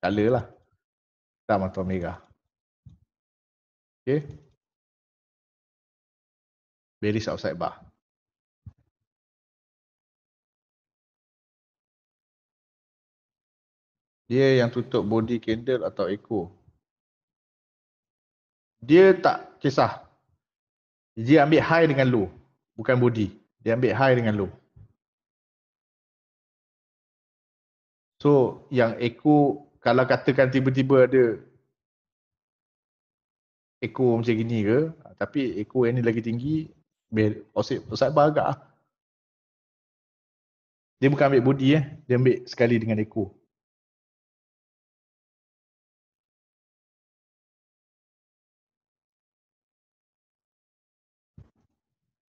color hitam atau merah. Okay. Bearish outside bar. Dia yang tutup body candle atau echo. Dia tak kisah. Dia ambil high dengan low. Bukan body. Dia ambil high dengan low. So yang echo, kalau katakan tiba-tiba ada echo macam gini ke, tapi echo yang ni lagi tinggi, outside bar agak Dia bukan ambil body Dia ambil sekali dengan echo.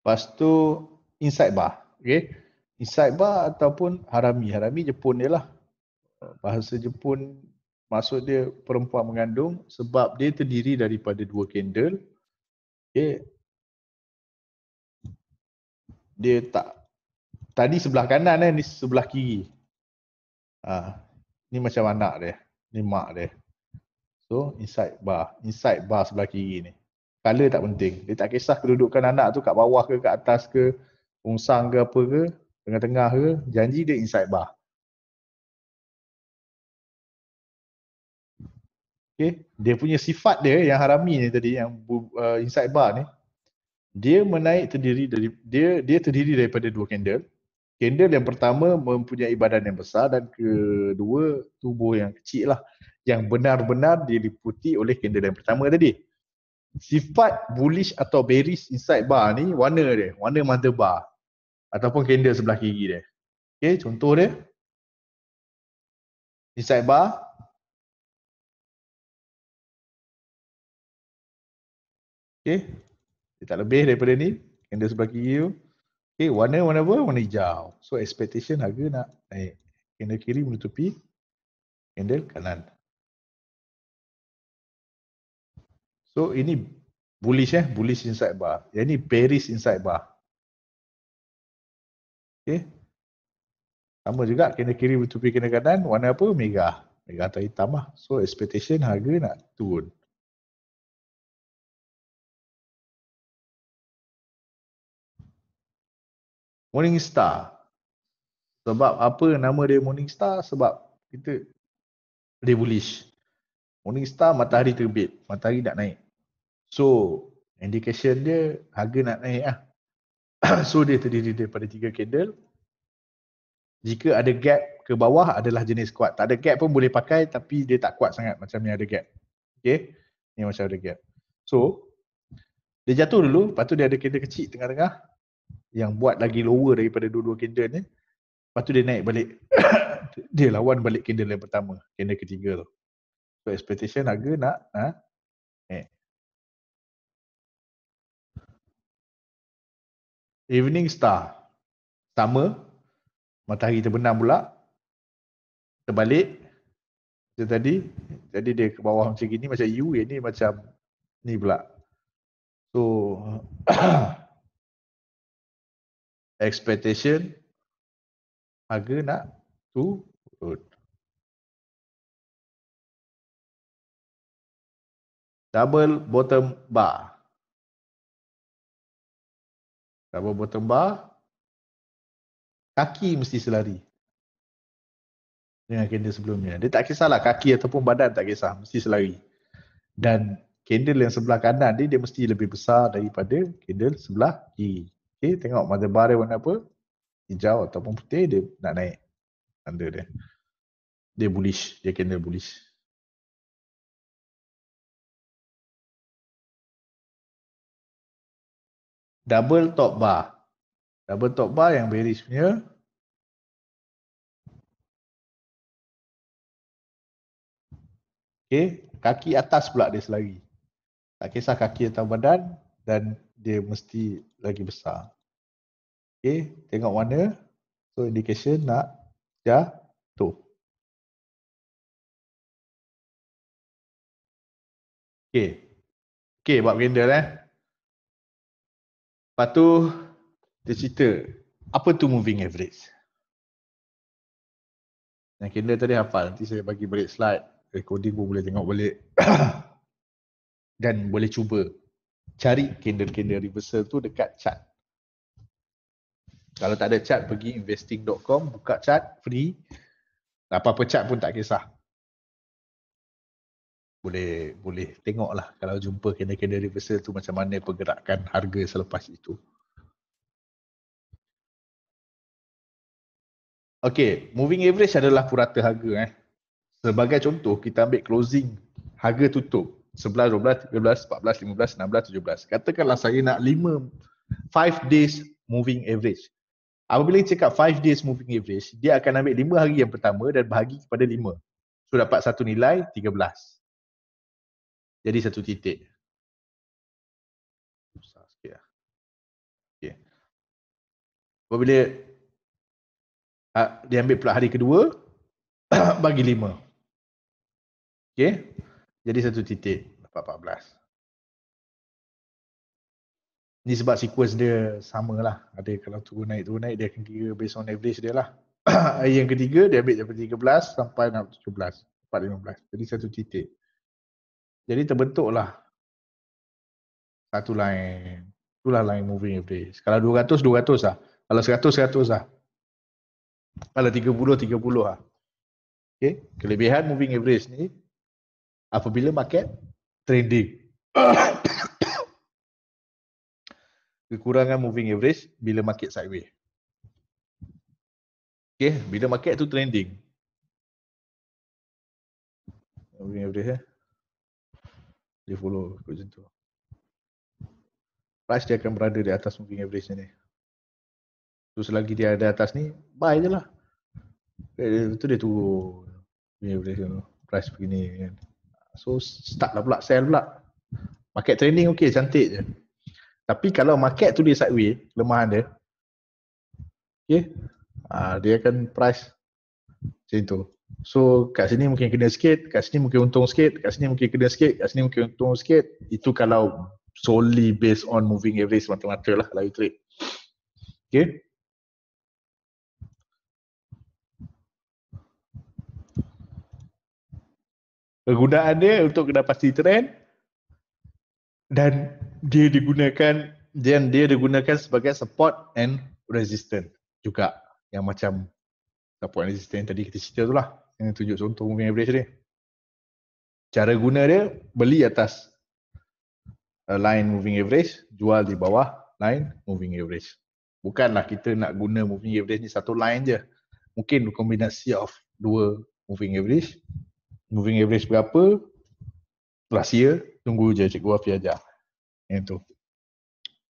Lepas tu inside bar. Okay. Inside bar ataupun harami. Harami Jepun dia Bahasa Jepun, maksud dia perempuan mengandung, sebab dia terdiri daripada dua candle. Okay. Dia tak, tadi sebelah kanan ni sebelah kiri. Ni macam anak dia, ni mak dia. So inside bar. Inside bar sebelah kiri ni. Color tak penting. Dia tak kisah kedudukan anak tu kat bawah ke, kat atas ke, pungsang ke apa ke, tengah-tengah ke, janji dia inside bar. Okay. Dia punya sifat dia yang harami ni tadi, yang inside bar ni, dia menaik terdiri dari, dia terdiri daripada dua candle. Candle yang pertama mempunyai badan yang besar dan kedua tubuh yang kecil yang benar-benar diliputi oleh candle yang pertama tadi. Sifat bullish atau bearish inside bar ni, warna dia, warna mother bar ataupun candle sebelah kiri dia. Okey, contoh dia inside bar. Okey, dia tak lebih daripada ni, candle sebelah kiri tu. Okey, warna apa? Warna hijau. So expectation harga nak naik. Candle kiri menutupi candle kanan. So ini bullish bullish inside bar. Yang ni bearish inside bar. Okey. Sama juga, kena kiri bertupi kena kanan, warna apa? Merah. Merah atau hitam So expectation harga nak turun. Morning Star. Sebab apa nama dia Morning Star? Sebab kita dia bullish. Morning Star, matahari terbit, matahari nak naik. So indication dia harga nak naik So dia terdiri daripada tiga candle. Jika ada gap ke bawah adalah jenis kuat. Tak ada gap pun boleh pakai, tapi dia tak kuat sangat macam ni ada gap. Okay, ni macam ada gap. So, dia jatuh dulu, lepas tu dia ada candle kecil tengah-tengah yang buat lagi lower daripada dua-dua candle ni. Lepas tu dia naik balik. Dia lawan balik candle yang pertama, candle ketiga tu. So, expectation harga nak Evening star sama, matahari terbenam pula, terbalik macam tadi. Jadi dia ke bawah macam gini, macam U, yang ni macam ni pula. So expectation harga nak turun. Double bottom bar. Double bottom bar, kaki mesti selari dengan candle sebelumnya. Dia tak kisahlah kaki ataupun badan, tak kisah, mesti selari. Dan candle yang sebelah kanan ni dia mesti lebih besar daripada candle sebelah kiri. Okey, tengok mother bar dia warna apa? Hijau ataupun putih, dia nak naik. Tanda dia. Dia bullish, dia candle bullish. Double top bar. Double top bar yang bearish punya. Okay. Kaki atas pula dia selari. Tak kisah kaki atau badan, dan dia mesti lagi besar. Okay. Tengok warna. So indication nak jatuh. Okay. Okay, buat candle Lepas tu, dia cerita, apa tu moving average? Yang candle tadi hafal, nanti saya bagi balik slide. Recording pun boleh tengok balik. Dan boleh cuba cari candle-candle reversal tu dekat chart. Kalau tak ada chart, pergi investing.com, buka chart, free. Apa-apa chart pun tak kisah. Boleh tengok lah kalau jumpa candle-candle reversal tu macam mana pergerakan harga selepas itu. Okay, moving average adalah purata harga. Sebagai contoh, kita ambil closing harga tutup 11, 12, 13, 14, 15, 16, 17. Katakanlah saya nak 5 days moving average. Apabila cakap 5 days moving average, dia akan ambil 5 hari yang pertama dan bahagi kepada 5. So dapat satu nilai 13. Jadi satu titik. Susah sikit lah. Okay. Apabila dia ambil pula hari kedua, bagi 5. Okay. Jadi satu titik. Dapat 14. Ni sebab sequence dia sama lah. Ada kalau turun naik, dia akan kira based on average dia lah. Yang ketiga, dia ambil daripada 13 sampai 17. Dapat 15. Jadi satu titik. Jadi terbentuklah satu line. Itulah line moving average. Kalau 200, 200 lah. Kalau 100, 100 lah. Kalau 30, 30 lah. Okay. Kelebihan moving average ni apabila market trending. Kekurangan moving average bila market sideways. Okay. Bila market tu trending. Moving average dia follow macam tu. Price dia akan berada di atas moving average ni. So selagi dia ada atas ni, buy je lah. Itu dia turun. Price begini. So start lah pula, sell pula. Market trending okey, cantik je. Tapi kalau market tu dia sideways, kelemahan dia. Okay. Dia akan price macam tu. So kat sini mungkin kena sikit, kat sini mungkin untung sikit, kat sini mungkin kena sikit, kat sini mungkin untung sikit. Itu kalau solely based on moving average mata-mata lah kalau you trade. Okay. Kegunaan dia untuk kena pasti trend, dan dia digunakan sebagai support and resistance juga, yang macam support and resistance tadi kita cerita tu lah. Yang tunjuk contoh moving average dia. Cara guna dia, beli atas line moving average, jual di bawah line moving average. Bukanlah kita nak guna moving average ni satu line je. mungkin kombinasi of dua moving average berapa last year, tunggu je Cikgu Afi ajar. Yang tu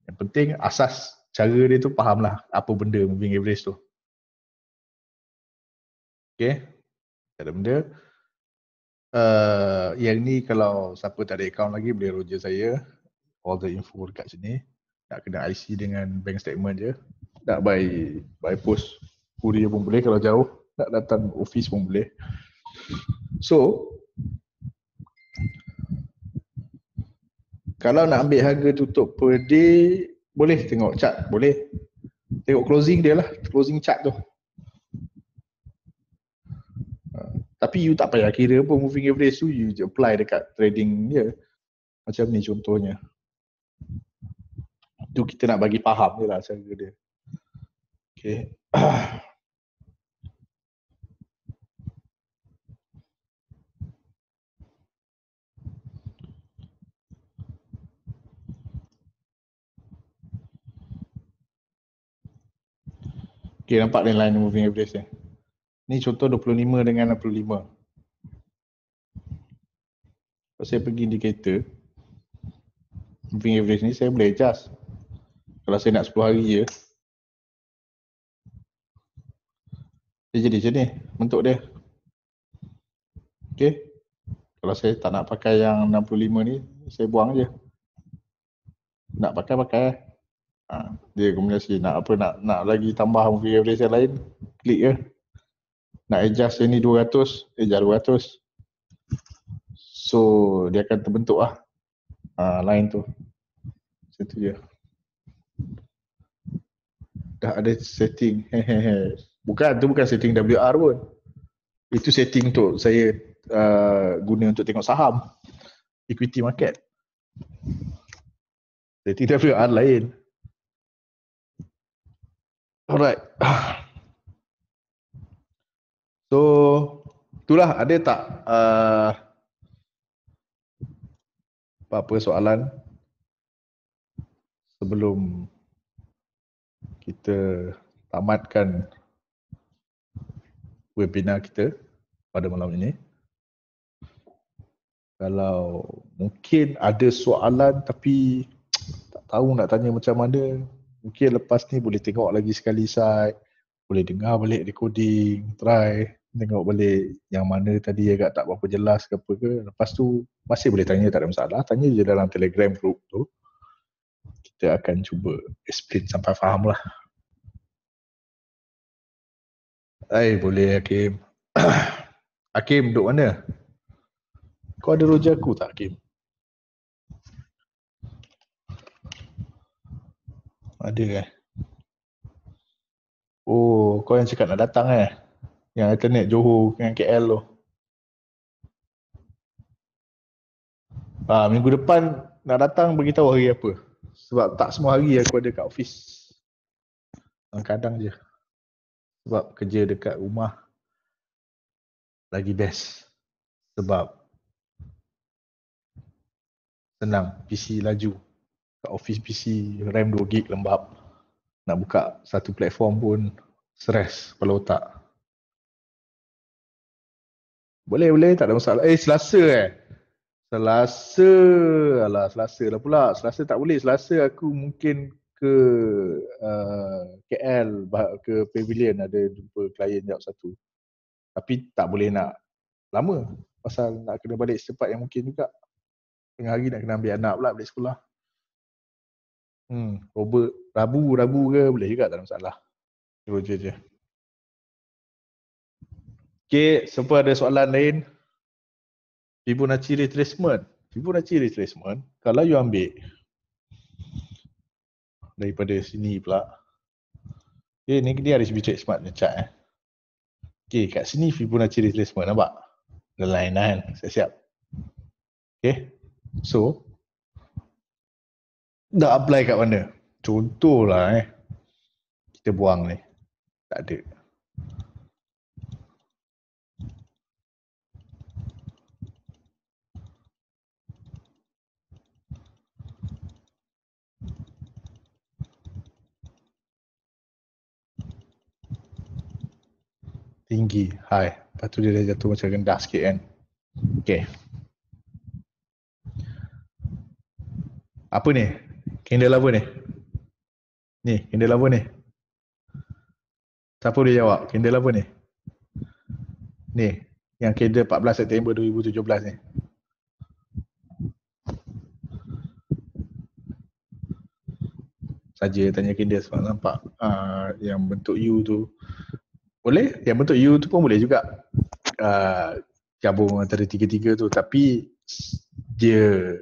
yang penting, asas cara dia tu fahamlah apa benda moving average tu. Okay, tak ada benda. Yang ni kalau siapa tak ada account lagi boleh roja saya, all the info dekat sini. Nak kena IC dengan bank statement je, nak by post courier pun boleh kalau jauh, nak datang office pun boleh. So kalau nak ambil harga tutup per day, boleh tengok chart, boleh tengok closing dia lah, closing chart tu. Tapi you tak payah kira pun moving average tu, you je apply dekat trading dia. Macam ni contohnya. Tu kita nak bagi faham je lah cara dia. Okay. Okay, nampak line moving average ni. Ni contoh 25 dengan 65. Kalau saya pergi indikator moving average ni, saya boleh adjust. Kalau saya nak 10 hari je, dia jadi macam ni bentuk dia. Okay, kalau saya tak nak pakai yang 65 ni, saya buang je. Nak pakai, pakai. Dia kombinasi nak apa, nak lagi tambah moving average yang lain, klik je. Nak adjust yang ni 200, adjust 200. So dia akan terbentuk lah line tu. Macam tu je. Dah ada setting. Bukan, tu bukan setting WR pun. Itu setting untuk saya guna untuk tengok saham equity market. Setting WR lain. Alright. So itulah, ada tak apa-apa soalan sebelum kita tamatkan webinar kita pada malam ini? Kalau mungkin ada soalan tapi tak tahu nak tanya macam mana, mungkin lepas ni boleh tengok lagi sekali site, boleh dengar balik recording, try tengok balik yang mana tadi agak tak berapa jelas ke apa ke. Lepas tu masih boleh tanya, tak ada masalah. Tanya je dalam Telegram group tu. Kita akan cuba explain sampai faham lah. Boleh Hakim. Hakim duduk mana? Kau ada roja aku tak, Hakim? Ada eh? Oh, kau yang cakap nak datang eh? Yang alternate Johor dengan KL tu. Minggu depan nak datang, beritahu hari apa. Sebab tak semua hari aku ada kat office. Kadang je. Sebab kerja dekat rumah lagi best. Sebab senang, PC laju. Kat office PC RAM 2 gig lembab. Nak buka satu platform pun stress kepala otak. Boleh tak ada masalah. Selasa eh? Selasa. Alah, Selasa lah pula. Selasa tak boleh. Selasa aku mungkin ke KL, ke Pavilion, ada jumpa klien jawab satu. Tapi tak boleh nak lama pasal nak kena balik secepat yang mungkin juga. Tengah hari nak kena ambil anak pula balik sekolah. Robert, Rabu ke boleh juga, tak ada masalah. Roja je. Okay, siapa ada soalan lain? Fibonacci retracement. Fibonacci retracement, kalau you ambil daripada sini pula. Ni dia RHB Tradesmart ni chart eh. Okay, kat sini Fibonacci retracement, nampak? The line kan, siap-siap. Okay, so nak apply kat mana? Contohlah kita buang ni. Tak ada. tinggi, high. Lepas tu dia dah jatuh macam rendah sikit kan. Okay. Apa ni? Candle apa ni? Ni, candle apa ni? Siapa boleh jawab? Candle apa ni? Ni, yang candle 14 September 2017 ni. Saja tanya candle sebab nampak yang bentuk U tu boleh, yang bentuk U tu pun boleh juga gabung antara tiga-tiga tu, tapi dia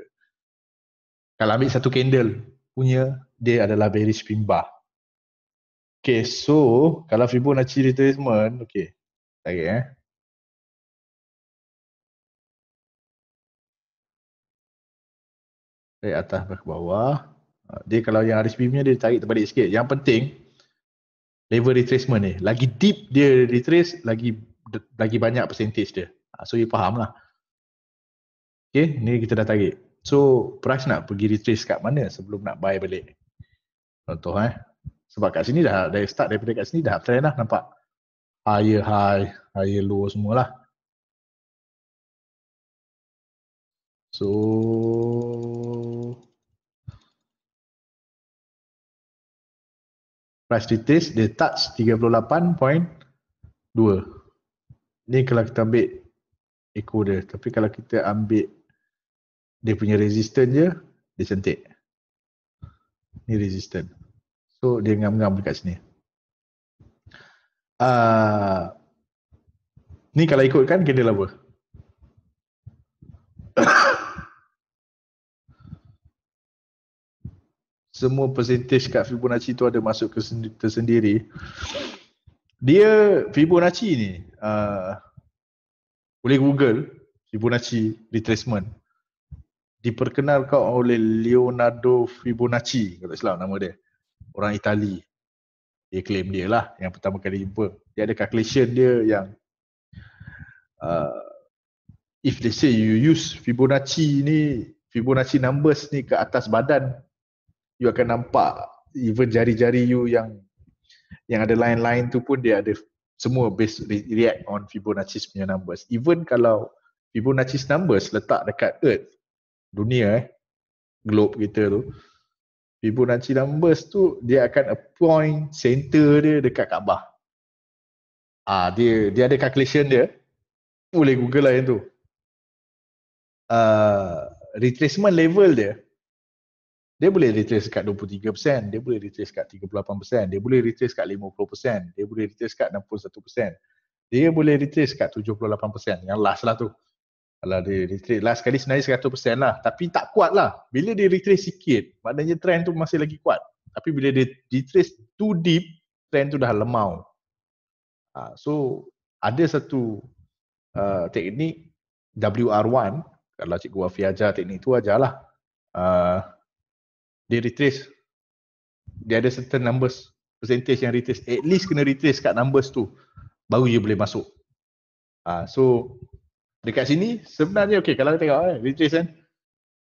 kalau ambil satu candle punya, dia adalah bearish spin bar. Okay, so kalau Fibonacci retracement, okay, tarik dari atas ke bawah. Dia kalau yang RHB punya dia tarik terbalik sikit. Yang penting level retracement ni, lagi deep dia retrace, lagi banyak percentage dia. So you faham lah. Okay, ni kita dah tarik. So price nak pergi retrace kat mana sebelum nak buy balik? Contoh sebab kat sini dah start daripada kat sini dah uptrend lah, nampak higher high, higher low semualah. So price retest dia touch 38.2. Ni kalau kita ambil ekor dia, tapi kalau kita ambil dia punya resistance je, dia cantik. Ni resistance. So dia ngam-ngam dekat sini. Ni kalau ikutkan candle apa? Semua percentage kat Fibonacci tu ada masuk tersendiri. Dia Fibonacci ni boleh Google Fibonacci retracement. Diperkenalkan oleh Leonardo Fibonacci, kalau tak salah nama dia. Orang Itali. Dia claim dia lah yang pertama kali jumpa. Dia ada calculation dia yang if they say you use Fibonacci ni, Fibonacci numbers ni ke atas badan, you akan nampak even jari-jari you yang ada line-line tu pun dia ada semua based react on Fibonacci punya numbers. Even kalau Fibonacci numbers letak dekat earth, dunia globe kita tu, Fibonacci numbers tu dia akan appoint center dia dekat Kaabah. Dia ada calculation dia. Boleh Google lah yang tu. Retracement level dia, dia boleh retrace kat 23%, dia boleh retrace kat 38%, dia boleh retrace kat 50%, dia boleh retrace kat 61%, dia boleh retrace kat 78%, yang last lah tu. Kalau dia retrace, last kali sebenarnya 100% lah, tapi tak kuat lah. Bila dia retrace sikit, maknanya trend tu masih lagi kuat. Tapi bila dia retrace too deep, trend tu dah lemau. So ada satu teknik WR1, kalau Cikgu Afi ajar teknik tu ajarlah. Dia retrace, dia ada certain numbers, percentage yang retrace, at least kena retrace kat numbers tu baru you boleh masuk. So dekat sini sebenarnya okay, kalau kita tengok retrace kan,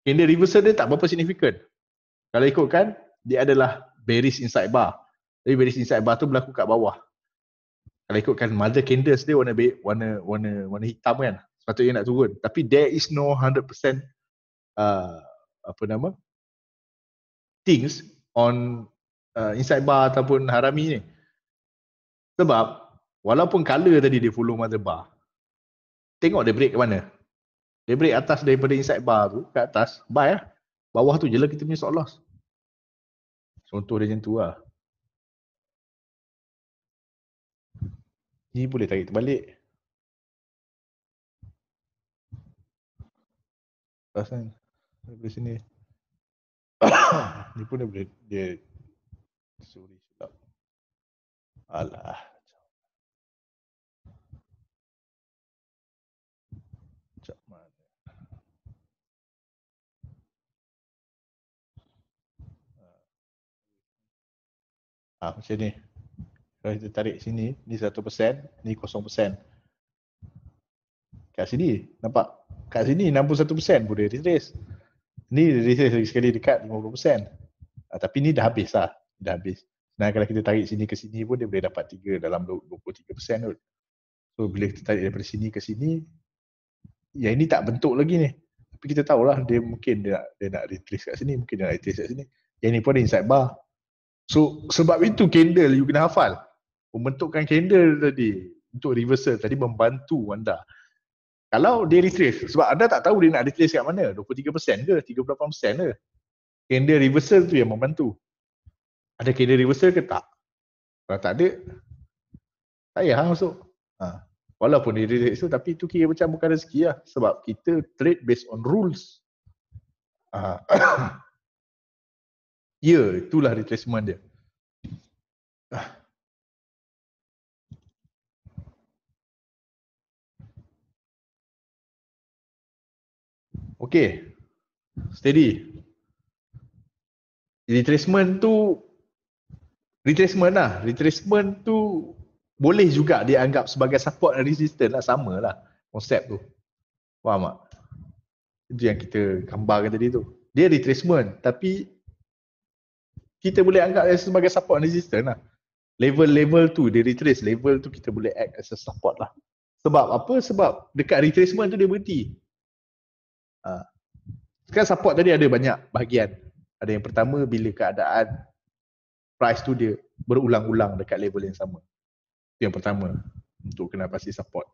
candle reversal dia tak berapa signifikan. Kalau ikutkan dia adalah bearish inside bar, tapi bearish inside bar tu berlaku kat bawah. Kalau ikutkan mother candles dia warna hitam kan, sepatutnya nak turun, tapi there is no 100% things on inside bar ataupun harami ni. Sebab walaupun color tadi dia follow mother bar, tengok dia break ke mana. Dia break atas daripada inside bar tu ke atas, buy lah. Bawah tu je lah kita punya stop loss. Contoh dia macam tu lah. Ni boleh tarik terbalik. Pasang dari sini. Ni pun dia sorry silap. Alah. Sekejap mana. Macam ni. Kalau kita tarik sini, ni 1%, ni 0%. Kat sini nampak? Kat sini 61% boleh retrace. Ni retrace lagi sekali dekat 50%. Tapi ni dah habis lah. Dah habis. Nah, kalau kita tarik sini ke sini pun dia boleh dapat 3 dalam 23% tu. So bila kita tarik daripada sini ke sini, yang ini tak bentuk lagi ni. Tapi kita tahulah dia mungkin dia nak retrace kat sini, mungkin dia nak retrace kat sini. Yang ni pun ada inside bar. So sebab itu candle you kena hafal. Pembentukan candle tadi untuk reversal tadi membantu anda. Kalau dia retrace, sebab anda tak tahu dia nak retrace kat mana, 23% ke, 38% ke. Candle reversal tu yang membantu. Ada candle reversal ke tak? Kalau tak ada, tak payah masuk. Ha. Walaupun dia retrace tu, tapi tu kira macam bukan rezeki lah. Sebab kita trade based on rules. Ha. Ya, yeah, itulah retracement dia. Okay, steady. Retracement tu boleh juga dianggap sebagai support dan resistance lah, sama lah konsep tu. Faham tak? Itu yang kita gambarkan tadi tu. Dia retracement tapi kita boleh anggap sebagai support dan resistance lah. Level-level tu dia retrace, level tu kita boleh act as a support lah. Sebab apa? Sebab dekat retracement tu dia berhenti. Ha. Sekarang support tadi ada banyak bahagian. Ada yang pertama bila keadaan price tu dia berulang-ulang dekat level yang sama. Itu yang pertama untuk kena pasti support.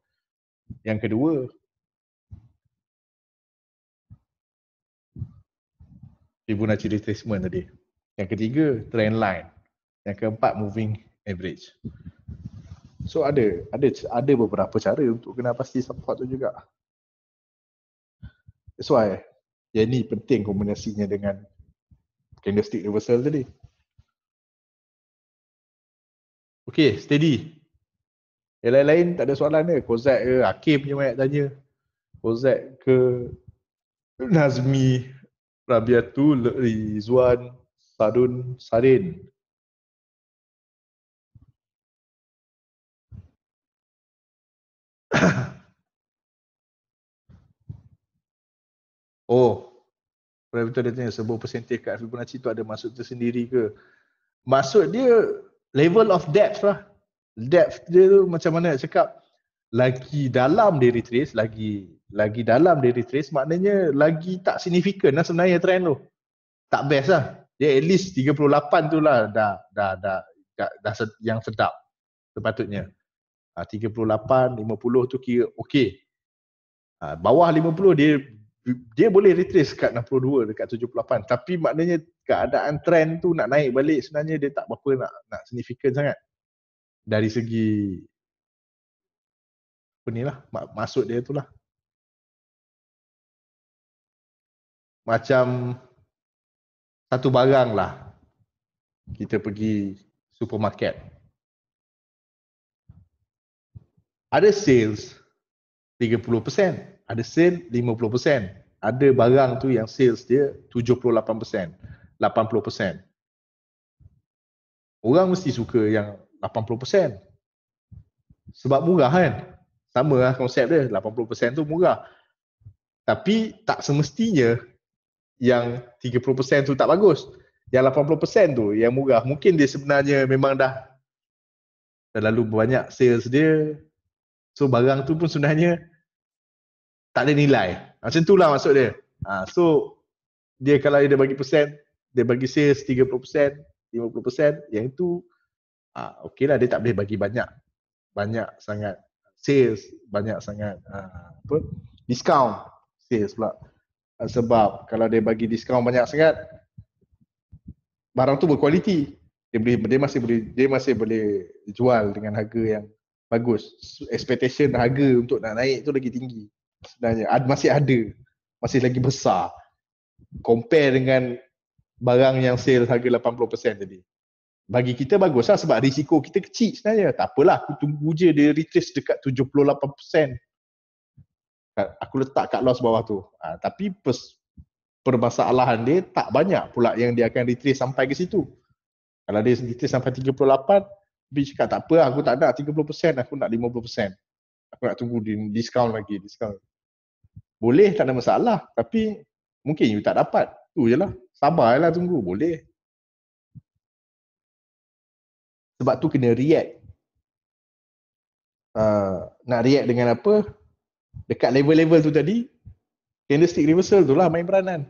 Yang kedua, Fibonacci retracement tadi. Yang ketiga, trend line. Yang keempat, moving average. So ada beberapa cara untuk kena pasti support tu juga. That's why yang ni penting kombinasinya dengan candlestick reversal tadi. Okay, steady. Yang lain-lain tak ada soalan ke? Kozak ke? Hakim je banyak tanya. Kozak ke? Nazmi, Rabiatul, Rizwan, Sadun, Sarin. Oh, betul dia tanya sebuah percentage kat Fibonacci tu ada maksud tersendiri ke? Maksud dia level of depth lah. Depth dia tu macam mana nak cakap, lagi dalam dia retrace, lagi dalam dia retrace maknanya lagi tak signifikan lah sebenarnya trend tu. Tak best lah. Dia at least 38 tu lah dah yang sedap sepatutnya. 38, 50 tu kira okey. Bawah 50 dia boleh retrace dekat 62, dekat 78, tapi maknanya keadaan trend tu nak naik balik sebenarnya dia tak berapa nak signifikan sangat dari segi apa ni lah, maksud dia tu lah. Macam satu barang lah, kita pergi supermarket, ada sales 30%, ada sale 50%, ada barang tu yang sales dia 78%, 80%. Orang mesti suka yang 80%. Sebab murah kan? Sama lah konsep dia, 80% tu murah. Tapi tak semestinya yang 30% tu tak bagus. Yang 80% tu yang murah, mungkin dia sebenarnya memang terlalu banyak sales dia. So barang tu pun sebenarnya tak ada nilai. Macam itulah maksud dia. So dia kalau dia bagi persen, dia bagi sales 30%, 50%, yang itu okey lah, dia tak boleh bagi banyak sangat sales, banyak sangat discount sales pula. Sebab kalau dia bagi discount banyak sangat, barang tu berkualiti. Dia masih boleh jual dengan harga yang bagus. Expectation harga untuk nak naik tu lagi tinggi. Sebenarnya masih lagi besar compare dengan barang yang sale harga 80% tadi. Bagi kita baguslah sebab risiko kita kecil sebenarnya. Tak apalah, aku tunggu je dia retrace dekat 78%, aku letak kat loss bawah tu. Tapi permasalahan dia tak banyak pula yang dia akan retrace sampai ke situ. Kalau dia retrace sampai 38, dia cakap tak apa, aku tak nak 30%, aku nak 50%. Aku nak tunggu diskaun lagi, Boleh, tak ada masalah. Tapi mungkin you tak dapat. Tu je lah. Sabar je lah tunggu. Boleh. Sebab tu kena react. nak react dengan apa dekat level-level tu tadi. Candlestick reversal tu lah main peranan.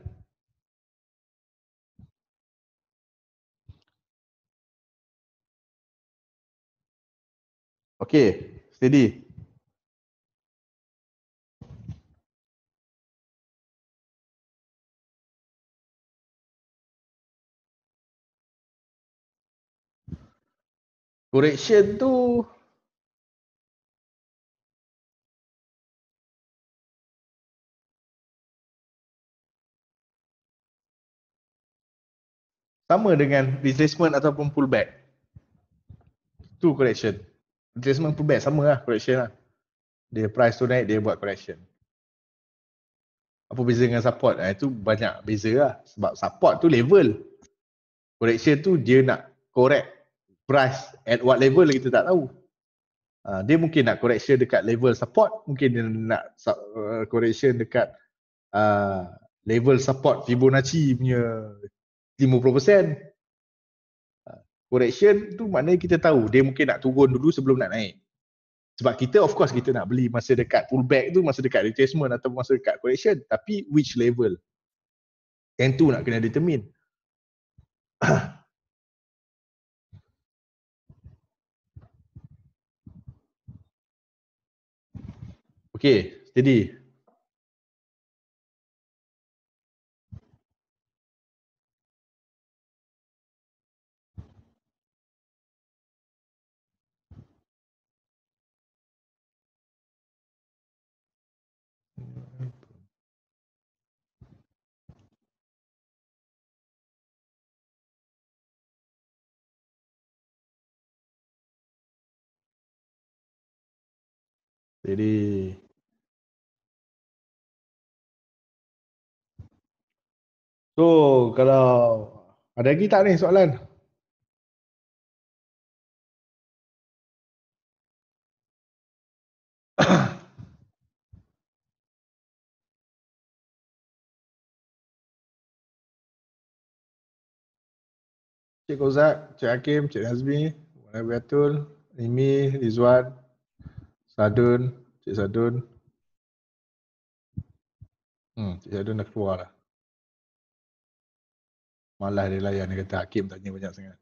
Okey, steady. Correction tu sama dengan retracement ataupun pullback. Tu correction. Retracement pullback sama lah correction lah. Dia price tu naik, dia buat correction. Apa beza dengan support? Itu banyak beza lah. Sebab support tu level. Correction tu dia nak correct price at what level kita tak tahu. Dia mungkin nak correction dekat level support, mungkin dia nak correction dekat level support Fibonacci punya 50%. Correction tu maknanya kita tahu dia mungkin nak turun dulu sebelum nak naik. Sebab kita of course kita nak beli masa dekat pullback tu, masa dekat retracement atau masa dekat correction, tapi which level? Yang tu nak kena determine. Okay, steady. Steady. So kalau ada lagi tak ni soalan? Cik Kozak, Cik Hakim, Cik Nazmi, Wan Abiatul, Rimi, Rizwan, Sadun, Cik Sadun. Cik Sadun dah keluar lah. Malah dia layan, dia kata Hakim tanya banyak sangat.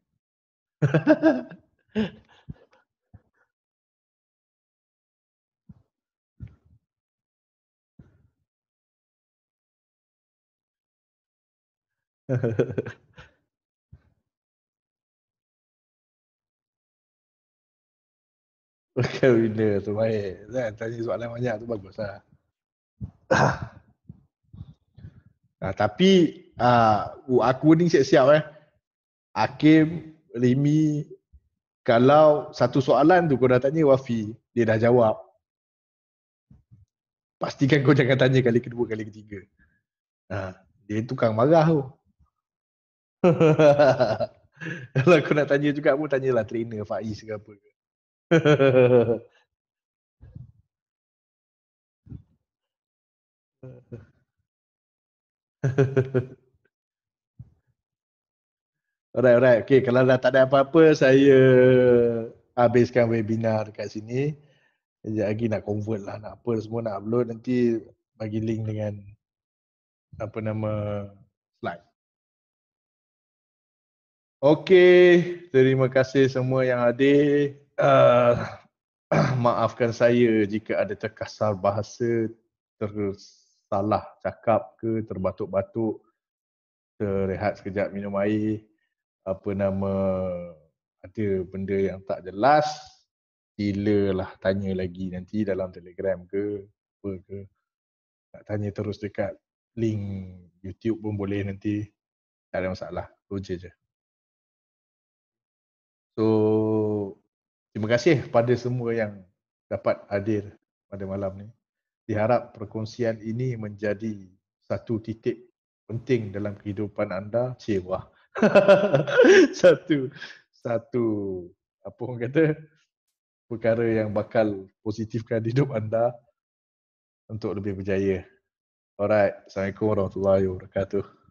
Bukan winner tu baik. Tanya soalan banyak tu bagus lah. Tapi aku ni siap-siap Hakim, Rimi, kalau satu soalan tu kau dah tanya Wafi, dia dah jawab, pastikan kau jangan tanya kali kedua, kali ketiga. Dia tukang marah tu. Kalau kau nak tanya juga pun, tanyalah trainer Faiz ke apa ke. Alright. Okay, kalau dah tak ada apa-apa, saya habiskan webinar dekat sini. Sekejap lagi nak convert lah, nak apa semua nak upload. Nanti bagi link dengan apa nama slide. Okay, terima kasih semua yang hadir. Maafkan saya jika ada terkasar bahasa, tersalah cakap ke, terbatuk-batuk. Rehat sekejap, minum air. Apa nama, ada benda yang tak jelas, silalah tanya lagi nanti dalam Telegram ke apa ke. Nak tanya terus dekat link YouTube pun boleh nanti, tak ada masalah, roger je. So terima kasih pada semua yang dapat hadir pada malam ni. Diharap perkongsian ini menjadi satu titik penting dalam kehidupan anda. Cewah. Satu apa orang kata, perkara yang bakal positifkan hidup anda untuk lebih berjaya. Alright, Assalamualaikum warahmatullahi wabarakatuh.